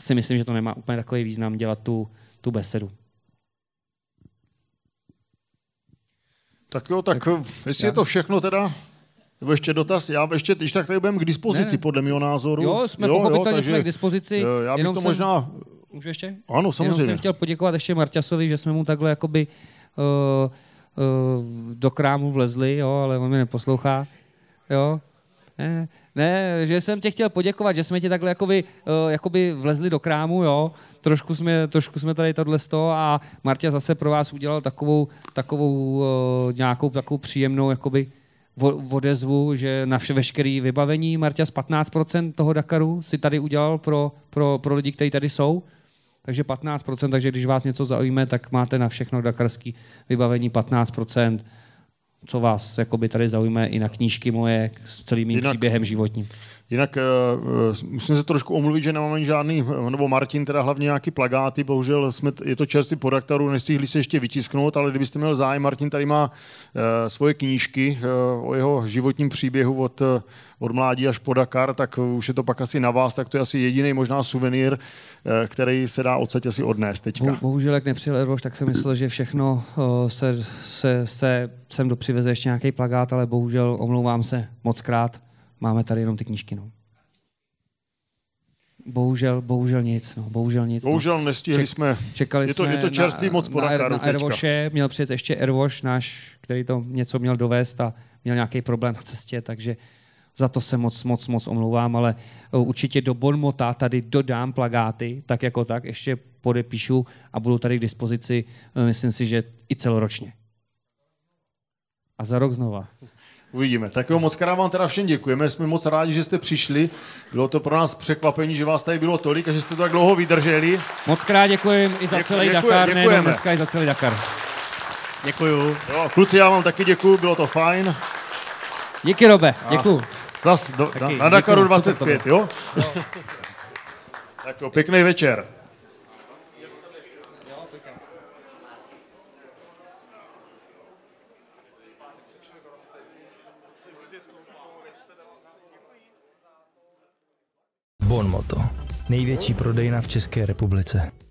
si myslím, že to nemá úplně takový význam dělat tu, tu besedu. Tak jo, tak, tak jestli já. Je to všechno teda, nebo ještě dotaz, já ještě, když tak tady budeme k dispozici, ne. Podle mého názoru. Jo, jsme pochopitelně jsme k dispozici. Já bych to možná... Můžu ještě? Ano, samozřejmě. Jenom jsem chtěl poděkovat ještě Marťasovi, že jsme mu takhle jakoby uh, uh, do krámu vlezli, jo, ale on mě neposlouchá, jo. Ne, ne, že jsem tě chtěl poděkovat, že jsme ti takhle jakoby, jakoby vlezli do krámu, jo. Trošku jsme, trošku jsme tady tohleto a Marta zase pro vás udělal takovou, takovou nějakou takovou příjemnou jakoby odezvu, že na veškeré vybavení Marta z patnáct procent toho Dakaru si tady udělal pro, pro, pro lidi, kteří tady jsou. Takže patnáct procent, takže když vás něco zaujme, tak máte na všechno dakarské vybavení patnáct procent. Co vás jakoby tady zaujme i na knížky moje s celým mým jinak, příběhem životním. Jinak uh, musím se trošku omluvit, že nemáme žádný, nebo Martin teda hlavně nějaký plakáty, bohužel jsme, je to čerstvý po Dakaru, nestihli se ještě vytisknout, ale kdybyste měl zájem, Martin tady má uh, svoje knížky uh, o jeho životním příběhu od, uh, od mládí až po Dakar, tak už je to pak asi na vás, tak to je asi jediný možná suvenýr, uh, který se dá odsaď asi odnést teďka. Bo, bohužel, jak nepřijel Ervoš, tak jsem myslel, že všechno uh, se, se, se sem dopři přiveze ještě nějaký plakát, ale bohužel omlouvám se moc krát. Máme tady jenom ty knížky. No. Bohužel, bohužel nic. No. Bohužel nic. Bohužel no. Nestihli Ček, jsme. Čekali je to, jsme je to čerstvý na, moc po Dakaru teďka. Ervoše, měl přijet ještě Ervoš náš, který to něco měl dovést a měl nějaký problém na cestě, takže za to se moc, moc, moc omlouvám, ale určitě do Bonmota tady dodám plakáty, tak jako tak, ještě podepíšu a budou tady k dispozici, myslím si, že i celoročně. A za rok znova. Uvidíme. Tak jo, moc krát vám teda všem děkujeme. Jsme moc rádi, že jste přišli. Bylo to pro nás překvapení, že vás tady bylo tolik a že jste to tak dlouho vydrželi. Moc krát děkujem i za Děku, celý děkujem, Dakar. Nejenom dneska, i za celý Dakar. Děkuju. Jo, kluci, já vám taky děkuju, bylo to fajn. Díky, Robe, děkuju. Zas do, taky, na Dakaru děkuju, dvacet pět, jo? jo? Tak jo, pěkný večer. Bonmoto. Největší prodejna v České republice.